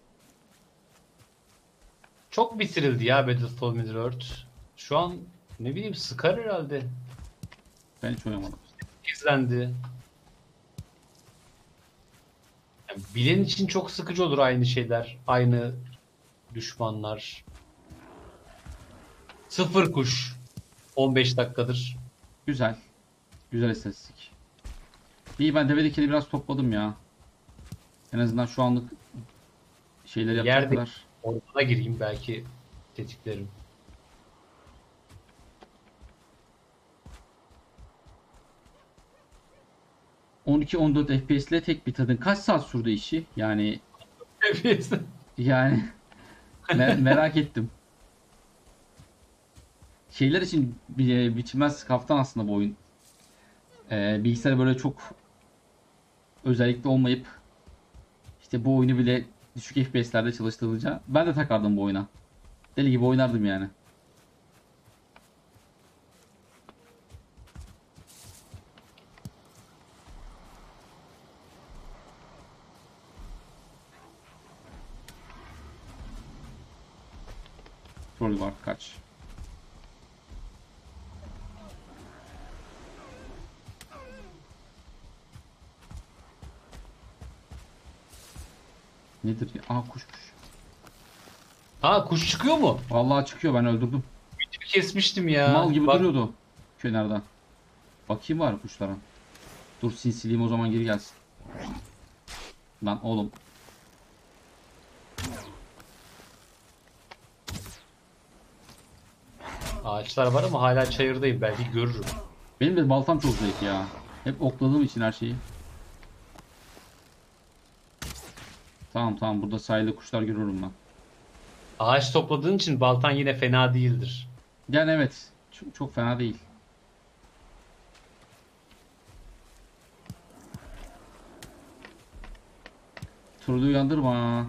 Çok bitirildi ya Battle for Middle Earth. Şu an ne bileyim sıkar herhalde. Ben hiç oynamadım. İzlendi. Bilen için çok sıkıcı olur aynı şeyler, aynı düşmanlar. Sıfır kuş, on beş dakikadır. Güzel, güzel istatistik. İyi, ben devedekini biraz topladım ya. En azından şu anlık şeyleri yapacaklar. Ortada gireyim belki tetiklerim. on iki on dört F P S ile tek bitirdin. Kaç saat sürdü işi? Yani F P S. Yani mer merak ettim. Şeyler için bi biçilmez kaftan aslında bu oyun. Ee, bilgisayar böyle çok özellikle olmayıp işte bu oyunu bile düşük F P S'lerde çalıştırılınca ben de takardım bu oyuna. Deli gibi oynardım yani. Troll var, kaç. Nedir ya? Aa kuşmuş. Ha kuş çıkıyor mu? Vallahi çıkıyor, ben öldürdüm. Bir kesmiştim ya. Mal gibi bak duruyordu kenardan. Bakayım var kuşlara. Dur sinsiliyim o zaman, geri gelsin. Lan oğlum. Ağaçlar var ama hala çayırdayım, belki görürüm. Benim de baltam çok zayıf ya. Hep okladığım için her şeyi. Tamam tamam, burada sahilde kuşlar görürüm ben. Ağaç topladığın için baltan yine fena değildir. Yani evet. Çok, çok fena değil. Turluyu yandırma.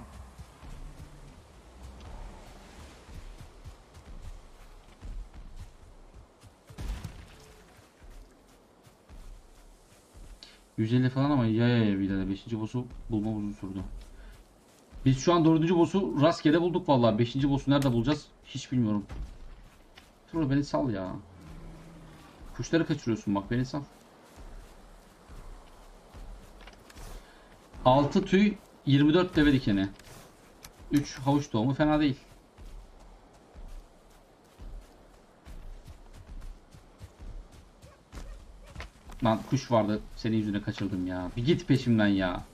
yüz elli falan ama ya ya ya bile de beşinci boss'u bulmam uzun sürdü. Biz şu an dördüncü boss'u rastgele bulduk vallahi. beşinci boss'u nerede bulacağız hiç bilmiyorum. Troll beni sal ya. Kuşları kaçırıyorsun bak, beni sal. altı tüy, yirmi dört deve dikeni. üç havuç tohumu fena değil. Lan kuş vardı, senin yüzüne kaçırdım ya. Bir git peşimden ya.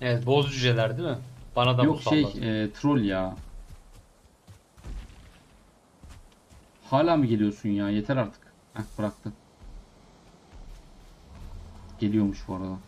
Evet, boz cüceler değil mi? Bana da yok şey, e, troll ya. Hala mı geliyorsun ya? Yeter artık. Heh, bıraktım. Geliyormuş bu arada.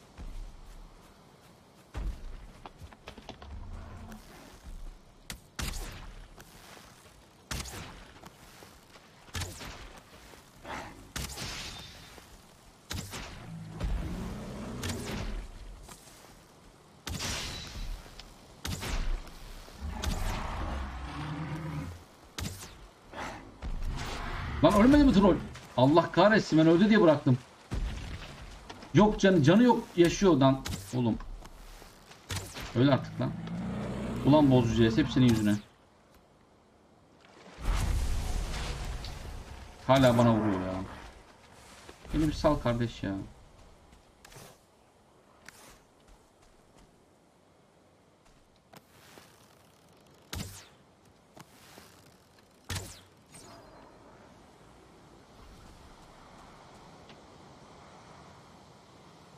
Lan ölmedi mi troll? Allah kahretsin, ben öldü diye bıraktım. Yok canı, canı yok, yaşıyor lan oğlum. Öyle artık lan. Ulan bozucu hepsinin yüzüne. Hala bana vuruyor ya. Beni bir sal kardeş ya.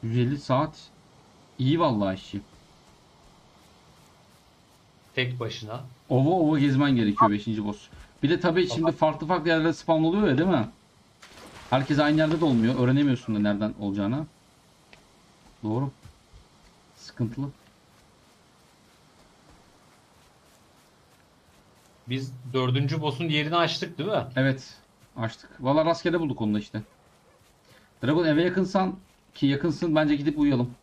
yüz elli saat iyi vallahi işi. Tek başına. Ova ova gezmen gerekiyor beşinci boss. Bir de tabii şimdi farklı farklı yerlerde spam oluyor ya, değil mi? Herkes aynı yerde de olmuyor. Öğrenemiyorsun da nereden olacağını. Doğru. Sıkıntılı. Biz dördüncü boss'un yerini açtık değil mi? Evet. Açtık. Vallahi rastgele bulduk onu da işte. Dragon eve yakınsan ki yakınsın, bence gidip uyuyalım.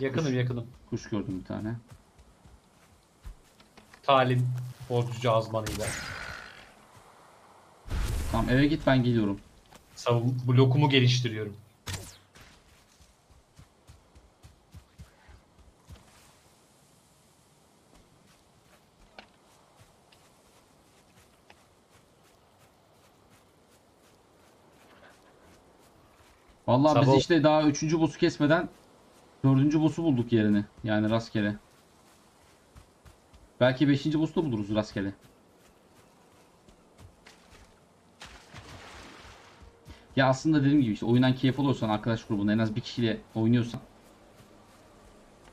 Yakınım kuş, yakınım. Kuş gördüm bir tane. Talim borcucu azmanıyla. Tamam eve git, ben geliyorum. Savun blokumu geliştiriyorum. Vallahi sabah biz işte daha üçüncü boss'u kesmeden dördüncü boss'u bulduk yerini. Yani rastgele. Belki beşinci boss'u da buluruz rastgele. Ya aslında dediğim gibi işte oyundan keyif alıyorsan, arkadaş grubunda en az bir kişiyle oynuyorsan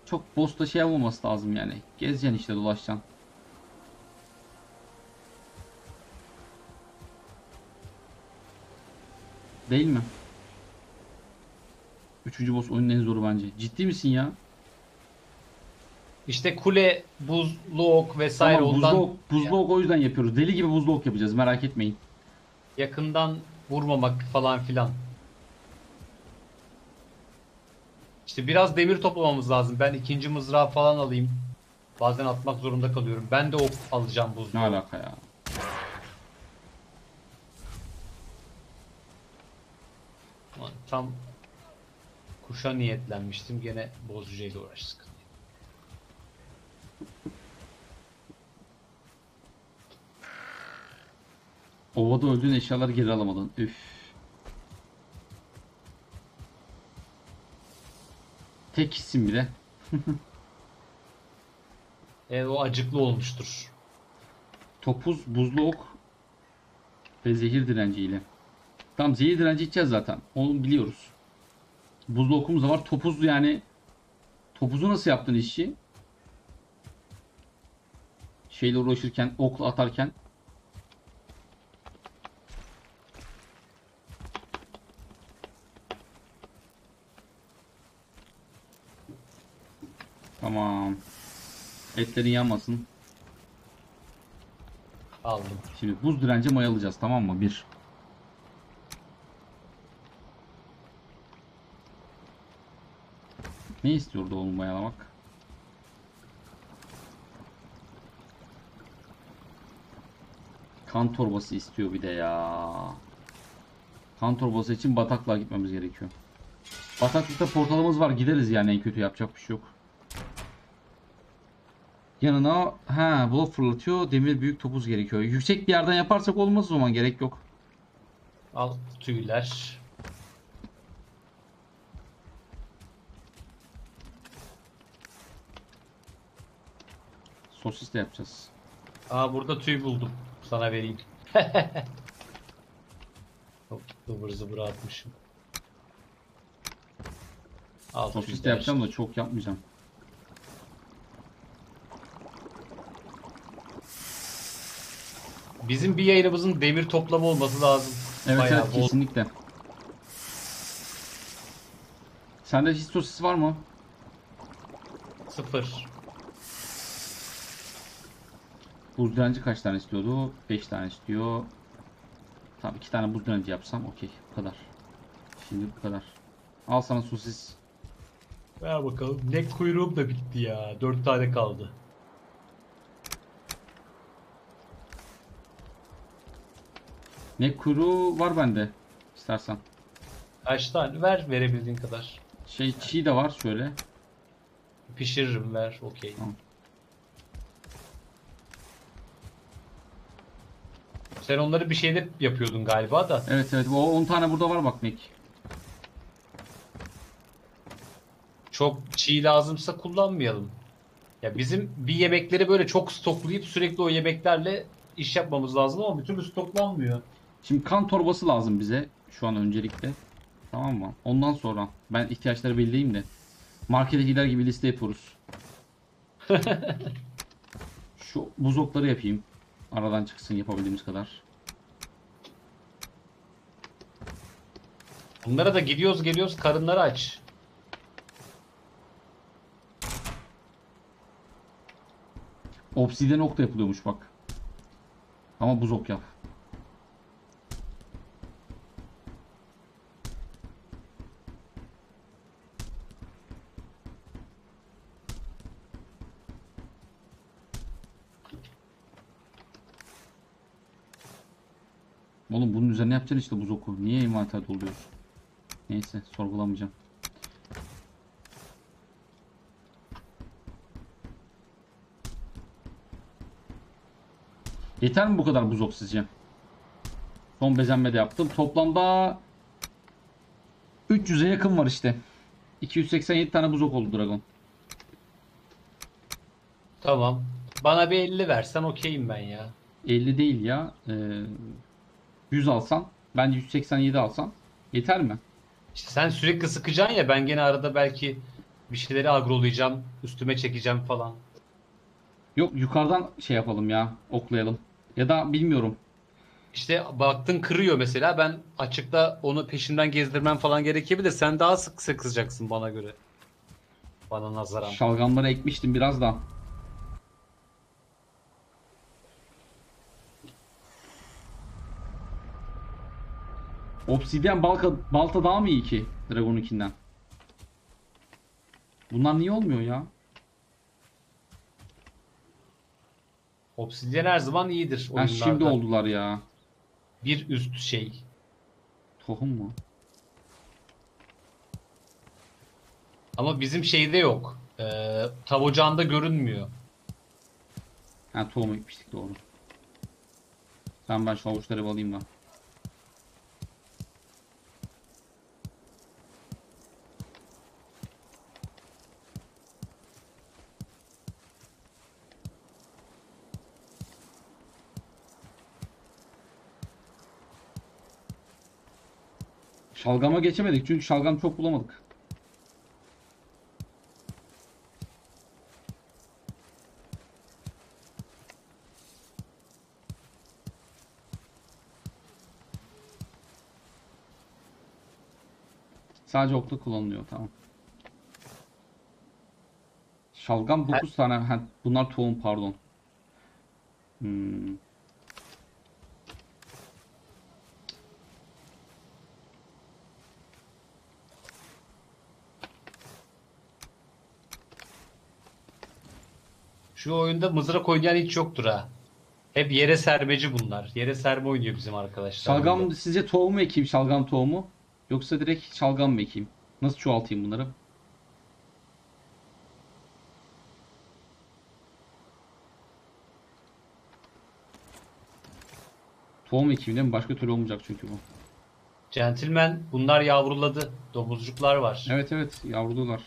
çok boss'ta şey olmaması lazım yani. Gezeceksin işte, dolaşacaksın. Değil mi? Üçüncü boss oyunun en zoru bence. Ciddi misin ya? İşte kule, buzlu ok vesaire. Tamam, buzlu ok, buzlu ok o yüzden yapıyoruz. Deli gibi buzlu ok yapacağız, merak etmeyin. Yakından vurmamak falan filan. İşte biraz demir toplamamız lazım. Ben ikinci mızrağı falan alayım. Bazen atmak zorunda kalıyorum. Ben de ok alacağım buzlu. Ne alaka ya? Tam kuşa niyetlenmiştim. Gene bozucuyla uğraştık. Ovada öldüğün eşyaları geri alamadın. Üf. Tek isim bile. E, o acıklı olmuştur. Topuz, buzlu ok ve zehir direnciyle. Tam zehir direnci içeceğiz zaten. Onu biliyoruz. Buzlu okumuz da var. Topuz yani. Topuzu nasıl yaptın işi? Şeyle uğraşırken, okla atarken. Tamam. Etlerin yanmasın. Aldım. Şimdi buz direnci mayalayacağız, tamam mı? Bir. Ne istiyordu oğlum mayalamak? Kan torbası istiyor bir de ya. Kan torbası için bataklığa gitmemiz gerekiyor. Bataklıkta portalımız var, gideriz yani, en kötü yapacak bir şey yok. Yanına ha blok fırlatıyor, demir büyük topuz gerekiyor. Yüksek bir yerden yaparsak olmaz, o zaman gerek yok. Al tüyler. Sosis de yapacağız. Aa, burada tüy buldum. Sana vereyim. Hop, ıvır zıvır atmışım. Al, sosis de yapacağım da çok yapmayacağım. Bizim bir yayınımızın demir toplamı olması lazım. Evet, bayağı, evet, kesinlikle. Sende hiç sosis var mı? Sıfır. Buz direnci kaç tane istiyordu? beş tane istiyor. Tamam, iki tane buz direnci yapsam okey. Bu kadar. Şimdi bu kadar. Al sana sosis. Ver bakalım. Ne kuyruğum da bitti ya. dört tane kaldı. Ne kuru var bende istersen. Kaç tane ver, verebildiğin kadar. Şey çiğ de var şöyle. Pişiririm, ver okey. Tamam. Sen onları bir şeyde yapıyordun galiba da. Evet evet, o on tane burada var bak Mek. Çok çiğ lazımsa kullanmayalım. Ya bizim bir yemekleri böyle çok stoklayıp sürekli o yemeklerle iş yapmamız lazım ama bütün stoklanmıyor. Şimdi kan torbası lazım bize şu an öncelikle. Tamam mı? Ondan sonra ben ihtiyaçları belirleyeyim de. Markete gider gibi liste yapıyoruz. Şu buz okları yapayım. Aradan çıksın yapabildiğimiz kadar. Bunlara da gidiyoruz geliyoruz, karınları aç. Obsidyen ok da yapılıyormuş bak. Ama buz ok yap. Oğlum bunun üzerine yapacaksın işte buz oku. Niye envanter doluyorsun? Neyse, sorgulamayacağım. Yeter mi bu kadar buz ok sizce? Son bezenme de yaptım. Toplamda üç yüze yakın var işte. iki yüz seksen yedi tane buz ok oldu Dragon. Tamam. Bana bir elli versen okeyim ben ya. elli değil ya. Ee... yüz alsan, ben yüz seksen yedi alsam yeter mi? İşte sen sürekli sıkacaksın ya, ben gene arada belki bir şeyleri agrolayacağım, üstüme çekeceğim falan. Yok, yukarıdan şey yapalım ya, oklayalım. Ya da bilmiyorum. İşte baktın kırıyor mesela, ben açıkta onu peşinden gezdirmem falan gerekebilir. Sen daha sık sıkacaksın bana göre. Bana nazaran. Şalgamları ekmiştim biraz daha. Obsidyen balta, balta daha mı iyi ki Dragon'unkinden? Bunlar niye olmuyor ya? Obsidian her zaman iyidir oyunlarda. Yani şimdi oldular ya. Bir üst şey. Tohum mu? Ama bizim şeyde yok. Ee, tav ocağında görünmüyor. Ha, tohum ekmiştik, doğru. Tamam, ben şu havuçları alayım ben. Şalgama geçemedik çünkü şalgam çok bulamadık. Sadece okla kullanılıyor, tamam. Şalgam dokuz tane. Ha, bunlar tohum, pardon. Hmm. Şu oyunda mızrak oynayan hiç yoktur ha. Hep yere sermeci bunlar. Yere serme oynuyor bizim arkadaşlar. Şalgam oyunda. Sizce tohum mu ekeyim, şalgam tohumu? Yoksa direkt şalgam mı ekeyim? Nasıl çoğaltayım bunları? Tohum ekeyim değil mi? Başka türlü olmayacak çünkü bu. Centilmeen bunlar yavruladı. Domuzcuklar var. Evet evet, yavruluyorlar.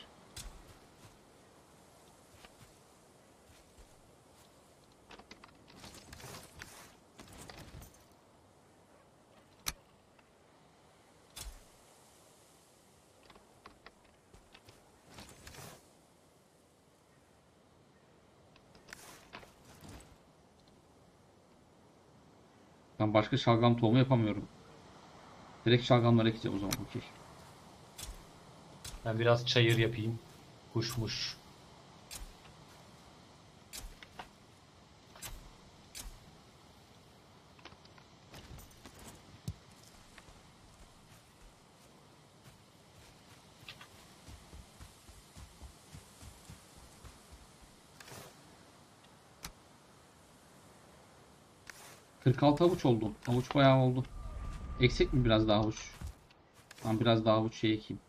Ben başka şalgam tohumu yapamıyorum. Direkt şalgamlara gideceğim o zaman. Okay. Ben biraz çayır yapayım. Kuşmuş. kırk altı havuç oldu. Havuç bayağı oldu. Eksik mi biraz daha havuç? Tamam, biraz daha havuç şey ekeyim.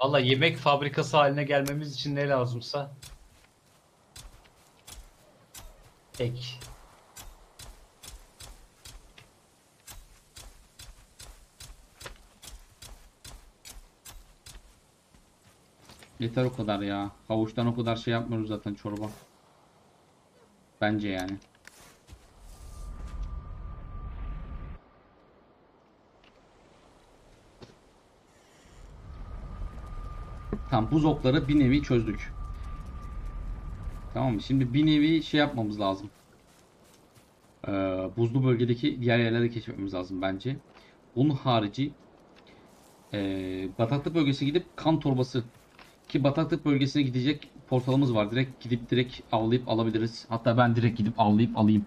Valla yemek fabrikası haline gelmemiz için ne lazımsa ek. Yeter o kadar ya. Havuçtan o kadar şey yapmıyoruz zaten, çorba. Bence yani. Tamam, buz okları bir nevi çözdük. Tamam, şimdi bir nevi şey yapmamız lazım. Ee, buzlu bölgedeki diğer yerleri keşfetmemiz lazım bence. Onun harici ee, bataklık bölgesine gidip kan torbası. Ki bataklık bölgesine gidecek portalımız var. Direkt gidip direkt avlayıp alabiliriz. Hatta ben direkt gidip avlayıp alayım.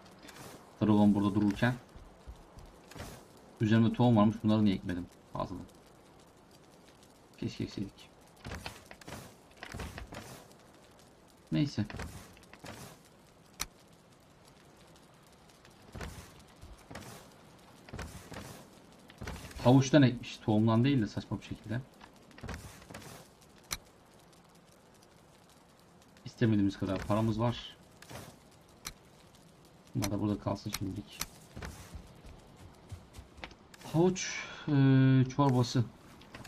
Dragon burada dururken. Üzerime tohum varmış. Bunları niye ekmedim? Fazla. Keşke ekseydik. Neyse. Havuçtan ekmiş. Tohumdan değil de saçma bir şekilde. İstemediğimiz kadar paramız var. Bunlar da burada kalsın şimdilik. Havuç e, çorbası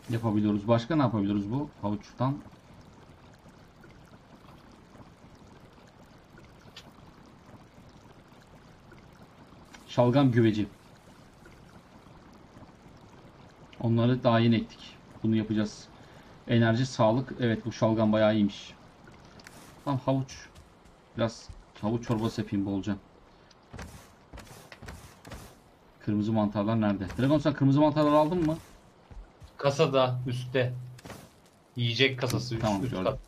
yapabiliyoruz. Başka ne yapabiliyoruz bu havuçtan? Şalgam güveci. Onları daha yeni ektik. Bunu yapacağız. Enerji, sağlık. Evet, bu şalgam bayağı iyiymiş. Tam havuç, biraz havuç çorbası yapayım bolca. Kırmızı mantarlar nerede? Dragon, sen kırmızı mantarları aldın mı? Kasada, üstte. Yiyecek kasası. Üst, tamam, üst kat.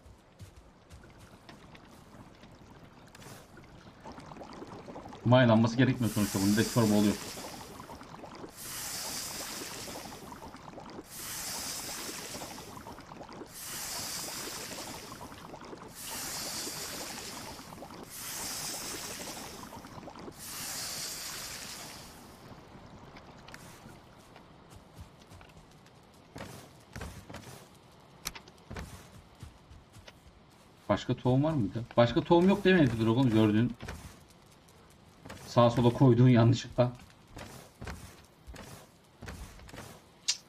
Mayalanması gerekmiyor sonuçta bunun. Direkt çorba oluyor. Başka tohum var mıydı? Başka tohum yok demedi Dragon gördüğün. Sağa sola koyduğun yanlışlıkla.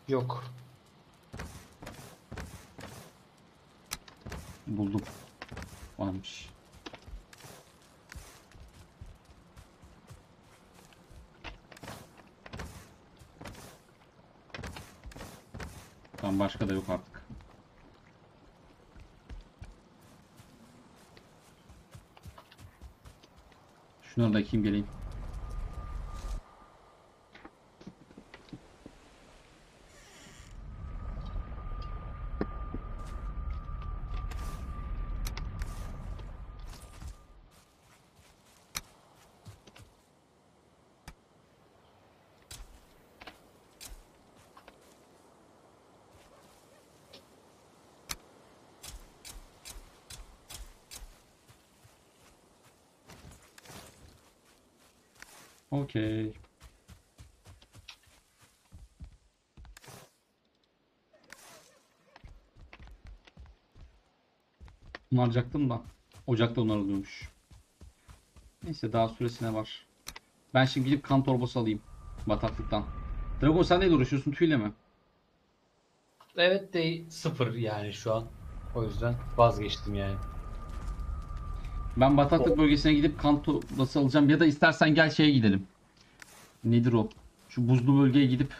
Yok. Buldum. Varmış. Tam başka da yok artık. Şunları da kim geleyim. Okey. Bunu alacaktım da ocakta onlar alıyormuş. Neyse daha süresine var. Ben şimdi gidip kan torbası alayım bataklıktan. Dragon sen neyle uğraşıyorsun, tüyle mi? Evet de sıfır yani şu an. O yüzden vazgeçtim yani. Ben bataklık bölgesine gidip kan torbası alacağım ya da istersen gel şeye gidelim. Nedir o? Şu buzlu bölgeye gidip.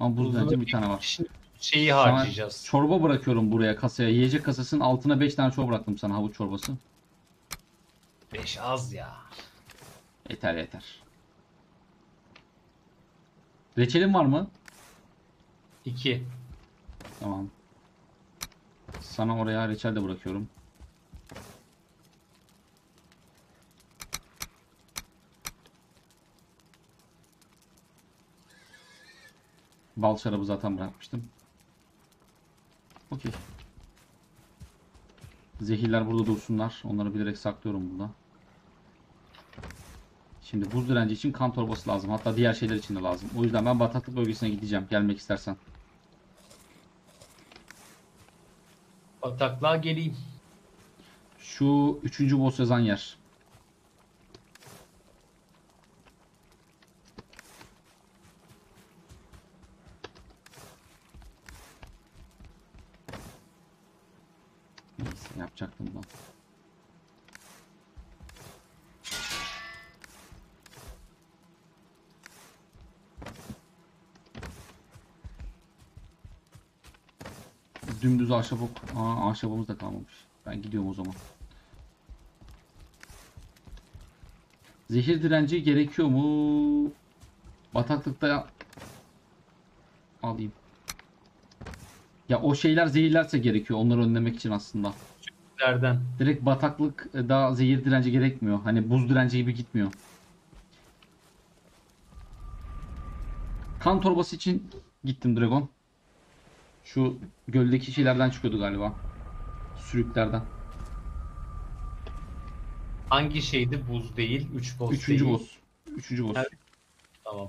Ama buzlu bence bir tane var. Şeyi harcayacağız. Sana çorba bırakıyorum buraya kasaya. Yiyecek kasasının altına beş tane çorba bıraktım sana, havuç çorbası. beş az ya. Yeter yeter. Reçelin var mı? iki. Tamam. Sana oraya reçel de bırakıyorum. Bal şarabı zaten bırakmıştım. Okey. Zehirler burada dursunlar. Onları bilerek saklıyorum burada. Şimdi buz direnci için kan torbası lazım. Hatta diğer şeyler için de lazım. O yüzden ben bataklık bölgesine gideceğim. Gelmek istersen. Bataklığa geleyim. Şu üçüncü boss yazan yer. Neyse yapacaktım ben. Dümdüz ahşap ok. Aa, ahşabımız da kalmamış. Ben gidiyorum o zaman. Zehir direnci gerekiyor mu? Bataklıkta alayım. Ya o şeyler zehirlerse gerekiyor. Onları önlemek için aslında. Nereden? Direkt bataklık daha zehir direnci gerekmiyor. Hani buz direnci gibi gitmiyor. Kan torbası için gittim Dragon. Şu göldeki şeylerden çıkıyordu galiba. Sürüklerden. Hangi şeydi? Buz değil. Üç boss Üçüncü değil. Boss. Üçüncü boss. Evet. Tamam.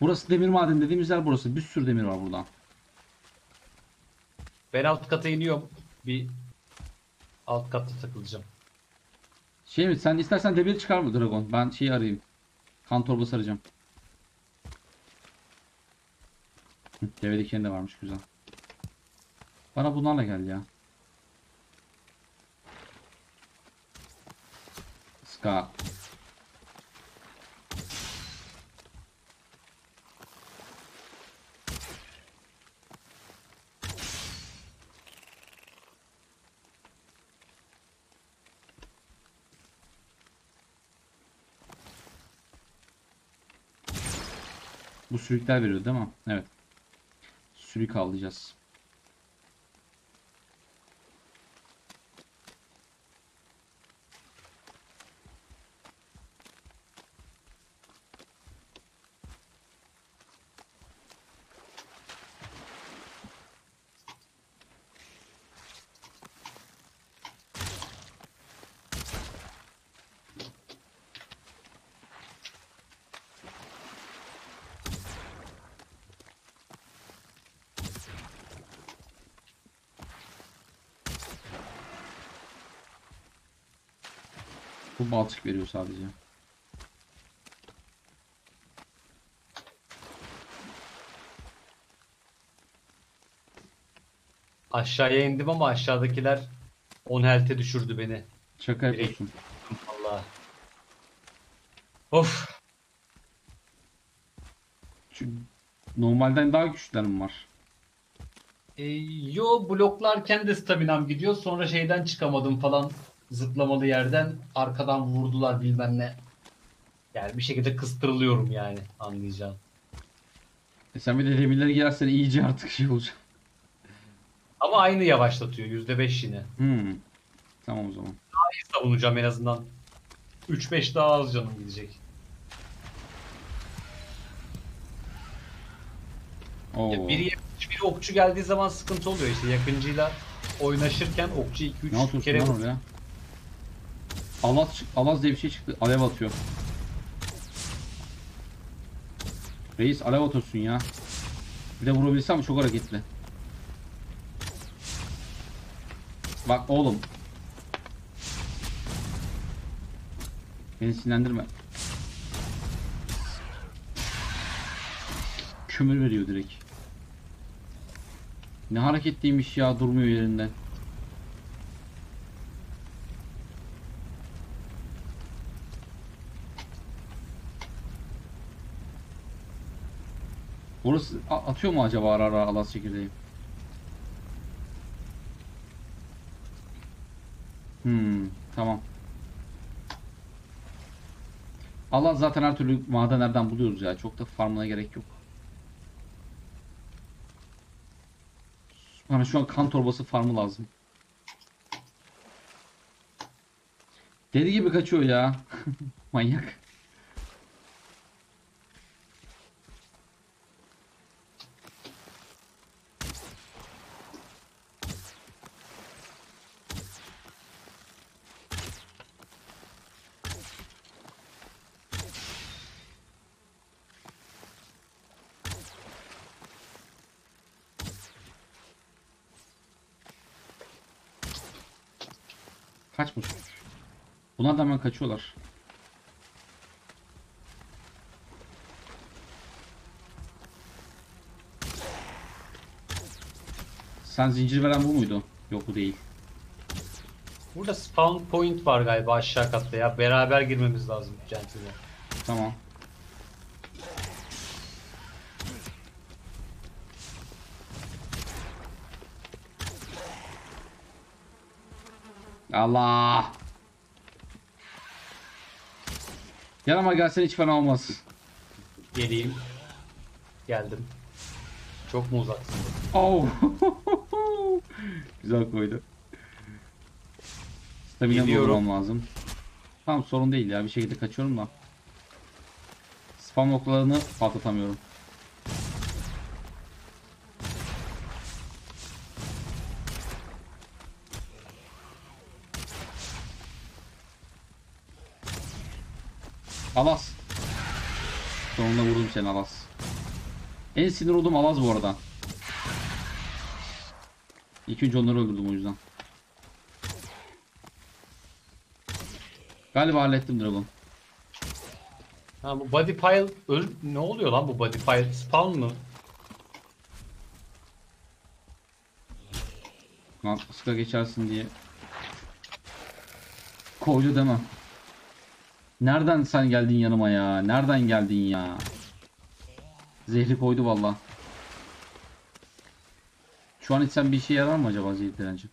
Burası demir maden dediğimiz yer burası. Bir sürü demir var buradan. Ben alt kata iniyorum. Bir alt katta takılacağım. Şey mi? Sen istersen demir çıkar mı Dragon? Ben şeyi arayayım. Kan torbası arayacağım. Deve dikeni de varmış, güzel. Bana bunlarla gel ya. Ska. Bu sürükler veriyor değil mi? Evet. Sürük alacağız. Bu baltık veriyor sadece. Aşağıya indim ama aşağıdakiler on health'e düşürdü beni. Şaka yapıyorsun. Vallahi. Of. Çünkü normalden daha güçlerim var. E, yo bloklarken de staminam gidiyor. Sonra şeyden çıkamadım falan. Zıplamalı yerden arkadan vurdular bilmem ne. Yani bir şekilde kıstırılıyorum yani, anlayacağım. E sen bir de demirleri girersen iyice artık şey olacak. Ama aynı yavaşlatıyor yüzde beş yine. Hmm. Tamam o zaman. Daha iyi savunacağım en azından. üç beş daha az canım gidecek. Ya biri, biri okçu geldiği zaman sıkıntı oluyor işte, yakıncıyla oynaşırken okçu iki üç kere vuruyor. Alaz, alaz diye bir şey çıktı. Alev atıyor. Reis alev atıyorsun ya. Bir de vurabilsem çok hareketli. Bak oğlum. Beni sinirlendirme. Kömür veriyor direkt. Ne hareketliymiş ya, durmuyor yerinde. Orası atıyor mu acaba ara ara alaz çekirdeği? Hmm, tamam. Allah zaten her türlü madenlerden buluyoruz ya. Çok da farmına gerek yok. Bana şu an kan torbası farmı lazım. Deli gibi kaçıyor ya. Manyak. Kaçmış. Buna da hemen kaçıyorlar. Sen zincir veren bu muydu? Yok bu değil. Burada spawn point var galiba aşağı katta ya. Beraber girmemiz lazım centilmeen. Tamam. Allah. Yanıma gelsen hiç fena olmaz. Geleyim. Geldim. Çok mu uzaksın? Oh. Güzel koydu. Stamina bulmam lazım. Tamam sorun değil ya, bir şekilde kaçıyorum da. Spam oklarını patlatamıyorum. Alaz. Sonunda vurdum seni Alaz. En sinir olduğum Alaz bu arada. İlk önce onları öldürdüm o yüzden. Galiba hallettim Dragon. Ha bu body pile öl ne oluyor lan bu body pile spawn mı? Lan ıska geçersin diye. Koydu deme. Nereden sen geldin yanıma ya? Nereden geldin ya? Zehri koydu valla. Şu an içsem bir şey yarar mı acaba zehir direnci?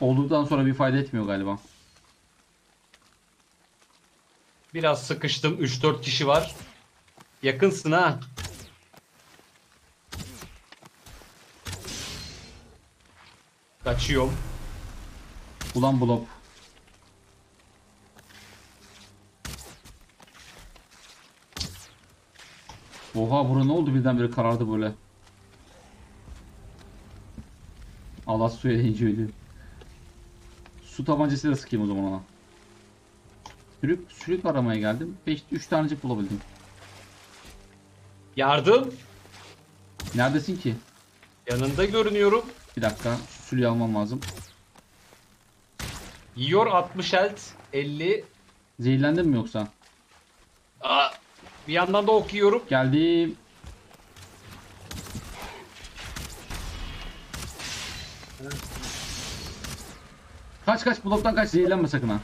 Olduktan sonra bir fayda etmiyor galiba. Biraz sıkıştım. üç dört kişi var. Yakınsın ha. Kaçıyorum. Ulan blop. Oha bura ne oldu birdenbire karardı böyle. Allah suya inceledi. Su tabancasıyla sıkayım o zaman ona. Sürük, sürük aramaya geldim. beş üç tanecik bulabildim. Yardım. Neredesin ki? Yanında görünüyorum. Bir dakika sülüğü almam lazım. Yiyor altmış health, elli. Zehirlendin mi yoksa? Aa, bir yandan da ok yiyorum. Geldim. Kaç kaç, bloktan kaç, zehirlenme sakın ha.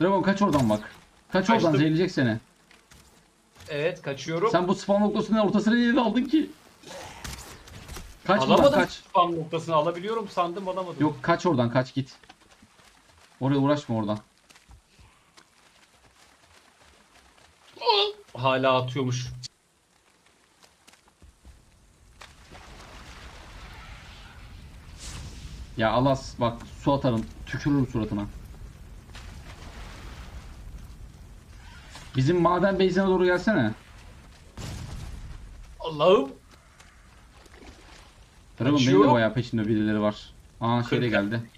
Dragon kaç oradan bak. Kaç Kaçtım. Oradan zehirleyecek seni. Evet kaçıyorum. Sen bu spawn noktasının ortasını niye aldın ki? Kaç alamadım buradan, kaç. Spawn noktasını alabiliyorum sandım, alamadım. Yok kaç oradan, kaç git. Oraya uğraşma oradan. Hala atıyormuş. Ya alas bak, su atarım, tükürürüm suratına. Bizim maden base'ine doğru gelsene. Allah'ım. Dragon benim de bayağı peşinde birileri var. Aa şey de geldi.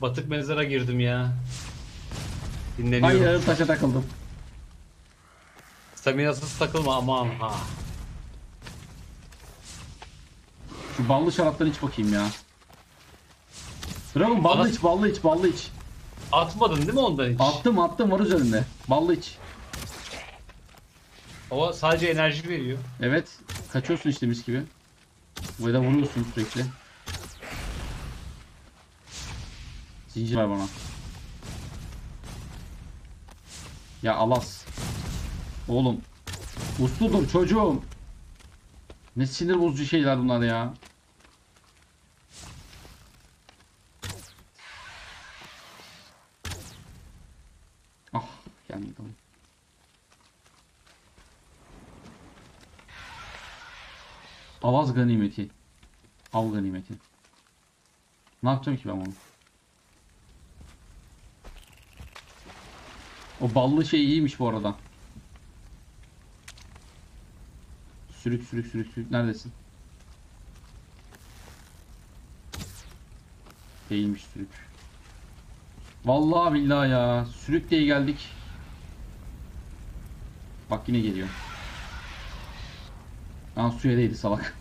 Batık mezara girdim ya. Dinleniyorum. Hayır yarım taşa takıldım. Staminasız takılma aman ha. Şu ballı şaraptan iç bakayım ya. Dragon ballı iç, ballı iç, ballı iç. Atmadın değil mi ondan hiç? Attım attım, var üzerinde. Ballı iç. O sadece enerji veriyor. Evet. Kaçıyorsun işte mis gibi. Burada vuruyorsun sürekli. Zincir ver bana. Ya alas. Oğlum. Uslu dur çocuğum. Ne sinir bozucu şeyler bunlar ya. Ah gelmedi. Avaz ganimeti. Av ganimeti. Ne yapacağım ki ben onu? O ballı şey iyiymiş bu arada. Sürük sürük sürük sürük. Neredesin? Değilmiş sürük. Vallahi billahi ya. Sürük diye geldik. Bak yine geliyor. Lan suya değdi salak.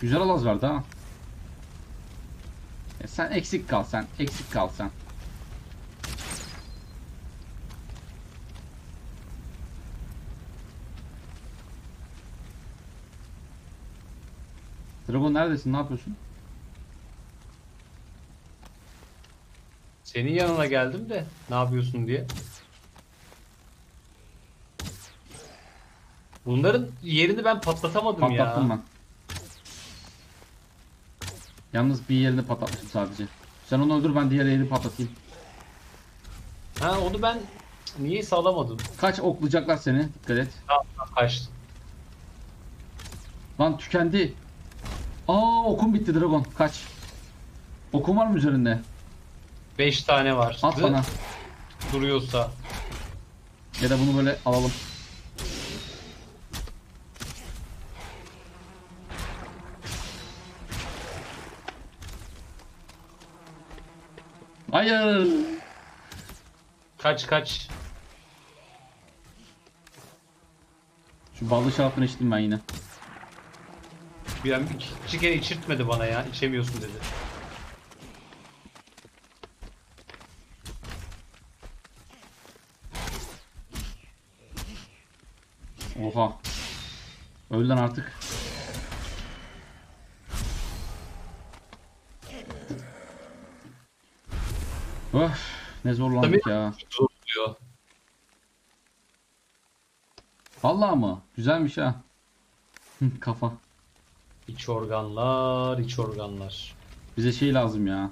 Güzel alaz verdi ha. E sen eksik kal sen. Eksik kal sen. Dragon neredesin? Ne yapıyorsun? Senin yanına geldim de ne yapıyorsun diye. Bunların yerini ben patlatamadım. Patlattım ya. Patlattım ben. Yalnız bir yerini patlatmışım sadece. Sen onu öldür, ben diğer yerini patlatayım. Ha onu ben niye sağlamadım? Kaç, oklayacaklar seni. Dikkat et. Tamam, kaçtım. Lan tükendi. Aa okum bitti Dragon. Kaç. Okum var mı üzerinde? beş tane var. At bana. Duruyorsa. Ya da bunu böyle alalım. Hayır. Kaç kaç. Şu ballı şarapını içtim ben yine. Bir iki kere içirtmedi bana ya. İçemiyorsun dedi. Oha. Öl lan artık. Öf, ne zorlandık ya. Vallahi mı? Güzelmiş ha. Kafa. İç organlar, iç organlar. Bize şey lazım ya.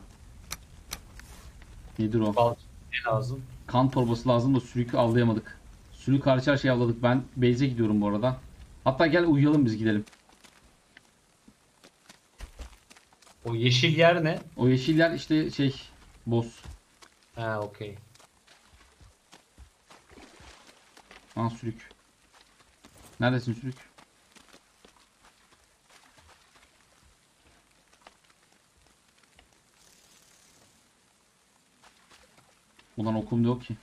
Nedir o? Bal, ne lazım? Kan torbası lazım da sürükü avlayamadık. Sürük hariç her şeyi avladık. Ben base'e gidiyorum bu arada. Hatta gel uyuyalım biz gidelim. O yeşil yer ne? O yeşil yer işte şey, boss. Ha okey. Aa sürük. Neredesin sürük? Ulan okum da yok ki.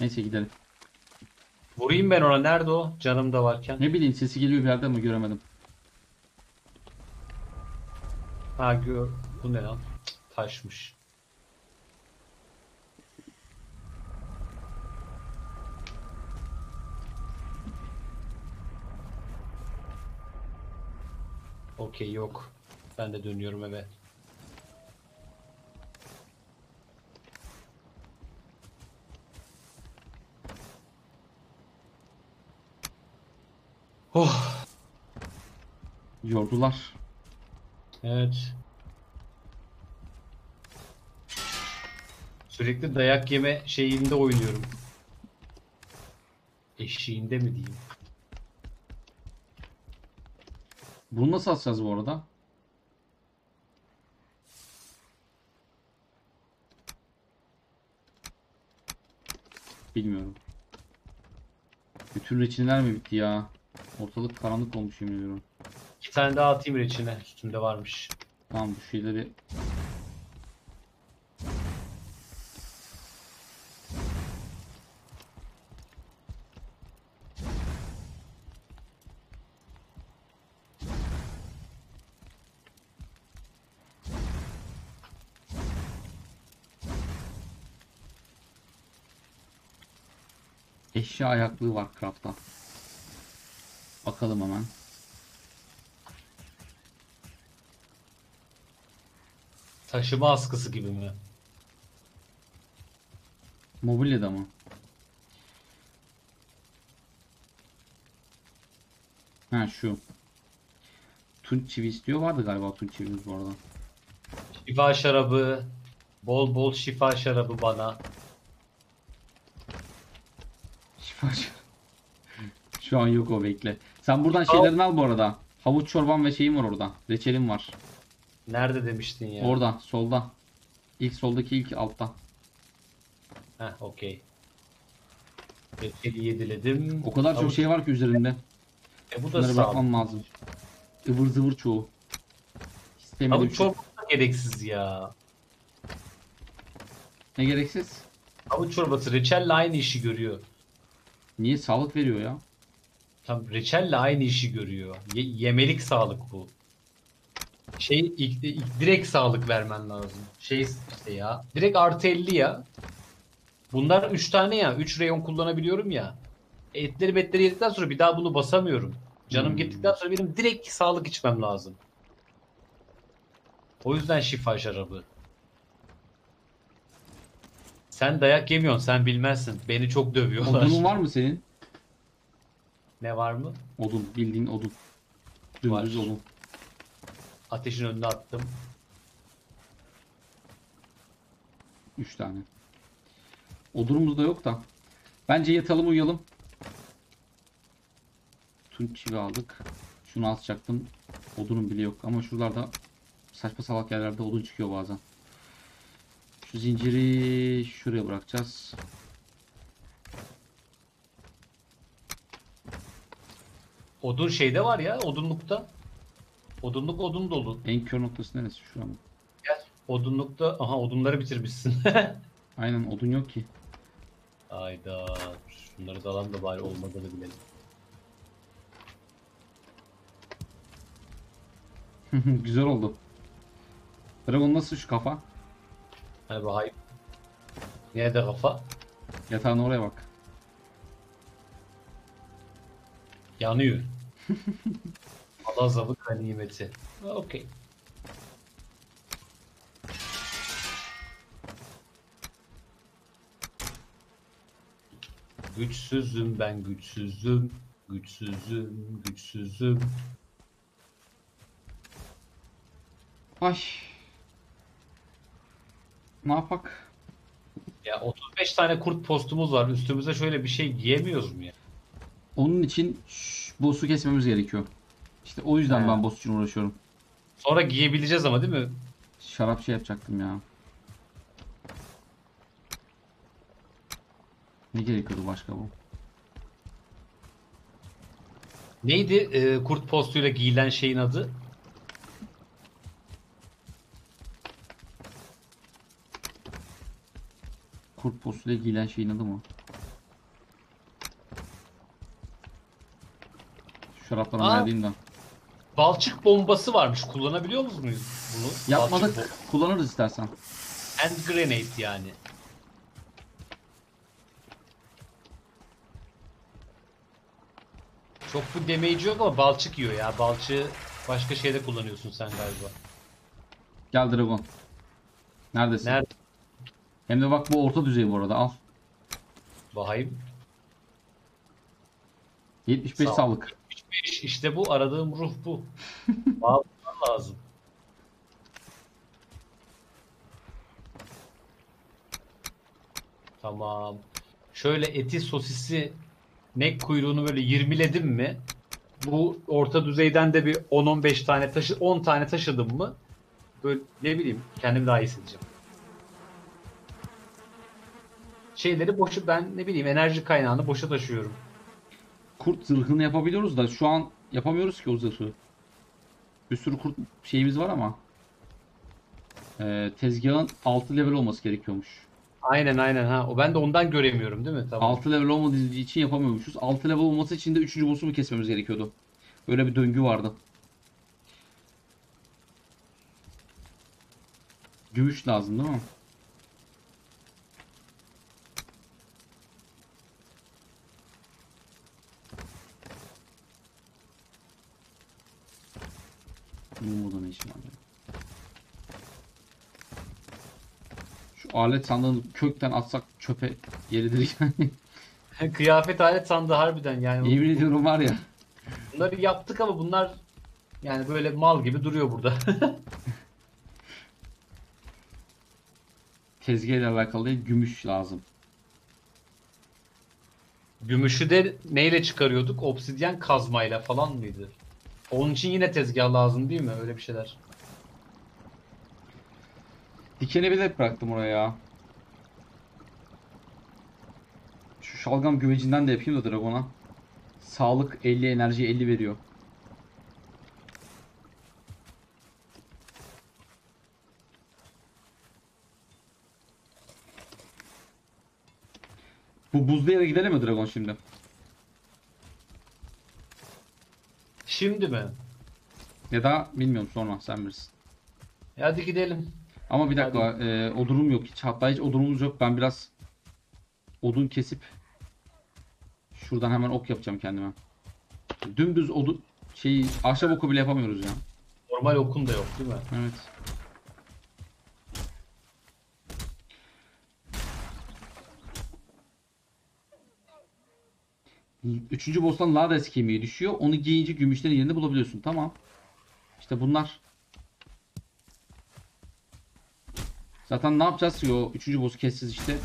Neyse gidelim. Vurayım ben ona. Nerede o? Canım da varken. Ne bileyim, sesi geliyor bir yerden ama göremedim. Ha gör. Bu ne lan? Taşmış. Okey, yok. Ben de dönüyorum eve. Oh. Yordular. Evet. Sürekli dayak yeme şeyinde oynuyorum. Eşiğinde mi diyeyim? Bunu nasıl atacağız bu arada? Bilmiyorum. Bütün reçinler mi bitti ya? Ortalık karanlık olmuş, yemin ediyorum. İki tane daha atayım reçine. Üstümde varmış. Tamam, bu şeyleri... Eşya ayaklığı var craft'ta. Bakalım hemen. Taşıma askısı gibi mi? Mobilyada mı? Ha şu. Tunç çivi istiyor, vardı galiba tunç çivimiz bu arada. Şifa şarabı. Bol bol şifa şarabı bana. Şu an yok o, bekle. Sen buradan şeylerini al bu arada. Havuç çorban ve şeyim var orada. Reçelim var. Nerede demiştin ya? Orada solda. İlk soldaki ilk altta. Heh, okey. Reçeli yediledim. O kadar havuç... çok şey var ki üzerinde. E, bu da bunları bırakmam lazım. Ivır zıvır çoğu. Havuç çorban da gereksiz ya. Ne gereksiz? Havuç çorbası reçelle aynı işi görüyor. Niye? Sağlık veriyor ya. Tam reçelle aynı işi görüyor. Ye yemelik sağlık bu. Şey ilk, ilk direkt sağlık vermen lazım. Şey işte ya. Direkt artı elli ya. Bunlar üç tane ya. üç reyon kullanabiliyorum ya. Etleri betleri yedikten sonra bir daha bunu basamıyorum. Canım hmm. gittikten sonra benim direkt sağlık içmem lazım. O yüzden şifa şarabı. Sen dayak yemiyorsun, sen bilmezsin. Beni çok dövüyorlar. Odunun var mı senin? Ne var mı? Odun, bildiğin odun. Dümdüz odun. Ateşin önüne attım. Üç tane. Odunumuz da yok da. Bence yatalım uyuyalım. Tunç çivi aldık. Şunu atacaktım. Odunum bile yok ama şuralarda saçma salak yerlerde odun çıkıyor bazen. Şu zinciri şuraya bırakacağız. Odun şeyde var ya, odunlukta. Odunluk odun dolu. En kör noktası neresi şu an? Gel odunlukta, aha odunları bitirmişsin. Aynen, odun yok ki. Hayda, şunları da alalım da bari olmadığını bilelim. Güzel oldu. Dragon nasıl şu kafa? Hani bu hayır. Nerede kafa? Yatağın oraya bak. Yanıyor. Allah zavuk ve nimeti. Okey. Güçsüzüm ben, güçsüzüm. Güçsüzüm, güçsüzüm. Ay. Ne yapak? Ya otuz beş tane kurt postumuz var. Üstümüze şöyle bir şey giyemiyoruz mu ya? Onun için boss'u kesmemiz gerekiyor. İşte o yüzden He. ben boss için uğraşıyorum. Sonra giyebileceğiz ama değil mi? Şarap şey yapacaktım ya. Ne gerekiyordu başka bu? Neydi e, kurt postuyla giyilen şeyin adı? Kurt postuyla giyilen şeyin adı mı? Şaraplarımı verdiğimden. Balçık bombası varmış. Kullanabiliyor muyuz bunu? Yapmadık. Kullanırız istersen. Hand grenade yani. Çok bu damage yok ama balçık yiyor ya. Balçığı başka şeyde kullanıyorsun sen galiba. Gel Dragon. Neredesin? Nerede? Hem de bak bu orta düzey bu arada, al. Bakayım. yetmiş beş sağlık. yetmiş beş işte bu aradığım ruh bu. Bağlamak lazım. Tamam. Şöyle eti sosisi nek kuyruğunu böyle yirmiledim mi? Bu orta düzeyden de bir on on beş tane taşı, on tane taşıdım mı? Böyle ne bileyim kendimi daha iyi hissedeceğim. Şeyleri boşu, ben ne bileyim enerji kaynağını boşa taşıyorum. Kurt zırhını yapabiliyoruz da şu an yapamıyoruz ki o zırhı. Bir sürü kurt şeyimiz var ama. Ee, tezgahın altı level olması gerekiyormuş. Aynen aynen ha. O ben de ondan göremiyorum değil mi? Tamam. altı level olmadığı için yapamıyormuşuz. altı level olması için de üçüncü boss'u mu kesmemiz gerekiyordu? Böyle bir döngü vardı. Gümüş lazım değil mi? Bunun burada ne işim var? Şu alet sandığını kökten atsak çöpe yeridir yani. Kıyafet alet sandığı harbiden yani. Yemin ediyorum var ya. Bunları yaptık ama bunlar yani böyle mal gibi duruyor burada. Tezgah ile alakalı değil, gümüş lazım. Gümüşü de neyle çıkarıyorduk? Obsidyen kazmayla falan mıydı? Onun için yine tezgah lazım değil mi? Öyle bir şeyler. Dikeni bile bıraktım oraya. Şu şalgam güvecinden de yapayım da Dragon'a. Sağlık elli, enerji elli veriyor. Bu buzlu yere gidelim mi Dragon şimdi? Şimdi mi? Ya da bilmiyorum, sorma sen bilirsin. E hadi gidelim. Ama bir dakika, e, odunum yok hiç, hatta hiç odunumuz yok. Ben biraz odun kesip şuradan hemen ok yapacağım kendime. Dümdüz odun şeyi, ahşap oku bile yapamıyoruz ya. Normal okun da yok değil mi? Evet. Üçüncü boss'tan Lades kemiği düşüyor. Onu giyince gümüşlerin yerini bulabiliyorsun. Tamam. İşte bunlar. Zaten ne yapacağız ki o üçüncü boss'u kessiz işte.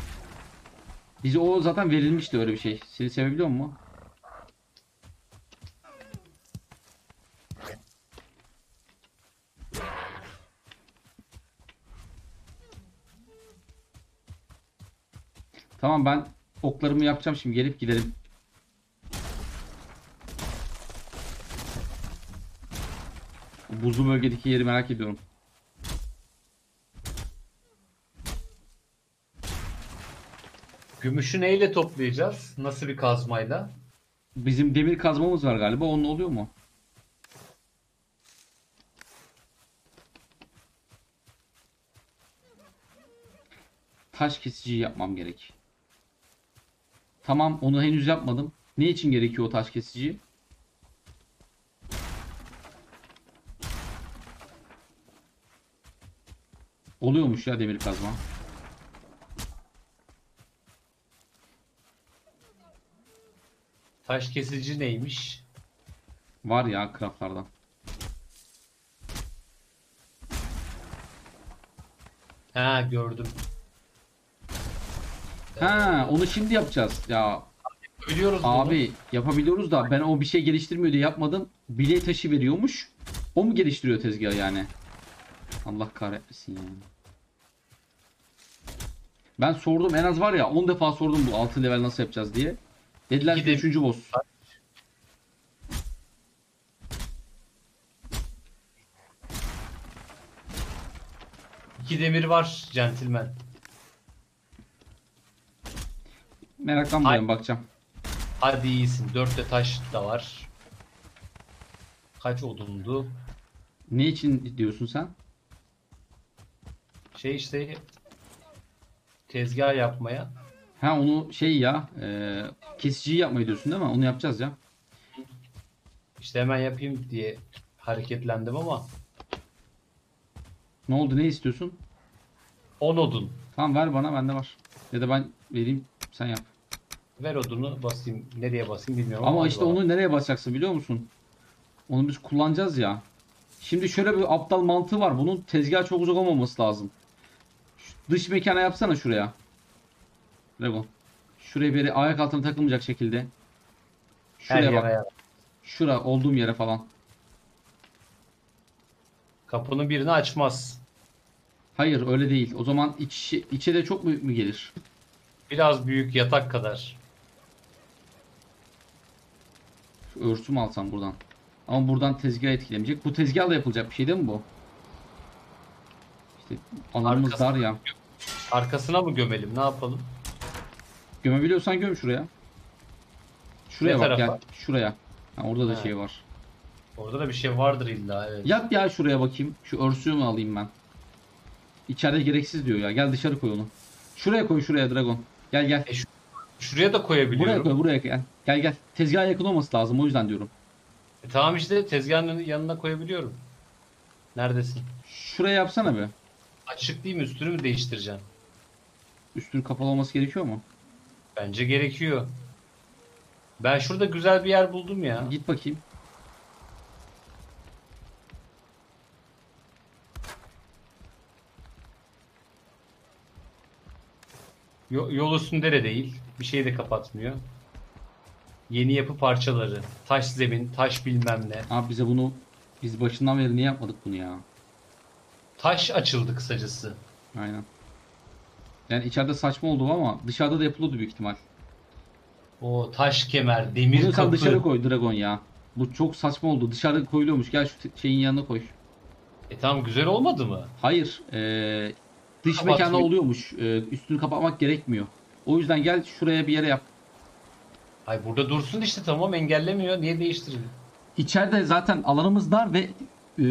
Bize o zaten verilmişti öyle bir şey. Seni sevebiliyor mu? Tamam, ben oklarımı yapacağım şimdi, gelip gidelim. Buzlu bölgedeki yeri merak ediyorum. Gümüşü neyle toplayacağız? Nasıl bir kazmayla? Bizim demir kazmamız var galiba. Onun oluyor mu? Taş kesiciyi yapmam gerek. Tamam, onu henüz yapmadım. Ne için gerekiyor o taş kesici? Oluyormuş ya demir kazma. Taş kesici neymiş? Var ya craftlardan. Ha gördüm. Ha onu şimdi yapacağız ya. Yapabiliyoruz abi bunu. Yapabiliyoruz da ben o bir şey geliştirmiyor diye yapmadım. Bile taşı veriyormuş. O mu geliştiriyor tezgahı yani? Allah kahretmesin yani. Ben sordum en az var ya on defa sordum bu altı level nasıl yapacağız diye. Dediler ki üçüncü boss. iki demir var centilmen. Meraklanmayın, bakacağım. Hadi iyisin. dörtte taş da var. Kaç odundu? Ne için diyorsun sen? Şey işte tezgah yapmaya. Ha onu şey ya e, kesiciyi yapmayı diyorsun değil mi? Onu yapacağız ya. İşte hemen yapayım diye hareketlendim ama. Ne oldu, ne istiyorsun? on odun. Tamam ver bana, bende var. Ya da ben vereyim sen yap. Ver odunu basayım. Nereye basayım bilmiyorum. Ama, ama işte bana. Onu nereye basacaksın biliyor musun? Onu biz kullanacağız ya. Şimdi şöyle bir aptal mantığı var. Bunun tezgah çok uzak olmaması lazım. Şu dış mekana yapsana şuraya. Dragon. Şuraya bir yere, ayak altına takılmayacak şekilde. Şuraya bak. Yere. Şura olduğum yere falan. Kapının birini açmaz. Hayır öyle değil. O zaman iç, içe de çok büyük mü gelir? Biraz büyük, yatak kadar. Şu örsümü alsam buradan. Ama buradan tezgah etkilemeyecek. Bu tezgahla yapılacak bir şey değil mi bu? İşte alanımız dar ya. Arkasına mı gömelim? Ne yapalım? Gömebiliyorsan göm şuraya. Şuraya ne bak tarafa? Ya. Şuraya. Ha, orada da He. şey var. Orada da bir şey vardır illa. Evet. Yap ya şuraya bakayım. Şu örsüyü mü alayım ben? İçeride gereksiz diyor ya. Gel dışarı koy onu. Şuraya koy, şuraya Dragon. Gel gel. E, şuraya da koyabiliyorum. Buraya koy, buraya gel. Gel gel. Tezgaha yakın olması lazım, o yüzden diyorum. E, tamam işte tezgahın yanına koyabiliyorum. Neredesin? Şuraya yapsana be. Açık değil mi? Üstünü mü değiştireceğim? Üstünün kapalı olması gerekiyor mu? Bence gerekiyor. Ben şurada güzel bir yer buldum ya. Git bakayım. Yol üstünde de değil. Bir şey de kapatmıyor. Yeni yapı parçaları. Taş zemin, taş bilmem ne. Abi bize bunu, biz başından beri niye yapmadık bunu ya? Taş açıldı kısacası. Aynen. Yani içeride saçma oldu ama dışarıda da yapılıyordu büyük ihtimal. O taş kemer, demir bunu kapı. Bunu dışarı koy Dragon ya. Bu çok saçma oldu. Dışarı koyuluyormuş. Gel şu şeyin yanına koy. E tamam, güzel olmadı mı? Hayır. Eee... Dış mekanda oluyormuş. Ee, üstünü kapatmak gerekmiyor. O yüzden gel şuraya bir yere yap. Ay burada dursun işte, tamam, engellemiyor. Niye değiştirelim? İçeride zaten alanımız dar ve e,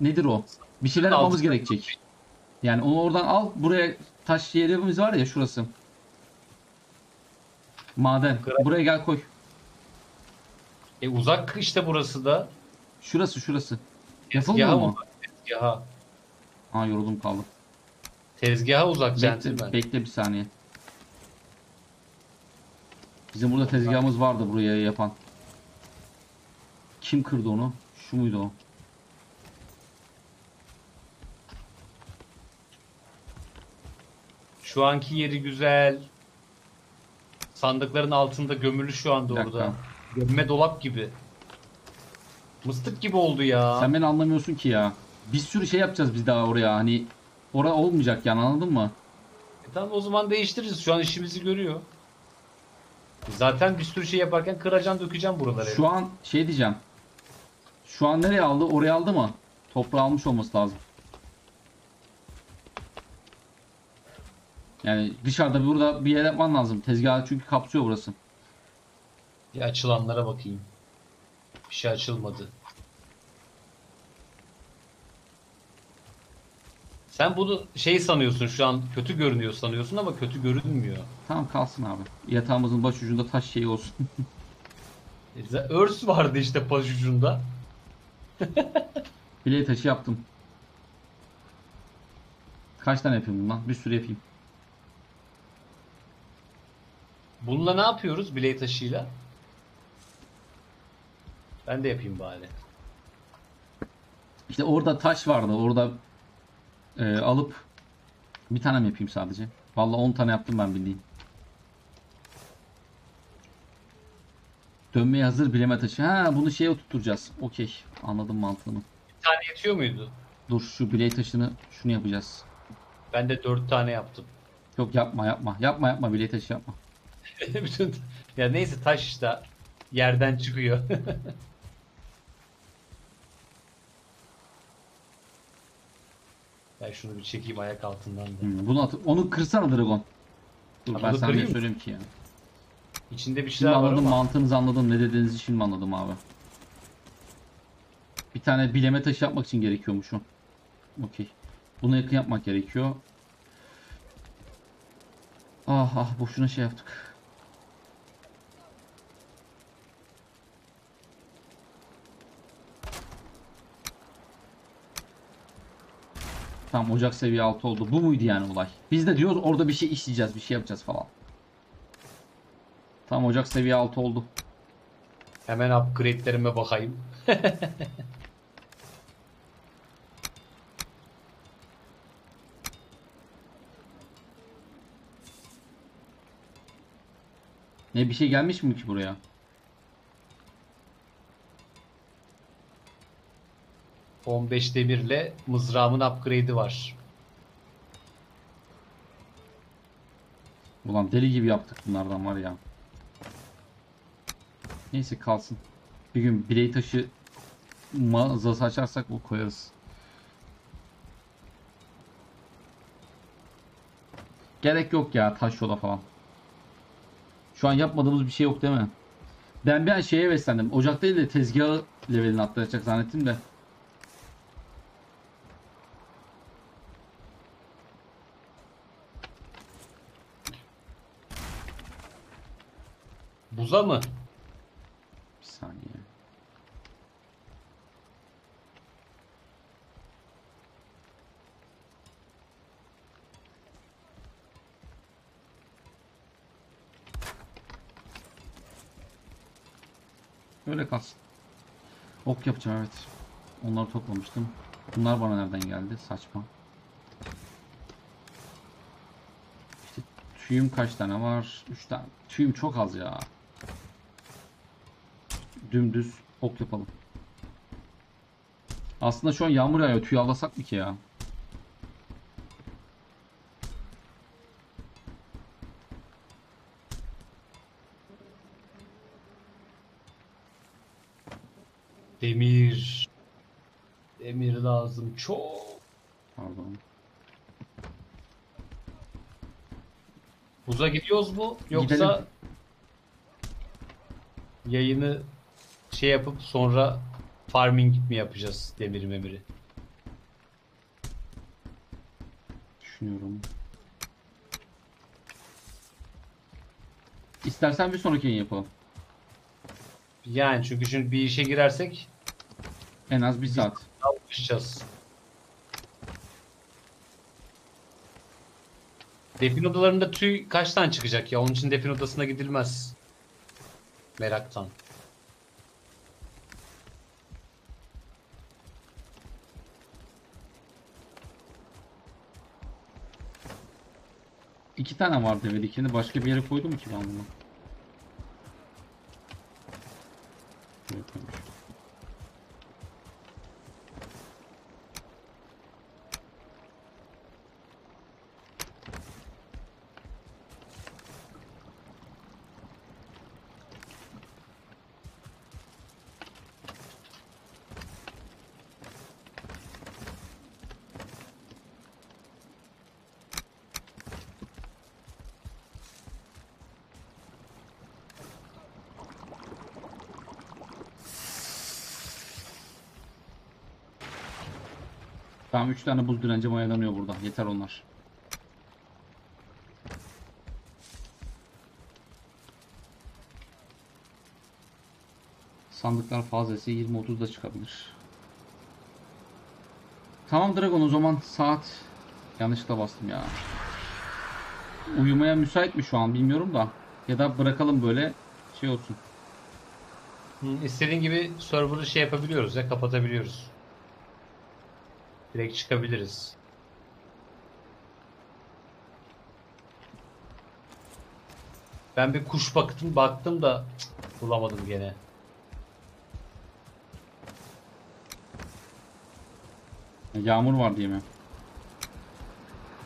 nedir o? Bir şeyler altın yapmamız altın gerekecek. Yani onu oradan al. Buraya taş yerimiz var ya, şurası. Maden. Kral. Buraya gel koy. E uzak işte burası da. Şurası şurası. Yapılmıyor mu? Tezgaha. Ha yoruldum kaldım. Tezgaha uzak centilmen. Bekle bir saniye. Bizim burada tezgahımız vardı buraya yapan. Kim kırdı onu? Şu muydu o? Şu anki yeri güzel. Sandıkların altında gömülü şu anda orada. Gömme dolap gibi. Mıstık gibi oldu ya. Sen beni anlamıyorsun ki ya. Bir sürü şey yapacağız biz daha oraya hani. Orada olmayacak yani, anladın mı? E tamam o zaman değiştiririz. Şu an işimizi görüyor. Zaten bir sürü şey yaparken kıracağım, dökeceğim buraları. Şu an şey diyeceğim. Şu an nereye aldı? Oraya aldı mı? Toprağı almış olması lazım. Yani dışarıda burada bir yer yapman lazım. Tezgahı çünkü kapsıyor burası. Bir açılanlara bakayım. Bir şey açılmadı. Sen bunu şey sanıyorsun, şu an kötü görünüyor sanıyorsun ama kötü görünmüyor. Tamam kalsın abi. Yatağımızın baş ucunda taş şeyi olsun. Örs vardı işte baş ucunda. Bile taşı yaptım. Kaç tane yapayım bundan? Bir sürü yapayım. Bununla ne yapıyoruz bile taşıyla? Ben de yapayım bari. İşte orada taş vardı. Orada Ee, alıp bir tane mi yapayım sadece? Vallahi on tane yaptım ben bildiğin. Dönmeye hazır bileme taşı. Ha bunu şeye oturtacağız. Okey. Anladım mantığını. Bir tane yetiyor muydu? Dur şu biley taşını şunu yapacağız. Ben de dört tane yaptım. Yok yapma yapma. Yapma yapma biley taşı yapma. Ya neyse taş işte yerden çıkıyor. Ben şunu bir çekeyim ayak altından da. Hmm, bunu at, onu kırsana Dragon. Dur ha, ben sana ne söyleyeyim ki ya. İçinde bir şeyler şimdi var anladım, ama. Mantığınızı anladım, ne dediğinizi şimdi anladım abi. Bir tane bileme taşı yapmak için gerekiyormuş o. Okey. Buna yakın yapmak gerekiyor. Ah ah, boşuna şey yaptık. Tam ocak seviye altı oldu. Bu muydu yani olay? Biz de diyoruz orada bir şey işleyeceğiz, bir şey yapacağız falan. Tam ocak seviye altı oldu. Hemen upgrade'lerime bakayım. Ne bir şey gelmiş mi ki buraya? on beş demirle mızrağımın upgrade'i var. Ulan deli gibi yaptık bunlardan var ya. Neyse kalsın. Bir gün birey taşı mağazası açarsak o koyarız. Gerek yok ya taş yola falan. Şu an yapmadığımız bir şey yok değil mi? Ben bir an şeye beslendim. Ocak değil de tezgahı levelini atlayacak zannettim de. Buza mı? Bir saniye. Öyle kalsın. Ok yapacağım evet. Onları toplamıştım. Bunlar bana nereden geldi? Saçma. İşte tüyüm kaç tane var? üç tane. Tüyüm çok az ya. Dümdüz ok yapalım. Aslında şu an yağmur yağıyor. Tüy avlasak mı ki ya? Demir. Demir lazım. Çok. Pardon. Buza gidiyoruz mu? Yoksa gidelim. Yayını şey yapıp sonra farming mi yapacağız demir memiri? Düşünüyorum. İstersen bir sonraki yayın yapalım. Yani çünkü şimdi bir işe girersek en az bir saat çalışacağız. Defin odalarında tüy kaç tane çıkacak ya? Onun için defin odasına gidilmez. Meraktan. İki tane var develikini. Başka bir yere koydum ki ben bunu. Tamam, üç tane buz direnci mayalanıyor burada. Yeter onlar. Sandıklar fazlası yirmi otuzda çıkabilir. Tamam Dragon, o zaman saat yanlışlıkla bastım ya. Uyumaya müsait mi şu an bilmiyorum da. Ya da bırakalım böyle şey olsun. Hı, istediğin gibi server'ı şey yapabiliyoruz ya, kapatabiliyoruz. Direkt çıkabiliriz. Ben bir kuş baktım baktım da cık, bulamadım gene. Yağmur var diye mi?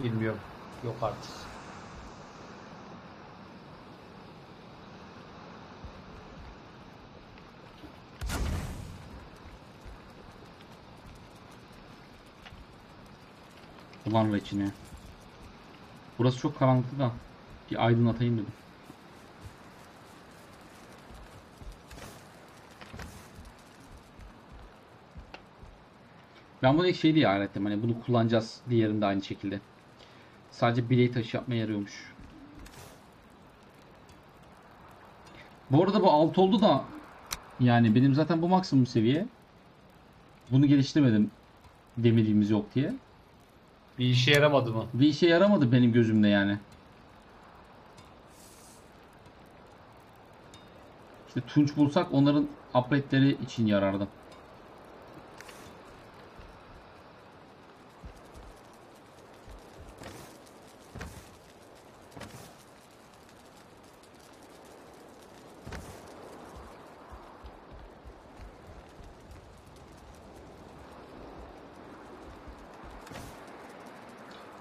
Bilmiyorum. Yok artık. Ulan reçine. Burası çok karanlıktı da bir aydınlatayım dedim. Ben bunu şey diye hayal ettim. Hani bunu kullanacağız. Diğerinde aynı şekilde. Sadece bileği taşı yapmaya yarıyormuş. Bu arada bu altı oldu da yani benim zaten bu maksimum seviye. Bunu geliştirmedim demediğimiz yok diye. Bir işe yaramadı mı? Bir işe yaramadı benim gözümde yani. İşte tunç bulsak onların upgrade'leri için yarardı.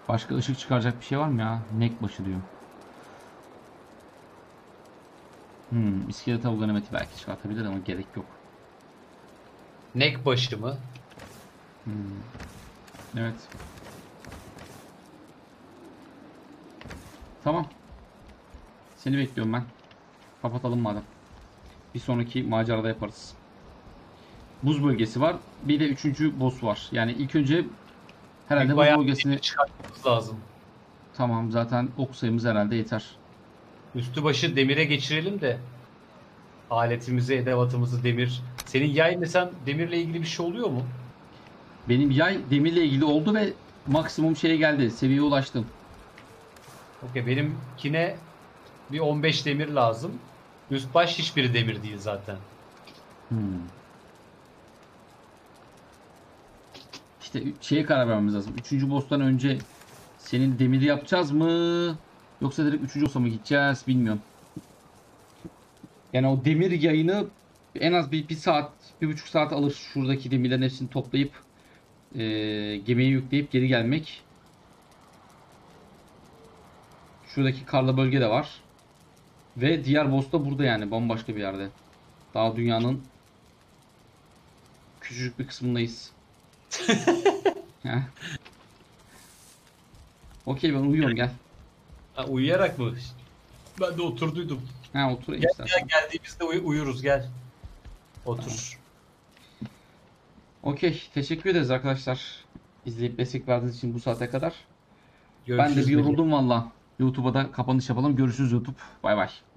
Başka ışık çıkaracak bir şey var mı ya? Nek başı diyor. Hmm, iskelet avganemeti belki çıkartabilir ama gerek yok. Nek başı mı? Hmm. Evet. Tamam. Seni bekliyorum ben. Kapatalım madem. Bir sonraki macerada yaparız. Buz bölgesi var. Bir de üçüncü boss var. Yani ilk önce herhalde bayağı bu bölgesini çıkartmamız lazım. Tamam, zaten ok sayımız herhalde yeter. Üstü başı demire geçirelim de aletimizi, edevatımızı demir. Senin yay mesela demirle ilgili bir şey oluyor mu? Benim yay demirle ilgili oldu ve maksimum şeye geldi. Seviyeye ulaştım. Okey, benimkine bir on beş demir lazım. Üst baş hiçbiri demir değil zaten. Hmm. İşte şeye karar vermemiz lazım. Üçüncü boss'tan önce senin demiri yapacağız mı? Yoksa direkt üçüncü boss'a mı gideceğiz? Bilmiyorum. Yani o demir yayını en az bir, bir saat, bir buçuk saat alır. Şuradaki demirlerin hepsini toplayıp e, gemiye yükleyip geri gelmek. Şuradaki karlı bölge de var. Ve diğer boss da burada yani. Bambaşka bir yerde. Daha dünyanın küçücük bir kısmındayız. Okey, ben uyuyorum, gel. Ha, uyuyarak mı? Ben de oturduydum. Ha, otur. Gel, gel, geldiğimizde uy uyuruz gel. Otur. Tamam. Okey, teşekkür ederiz arkadaşlar. İzleyip destek verdiğiniz için bu saate kadar. Görüşürüz. Ben de bir yoruldum valla. YouTube'a da kapanış yapalım. Görüşürüz YouTube. Bay bay.